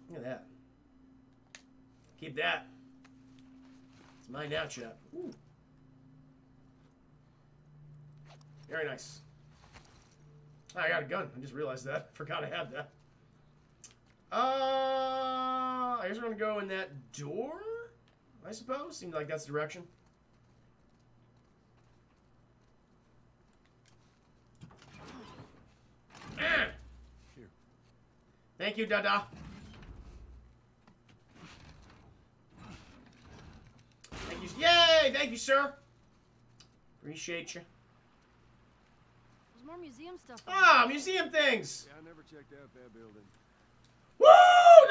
Look at that. Keep that. It's mine now, chap. Ooh. Very nice. Oh, I got a gun. I just realized that. Forgot I had that. I guess we're going to go in that door? I suppose. Seems like that's the direction. Here. Thank you, Dada. Thank you. Yay! Thank you, sir. Appreciate you. There's more museum stuff. Ah, museum things. Yeah, I never checked out that building. Woo!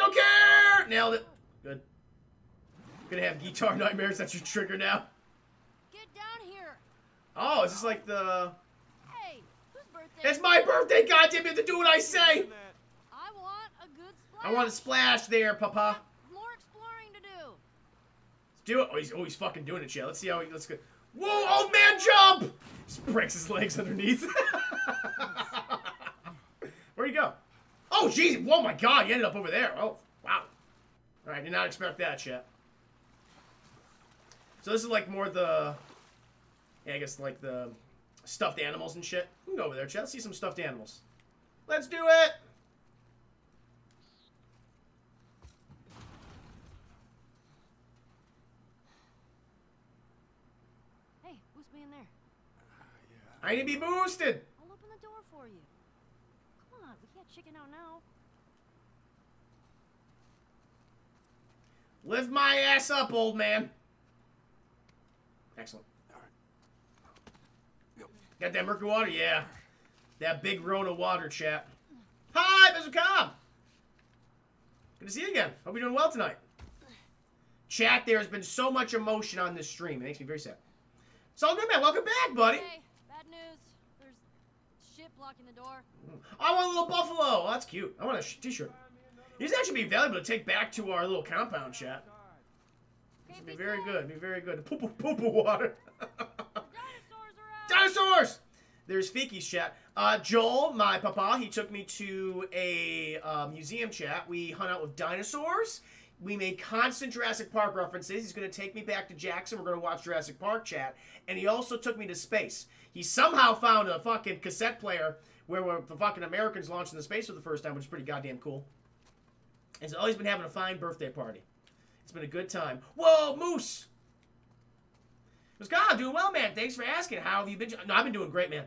No don't care! Nailed it. Good. I'm gonna have guitar nightmares. That's your trigger now. Get down here. Oh, is this like the... Hey, whose birthday? It's my birthday, goddamn it, to do what I say! I want a good splash. I want a splash there, Papa. More exploring to do. Let's do it. Oh, he's fucking doing it, yeah. Let's see how he... Let's go. Whoa, old man, jump! Just breaks his legs underneath. Where'd he go? Oh, jeez. Oh, my God. He ended up over there. Oh, wow. All right. Did not expect that shit. So this is like more the... Yeah, I guess like the stuffed animals and shit. We can go over there, chat. Let's see some stuffed animals. Let's do it! Hey, boost me in there. Yeah. I need to be boosted! I'll open the door for you. Come on, we can't chicken out now. Lift my ass up, old man. Excellent. Got that murky water? Yeah. That big Rona water, chap. Hi, Mr. Cobb! Good to see you again. Hope you're doing well tonight. Chat, there's been so much emotion on this stream. It makes me very sad. It's all good, man. Welcome back, buddy. Hey, bad news. There's shit blocking the door. I want a little buffalo. Oh, that's cute. I want a t-shirt. These actually be valuable to take back to our little compound, chat. This would be very good. Be very good. Poo-poo-poo-poo water. Dinosaurs! There's Fiki's chat. Joel, my papa, he took me to a museum chat. We hung out with dinosaurs. We made constant Jurassic Park references. He's going to take me back to Jackson. We're going to watch Jurassic Park chat. And he also took me to space. He somehow found a fucking cassette player where the fucking Americans launched into space for the first time, which is pretty goddamn cool. And so, oh, he's been having a fine birthday party. It's been a good time. Whoa, Moose! What's going on? Doing well, man. Thanks for asking. How have you been? No, I've been doing great, man.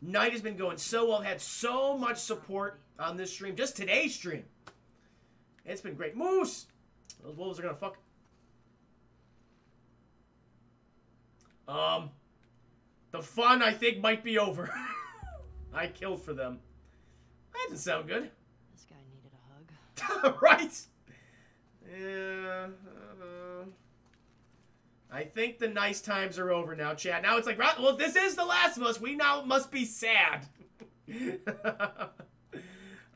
Night has been going so well. I've had so much support on this stream. Just today's stream. It's been great. Moose! Those wolves are going to fuck. The fun, I think, might be over. I killed for them. That doesn't sound good. This guy needed a hug. Right? Yeah. I think the nice times are over now, chat. Now it's like, well, this is The Last of Us. We now must be sad.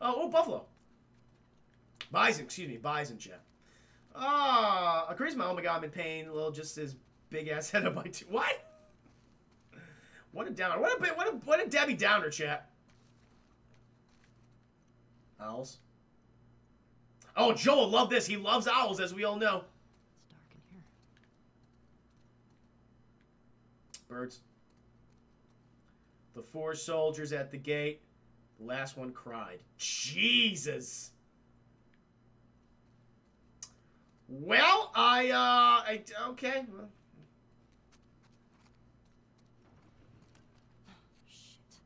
Oh, buffalo. Bison, excuse me. Bison, chat. Ah, a charisma. Oh, my God, I'm in pain. A little just his big-ass head of my two. What? What a downer. What a Debbie Downer, chat. Owls. Oh, Joel loved this. He loves owls, as we all know. Birds. The four soldiers at the gate. The last one cried. Jesus. Well, okay. Well. Shit.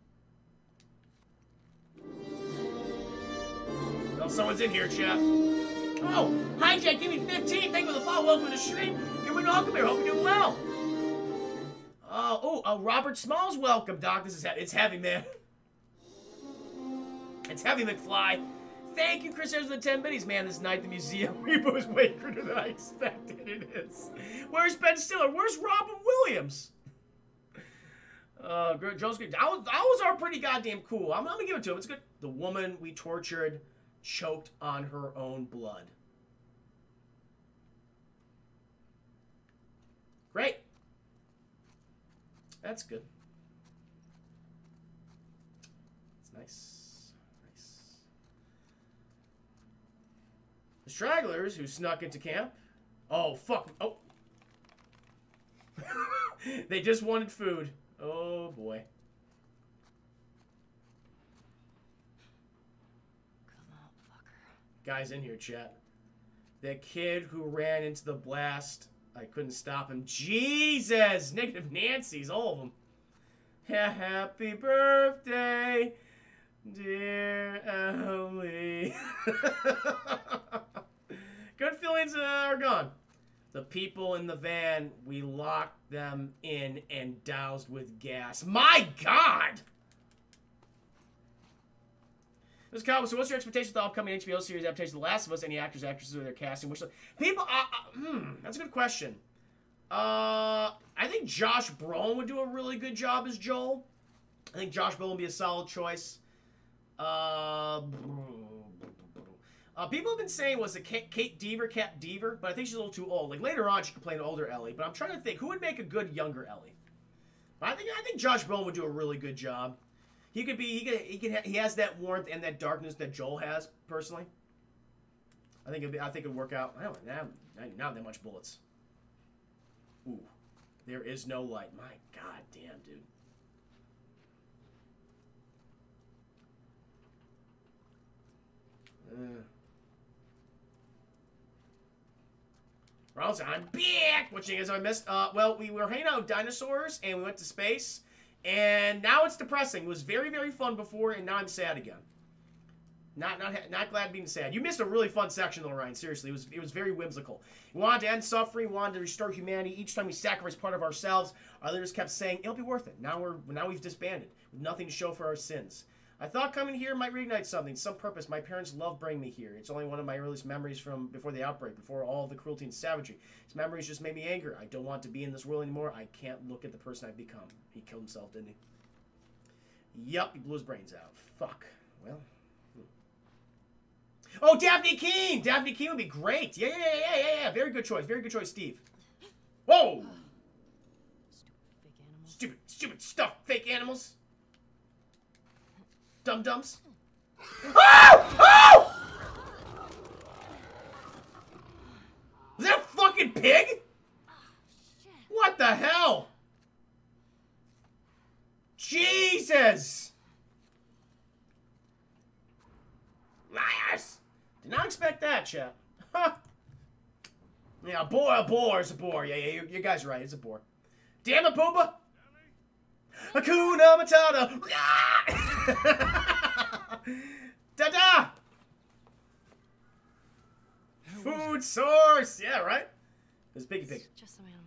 Well, someone's in here, chat. Oh, hi, Jack. Give me 15. Thank you for the follow. Welcome to the stream. You're welcome here. Hope you're doing well. Robert Smalls, welcome, Doc. This is it's heavy, man. It's heavy, McFly. Thank you, Chris Harris, for the 10 biddies. Man, this night the museum repo was way cruder than I expected it is. Where's Ben Stiller? Where's Robin Williams? Joel's good. Owls are pretty goddamn cool. I'm gonna give it to him. It's good. The woman we tortured choked on her own blood. Great. That's good. It's nice. Nice. The stragglers who snuck into camp. Oh, fuck. Oh. They just wanted food. Oh, boy. Come on, fucker. Guys in here, chat. The kid who ran into the blast... I couldn't stop him. Jesus! Negative Nancy's, all of them. Happy birthday, dear Emily. Good feelings are gone. The people in the van, we locked them in and doused with gas. My God! This comment, so what's your expectation for the upcoming HBO series adaptation of The Last of Us? Any actors, actresses, or their casting? Which people? That's a good question. I think Josh Brolin would do a really good job as Joel. I think Josh Brolin would be a solid choice. People have been saying, was it Kat Dever? But I think she's a little too old. Like, later on, she could play an older Ellie. But I'm trying to think, who would make a good younger Ellie? But I think Josh Brolin would do a really good job. He could be, he has that warmth and that darkness that Joel has, personally. I think it'd work out. I don't know, not that much bullets. Ooh, there is no light. My god damn, dude. Ronald's on back. What you guys I missed? Well, we were hanging out with dinosaurs and we went to space, and now it's depressing. It was very, very fun before, and now I'm sad again. Not glad being sad. You missed a really fun section though, Ryan. Seriously, it was very whimsical. We wanted to end suffering, wanted to restore humanity. Each time we sacrificed part of ourselves, our leaders kept saying it'll be worth it. Now we've disbanded with nothing to show for our sins. I thought coming here might reignite something, some purpose. My parents love bringing me here. It's only one of my earliest memories from before the outbreak, before all the cruelty and savagery. These memories just made me angry. I don't want to be in this world anymore. I can't look at the person I've become. He killed himself, didn't he? Yup, he blew his brains out. Fuck. Well. Oh, Daphne Keane! Daphne Keane would be great. Yeah. Very good choice. Very good choice, Steve. Whoa! Stupid stuff, fake animals. Dum dums. Oh! Oh! Is that a fucking pig? What the hell? Jesus! Liars! Did not expect that, chat. Huh. Yeah, a boar is a boar. Yeah, you guys are right. It's a boar. Damn it, Booba! Hakuna Matata! Da-da! Food source! Yeah, right? There's Piggy Pig. Just some animal.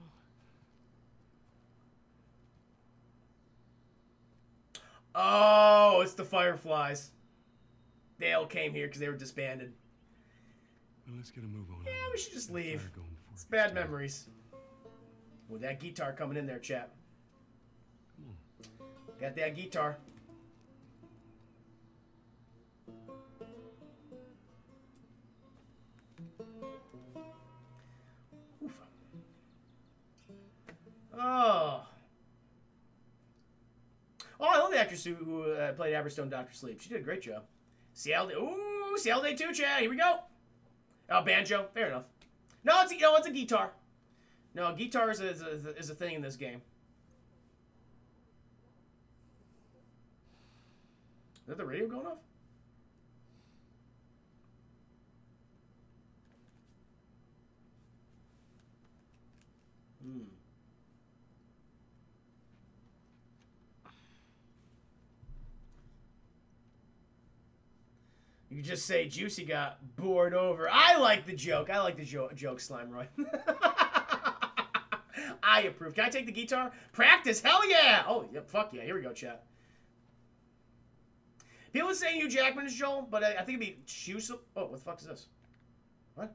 Oh, it's the Fireflies. They all came here because they were disbanded. Well, let's get a move on. Yeah, we should just leave. It's bad memories. With that guitar coming in there, chap. Got that guitar. Oof. Oh, I love the actress who played Aberstone Dr. Sleep. She did a great job. CL Day. Ooh, CL Day 2, chat. Here we go. Oh, banjo. Fair enough. No, it's a guitar. No, guitar is a thing in this game. Is that the radio going off? You just say Juicy got bored over. I like the joke. I like the joke, Slime Roy. I approve. Can I take the guitar? Practice. Hell yeah. Oh, yeah, fuck yeah. Here we go, chat. People say Hugh Jackman is Joel, but I think it'd be Chusel. Oh, what the fuck is this? What?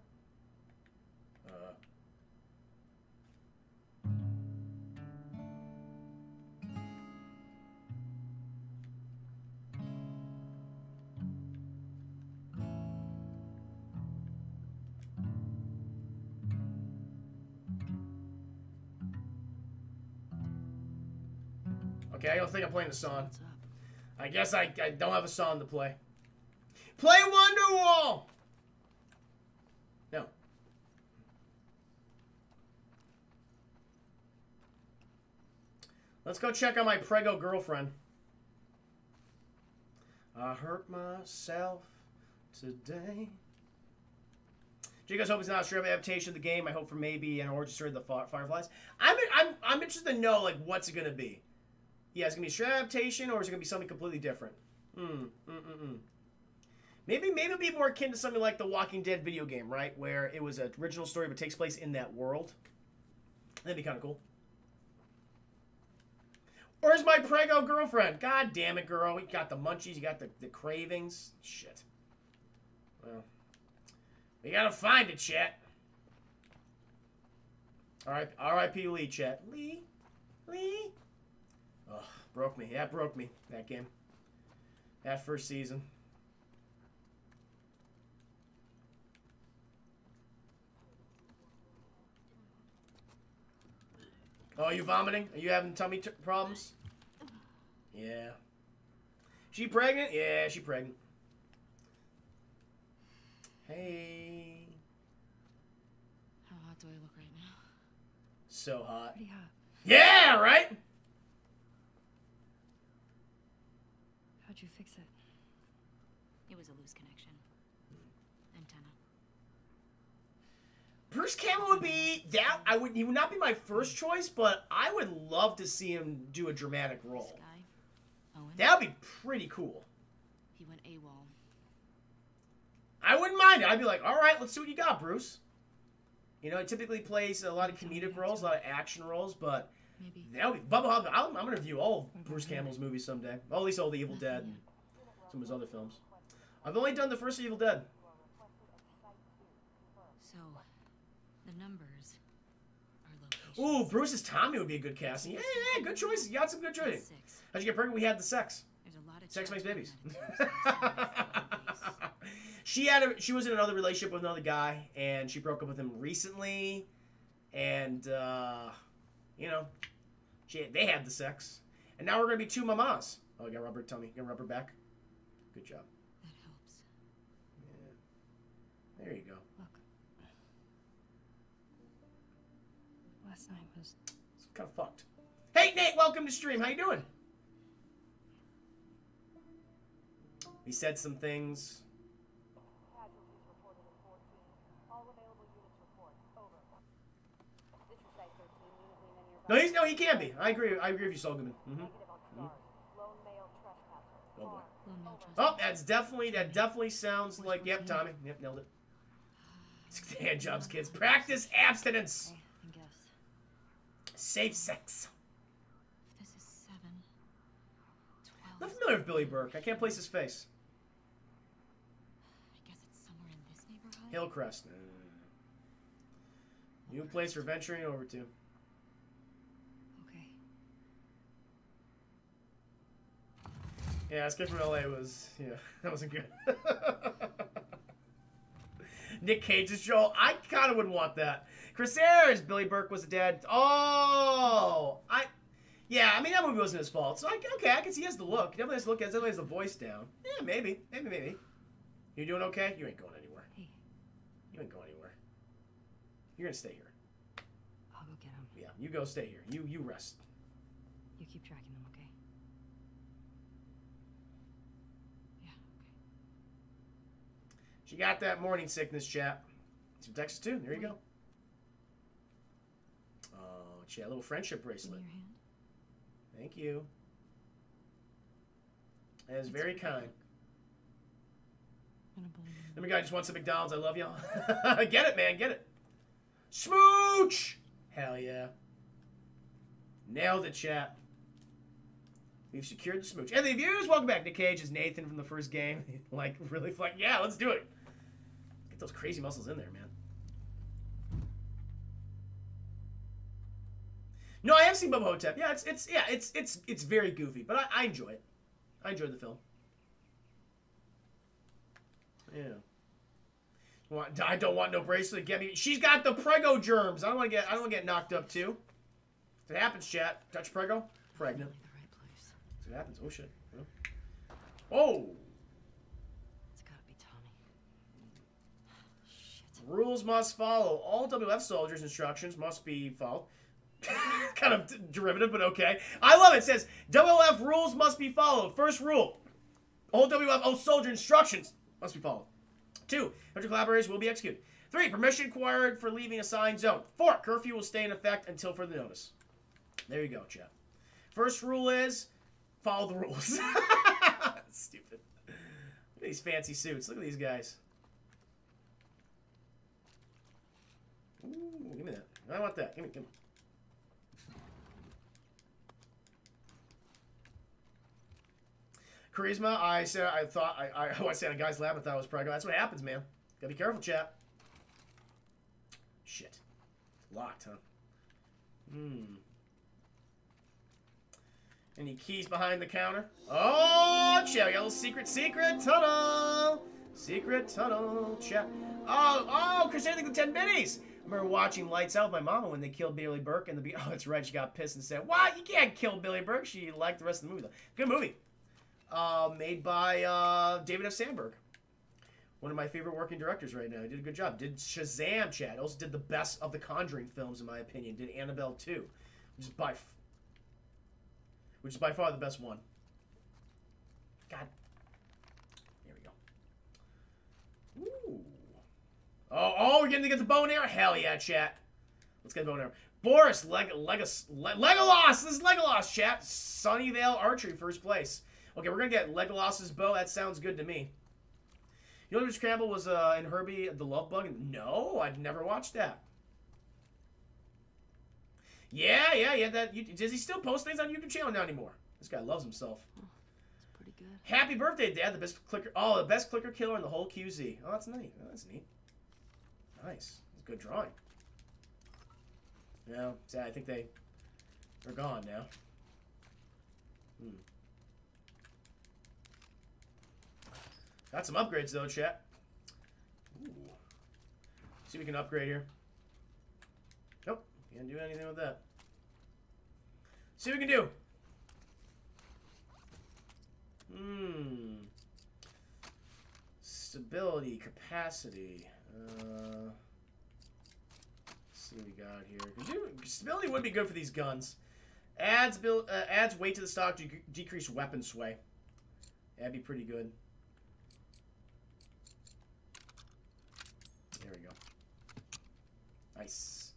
Okay, I don't think I'm playing the song. I guess I don't have a song to play. Play Wonderwall! No. Let's go check on my prego girlfriend. I hurt myself today. Do you guys hope it's not a straight adaptation of the game? I hope for maybe an origin story of the Fireflies. I'm interested to know, like, what's it going to be. Yeah, it's going to be a straight adaptation, or is it going to be something completely different? Maybe it'll be more akin to something like the Walking Dead video game, right? Where it was an original story, but takes place in that world. That'd be kind of cool. Where's my preggo girlfriend? God damn it, girl. You got the munchies. You got the cravings. Shit. Well, we gotta find it, chat. Alright, R.I.P. Lee, chat. Lee? Lee? Ugh, broke me. That broke me, that game. That first season. Oh, are you vomiting? Are you having tummy problems? Yeah. She pregnant? Yeah, she pregnant. Hey. How hot do I look right now? So hot. Pretty hot. Yeah, right? How'd you fix it? It was a loose connection. Antenna. Bruce Campbell would be that. He would not be my first choice, but I would love to see him do a dramatic role. That would be pretty cool. He went AWOL. I wouldn't mind it. I'd be like, all right, let's see what you got, Bruce. You know, he typically plays a lot of comedic roles, a lot of action roles, but that would be. Bubba Hub, I'm gonna review all of Bruce Campbell's movies someday. Well, at least all the Evil Dead, and some of his other films. I've only done the first Evil Dead. Numbers are low. Ooh, Bruce's Tommy would be a good casting. Yeah, yeah, good choice. You got some good choices. How'd you get pregnant? We had the sex. There's a lot of sex makes babies. She was in another relationship with another guy, and she broke up with him recently. And you know, they had the sex, and now we're gonna be two mamas. Oh, you got rubber tummy. You got rubber back. Good job. That helps. Yeah. There you go. Last night was kind of fucked. Hey Nate, welcome to stream. How you doing? We said some things. No, he's no, he can be. I agree with you, Solgman. Oh, oh, that definitely sounds like. Yep, Tommy. Yep, nailed it. Hand jobs, kids. Practice abstinence. Safe sex. This is 7, 12. I'm familiar with Billy Burke. I can't place his face. I guess it's somewhere in this neighborhood. Hillcrest. New place for venturing over to. Okay. Yeah, Escape from LA was. Yeah, that wasn't good. Nick Cage's Joel. I kind of would want that. Chris Ayres, Billy Burke was the dad. Oh, I mean, that movie wasn't his fault. So, I can see he has the look. He definitely has the look. He definitely has the voice down. Yeah, maybe. You doing okay? You ain't going anywhere. Hey. You ain't going anywhere. You're gonna stay here. I'll go get him. Yeah, you go stay here. You rest. You keep tracking them, okay? Yeah, okay. She got that morning sickness, chap. Some Texas too. There you go. She had a little friendship bracelet. Thank you. That is very kind. Let me go. I just want some McDonald's. I love y'all. Get it, man. Get it. Smooch! Hell yeah. Nailed it, chat. We've secured the smooch. And the views. Welcome back. Nick Cage is Nathan from the first game. Like, really fun. Yeah, let's do it. Get those crazy muscles in there, man. No, I have seen Bubba Hotep. Yeah, it's very goofy, but I enjoy it. I enjoyed the film. Yeah. I don't want no bracelet. Get me. She's got the prego germs. I don't want to get knocked up too. It happens, chat. Touch prego. Pregnant. That's what happens. Oh shit. Oh. It's gotta be Tommy. Shit. Rules must follow. All WF soldiers' instructions must be followed. Kind of derivative, but okay. I love it. It says, WF rules must be followed. First rule, all WFO soldier instructions must be followed. 2, military collaborators will be executed. 3, permission required for leaving assigned zone. 4, curfew will stay in effect until further notice. There you go, chat. First rule is, follow the rules. Stupid. Look at these fancy suits. Look at these guys. Ooh, give me that. I want that. Give me. Charisma, I said, I thought, I sat in a guy's lap and thought it was probably, that's what happens, man. Gotta be careful, chap. Shit. Locked, huh? Hmm. Any keys behind the counter? Oh, chat, we got a little secret tunnel! Secret tunnel, chat. Oh, Crusader League with 10 minis! I remember watching Lights Out with my mama when they killed Billy Burke in the beginning. Oh, that's right, she got pissed and said, "What? You can't kill Billy Burke." She liked the rest of the movie, though. Good movie. Made by David F. Sandberg. One of my favorite working directors right now. He did a good job. Did Shazam, chat. Also did the best of the Conjuring films, in my opinion. Did Annabelle 2, which is by far the best one. God. There we go. Ooh. Oh, we're getting to get the bow and arrow? Hell yeah, chat. Let's get the bow and arrow. Boris Legolas! This is Legolas, chat. Sunnyvale Archery, first place. Okay, we're going to get Legolas's bow. That sounds good to me. You know, Mr. Campbell was in Herbie the Love Bug? No, I'd never watched that. Yeah. Does he still post things on YouTube channel now anymore? This guy loves himself. Oh, that's pretty good. Happy birthday, Dad! The best clicker. Oh, the best clicker killer in the whole QZ. Oh, that's neat. Oh, that's neat. Nice. That's a good drawing. Yeah, sad. I think they're gone now. Got some upgrades though, chat. Ooh. See if we can upgrade here. Nope. Can't do anything with that. See what we can do. Stability, capacity. Let's see what we got here. Stability would be good for these guns. Adds weight to the stock to decrease weapon sway. That'd be pretty good. There we go. Nice.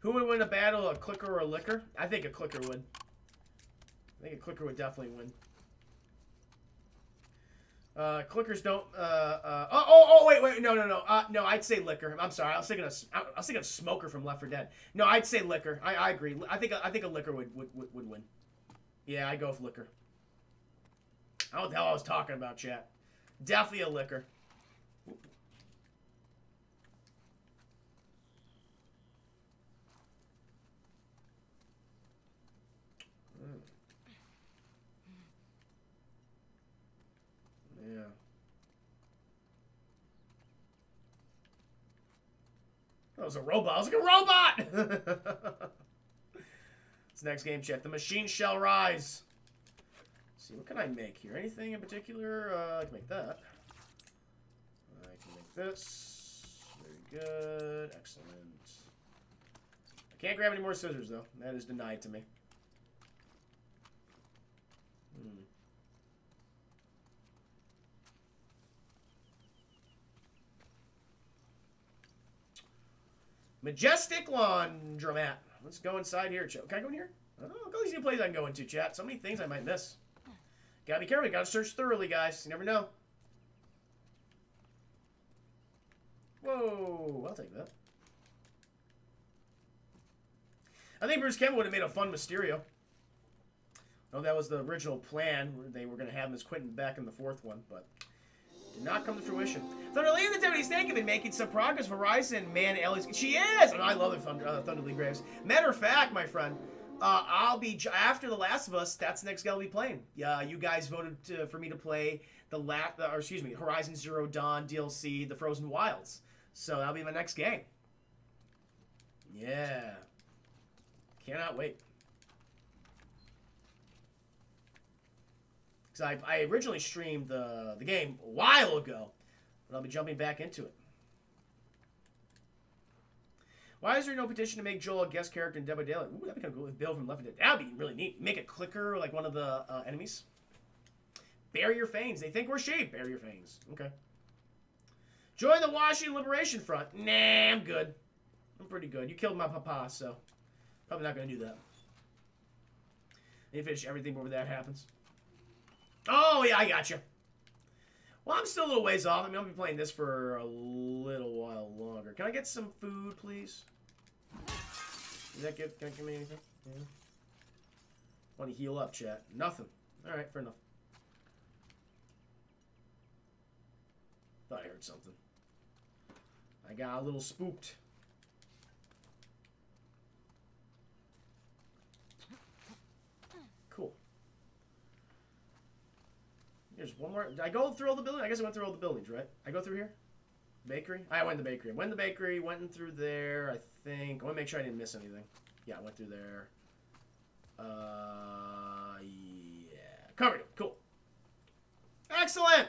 Who would win a battle, a clicker or a licker? I think a clicker would. I think a clicker would definitely win. Clickers don't. Wait. No. No, I'd say licker. I'm sorry. I was thinking of smoker from Left 4 Dead. No, I'd say licker. I agree. I think a licker would win. Yeah, I go with licker. I don't know what the hell I was talking about, chat. Definitely a licker. Yeah. That was a robot. I was like a robot! It's next game, chat. The machine shall rise. Let's see, what can I make here? Anything in particular? I can make that. I can make this. Very good. Excellent. I can't grab any more scissors, though. That is denied to me. Majestic Laundromat. Let's go inside here, chat. Can I go in here? Oh, look at all these new places I can go into, chat. So many things I might miss. Gotta be careful. You gotta search thoroughly, guys. You never know. Whoa, I'll take that. I think Bruce Campbell would have made a fun Mysterio. No, that was the original plan. They were gonna have him as Quentin back in the fourth one, but did not come to fruition. Thunder League and the Deputy Snake have been making some progress. Verizon, man, Ellie's... She is! And I love the Thunder League Graves. Matter of fact, my friend, I'll be... After The Last of Us, that's the next guy I'll be playing. Yeah, you guys voted for me to play Horizon Zero Dawn DLC, The Frozen Wilds. So that'll be my next game. Yeah. Cannot wait. Because I originally streamed the game a while ago. But I'll be jumping back into it. Why is there no petition to make Joel a guest character in Dead by Daylight? Ooh, that'd be kind of cool with Bill from Left 4 Dead. That'd be really neat. Make a clicker like one of the enemies. Bury your fangs. They think we're sheep. Bury your fangs. Okay. Join the Washington Liberation Front. Nah, I'm good. I'm pretty good. You killed my papa, so probably not going to do that. They finish everything before that happens. Oh, yeah, I got you. Well, I'm still a little ways off. I mean, I'll be playing this for a little while longer. Can I get some food, please? Does that give me anything? Yeah. Want to heal up, chat? Nothing. All right, fair enough. Thought I heard something. I got a little spooked. Cool. There's one more. Did I go through all the buildings? I guess I went through all the buildings, right? I go through here? Bakery? I went to the bakery. Went to the bakery, went in through there, I think. I want to make sure I didn't miss anything. Yeah, I went through there. Yeah. Covered it. Cool. Excellent! At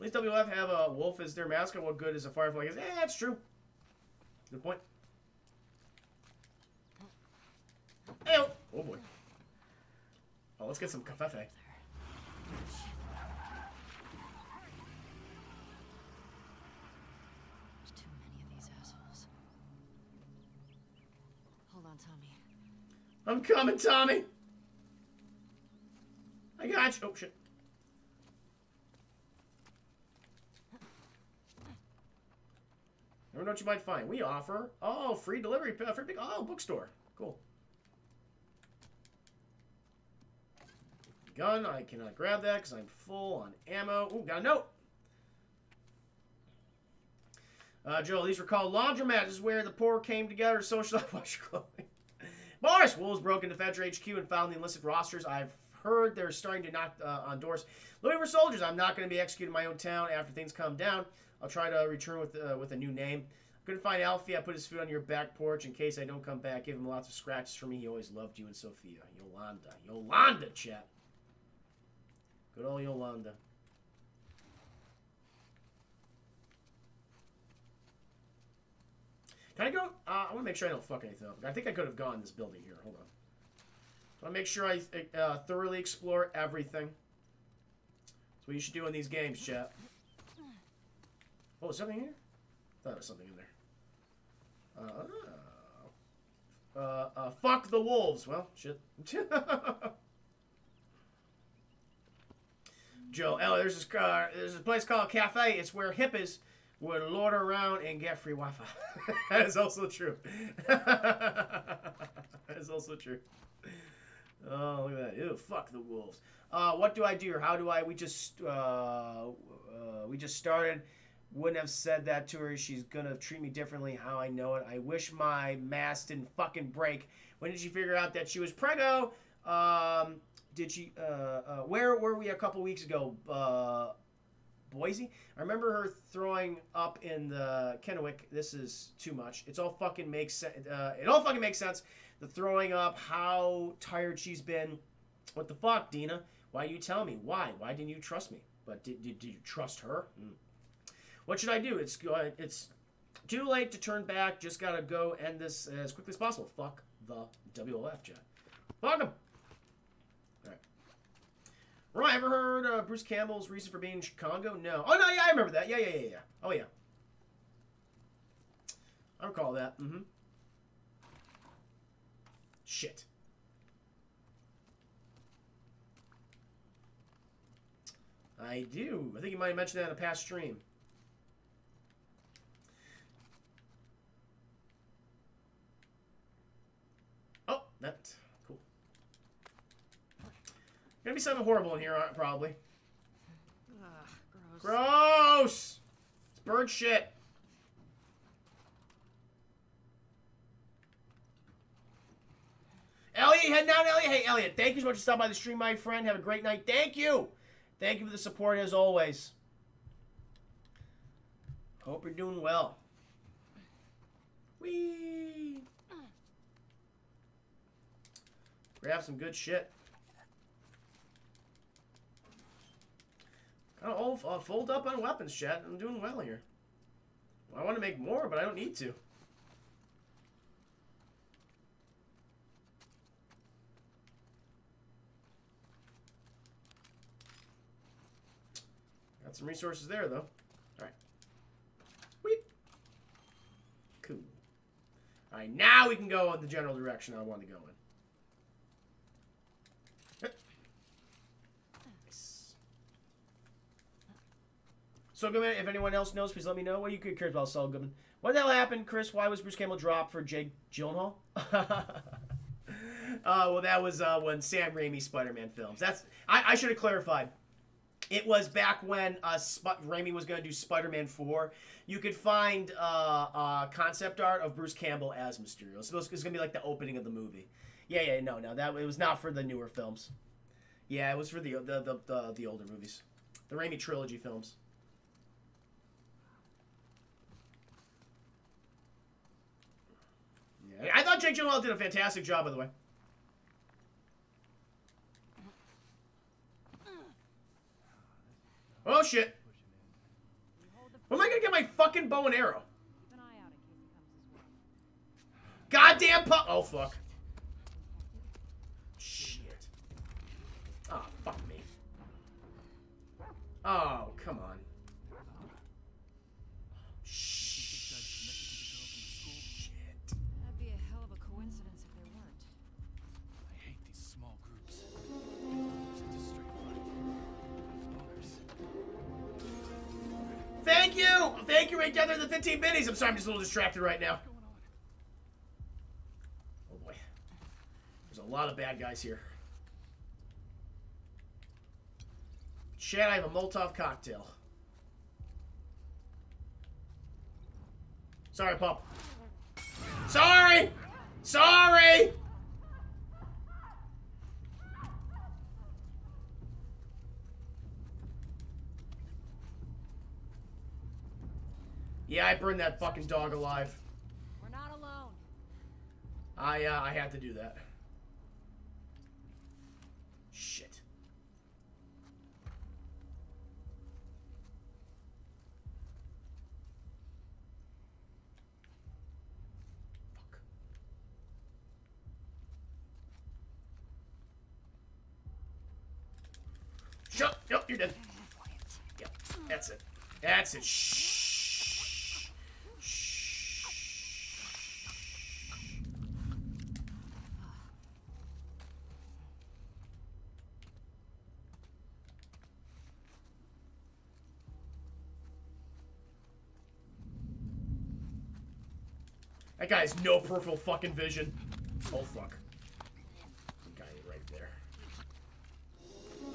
least WF have a wolf as their mascot. What good is a firefly? Yeah, that's true. Good point. Hey, oh. Oh, boy. Oh, let's get some cafefe. I'm coming, Tommy! I got you! Oh, shit. Never know what you might find. We offer... Oh, free delivery. Free pick. Oh, bookstore. Cool. Gun. I cannot grab that because I'm full on ammo. Ooh, got a note! Joel, these were called laundromats. This is where the poor came together to socialize, wash your clothing. Boris! Wolves broke into Fetcher HQ and found the enlisted rosters. I've heard they're starting to knock on doors. Looking for soldiers. I'm not going to be executed in my own town after things calm down. I'll try to return with a new name. Couldn't find Alfie. I put his food on your back porch in case I don't come back. Give him lots of scratches for me. He always loved you and Sophia. Yolanda. Yolanda, chat. Good old Yolanda. Can I go? I want to make sure I don't fuck anything up. I think I could have gone this building here. Hold on. I want to make sure I thoroughly explore everything. That's what you should do in these games, chat. Oh, is something here? I thought there was something in there. Fuck the wolves. Well, shit. Joe, oh, there's this place called Cafe. It's where hippies would loiter around and get free Wi-Fi. That is also true. That is also true. Oh, look at that. Ew, fuck the wolves. What do I do? Or how do I... We just started. Wouldn't have said that to her. She's going to treat me differently. How I know it. I wish my mask didn't fucking break. When did she figure out that she was preggo? Did she... where were we a couple weeks ago? Boise? I remember her throwing up in the Kennewick. This is too much. It's all fucking makes sense. It all fucking makes sense. The throwing up, how tired she's been. What the fuck, Dina? Why you tell me? Why? Why didn't you trust me? But did you trust her? Mm. What should I do? It's too late to turn back. Just gotta go end this as quickly as possible. Fuck the WLF, Jack. Fuck him. Right, ever heard Bruce Campbell's reason for being in Chicago? No. Oh, no, yeah, I remember that. Yeah. Oh, yeah. I recall that. Mm-hmm. Shit. I do. I think you might have mentioned that in a past stream. Oh, that... Gonna be something horrible in here, probably. Ugh, gross! It's bird shit. Elliot, heading out, Elliot. Hey, Elliot, thank you so much for stopping by the stream, my friend. Have a great night. Thank you. Thank you for the support, as always. Hope you're doing well. Whee! Grab some good shit. I don't fold up on weapons, chat. I'm doing well here. Well, I want to make more, but I don't need to. Got some resources there, though. All right. Weep. Cool. All right, now we can go in the general direction I want to go in. So Goodman, if anyone else knows, please let me know. What you could care about, Saul Goodman. What the hell happened, Chris? Why was Bruce Campbell dropped for Jake Gyllenhaal? Well, that was when Sam Raimi's Spider-Man films. That's I should have clarified. It was back when Raimi was going to do Spider-Man 4. You could find concept art of Bruce Campbell as Mysterio. It's supposed to be like the opening of the movie. Yeah, yeah, no, that it was not for the newer films. Yeah, it was for the older movies, the Raimi trilogy films. Yeah, I thought Jake Gyllenhaal did a fantastic job, by the way. Oh, shit. Where am I going to get my fucking bow and arrow? Goddamn pup. Oh, fuck. Shit. Oh, fuck me. Oh, come on. Shit. That'd be a hell of a coincidence if there weren't. I hate these small groups. Thank you! Thank you, right gathering the 15 minis. I'm sorry, I'm just a little distracted right now. Oh boy. There's a lot of bad guys here. Shit, I have a Molotov cocktail. Sorry, pup. Sorry! Sorry! Yeah, I burned that fucking dog alive. We're not alone. I had to do that. Shit. Fuck. Shut. Yep, you're dead. Yep, that's it. That's it. Shh. That guy has no peripheral fucking vision. Oh, fuck. That guy right there.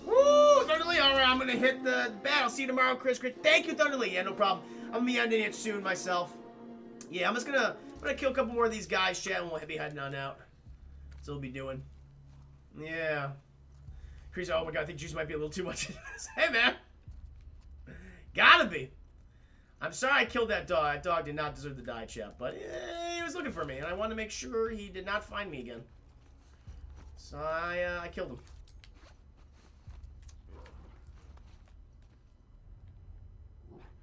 Woo! Thunderly! Alright, I'm gonna hit the bat. I'll see you tomorrow, Chris. Thank you, Thunderly. Yeah, no problem. I'm gonna be ending it soon myself. Yeah, I'm gonna kill a couple more of these guys, chat, and we'll be heading on out. So we'll be doing. Yeah. Chris, oh my god, I think juice might be a little too much. Hey, man. Gotta be. I'm sorry I killed that dog. That dog did not deserve to die, chap, but he was looking for me, and I wanted to make sure he did not find me again. So I killed him.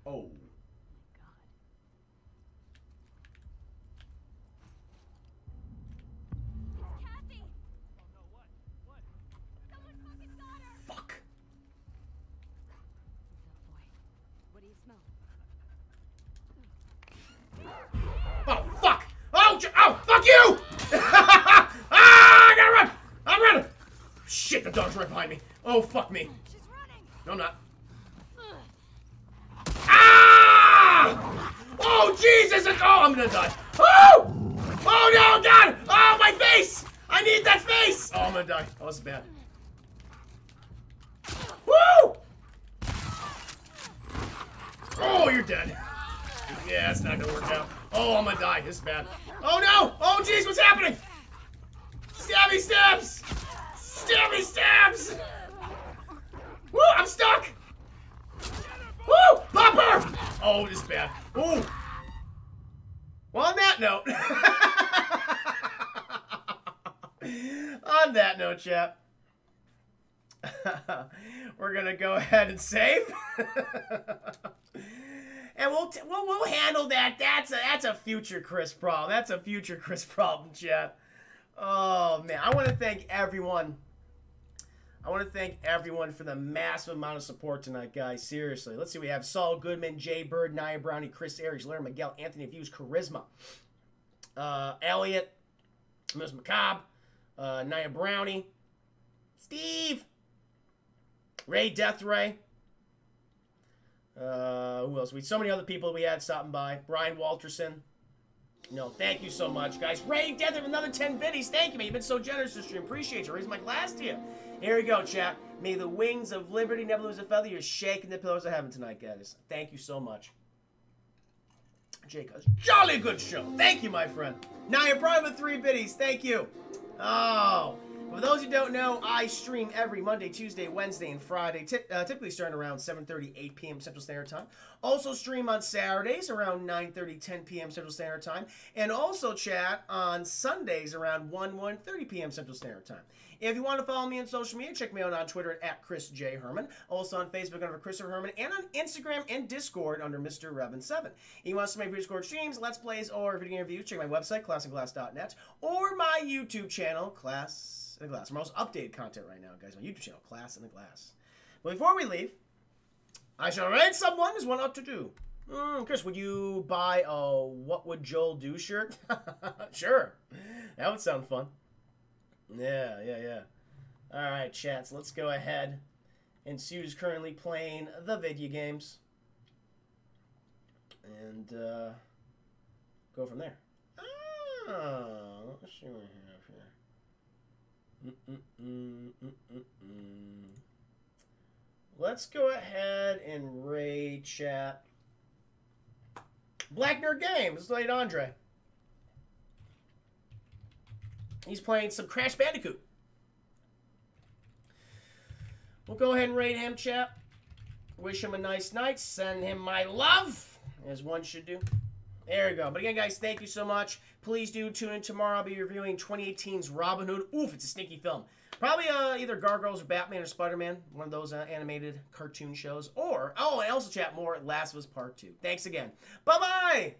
Oh. Oh, fuck! Oh, oh, fuck you! Ah, I gotta run! I'm running! Shit, the dog's right behind me. Oh, fuck me. She's running. No, I'm not. Ah! Oh, Jesus! Oh, I'm gonna die. Oh! Oh, no, God! Oh, my face! I need that face! Oh, I'm gonna die. Oh, this is bad. Woo! Oh, you're dead. Yeah, it's not gonna work out. Oh, I'm gonna die. This is bad. Oh, no! Oh, jeez, what's happening? Stabby stabs! Stabby stabs! Woo, I'm stuck! Woo! Popper! Oh, this is bad. Ooh! Well, on that note... on that note, chap... we're gonna go ahead and save. And we'll handle that. That's a future Chris problem. That's a future Chris problem, chat. Oh man, I want to thank everyone. I want to thank everyone for the massive amount of support tonight, guys. Seriously, let's see. We have Saul Goodman, Jay Bird, Nia Brownie, Chris Aries, Larry Miguel, Anthony Views, Charisma, Elliot, Ms. McCobb, Nia Brownie, Steve, Ray Deathray. Who else? So many other people we had stopping by. Brian Walterson. No, thank you so much, guys. Ray, Death of another 10 biddies. Thank you, man. You've been so generous this stream. Appreciate you. Raise my glass to you. Here we go, chat. May the wings of liberty never lose a feather. You're shaking the pillars of heaven tonight, guys. Thank you so much. Jake, jolly good show. Thank you, my friend. Now you're probably with 3 biddies. Thank you. Oh. For those who don't know, I stream every Monday, Tuesday, Wednesday, and Friday, typically starting around 7:30, 8 p.m. Central Standard Time. Also stream on Saturdays around 9:30, 10 p.m. Central Standard Time. And also chat on Sundays around 1, 1:30 p.m. Central Standard Time. If you want to follow me on social media, check me out on Twitter at @ChrisJHerman. Also on Facebook under Christopher Herman. And on Instagram and Discord under MrRevin7. If you want to see my Discord streams, Let's Plays, or video interviews, check my website, classinaglass.net, or my YouTube channel, Class in a Glass. Our most updated content right now, guys, on YouTube channel, Class in a Glass. But before we leave, I shall rate someone as one ought to do. Chris, would you buy a What Would Joel Do shirt? Sure. That would sound fun. Yeah. All right, chats, let's go ahead. And Sue's currently playing the video games. And go from there. Oh, let's see what we have here. Let's go ahead and raid chat. Black Nerd Games. It's late Andre. He's playing some Crash Bandicoot. We'll go ahead and raid him, chat. Wish him a nice night. Send him my love, as one should do. There we go. But again, guys, thank you so much. Please do tune in tomorrow. I'll be reviewing 2018's Robin Hood. Oof, it's a sneaky film. Probably either Gargoyles or Batman or Spiderman, one of those animated cartoon shows. Or, and also chat more, Last of Us Part II. Thanks again. Bye-bye!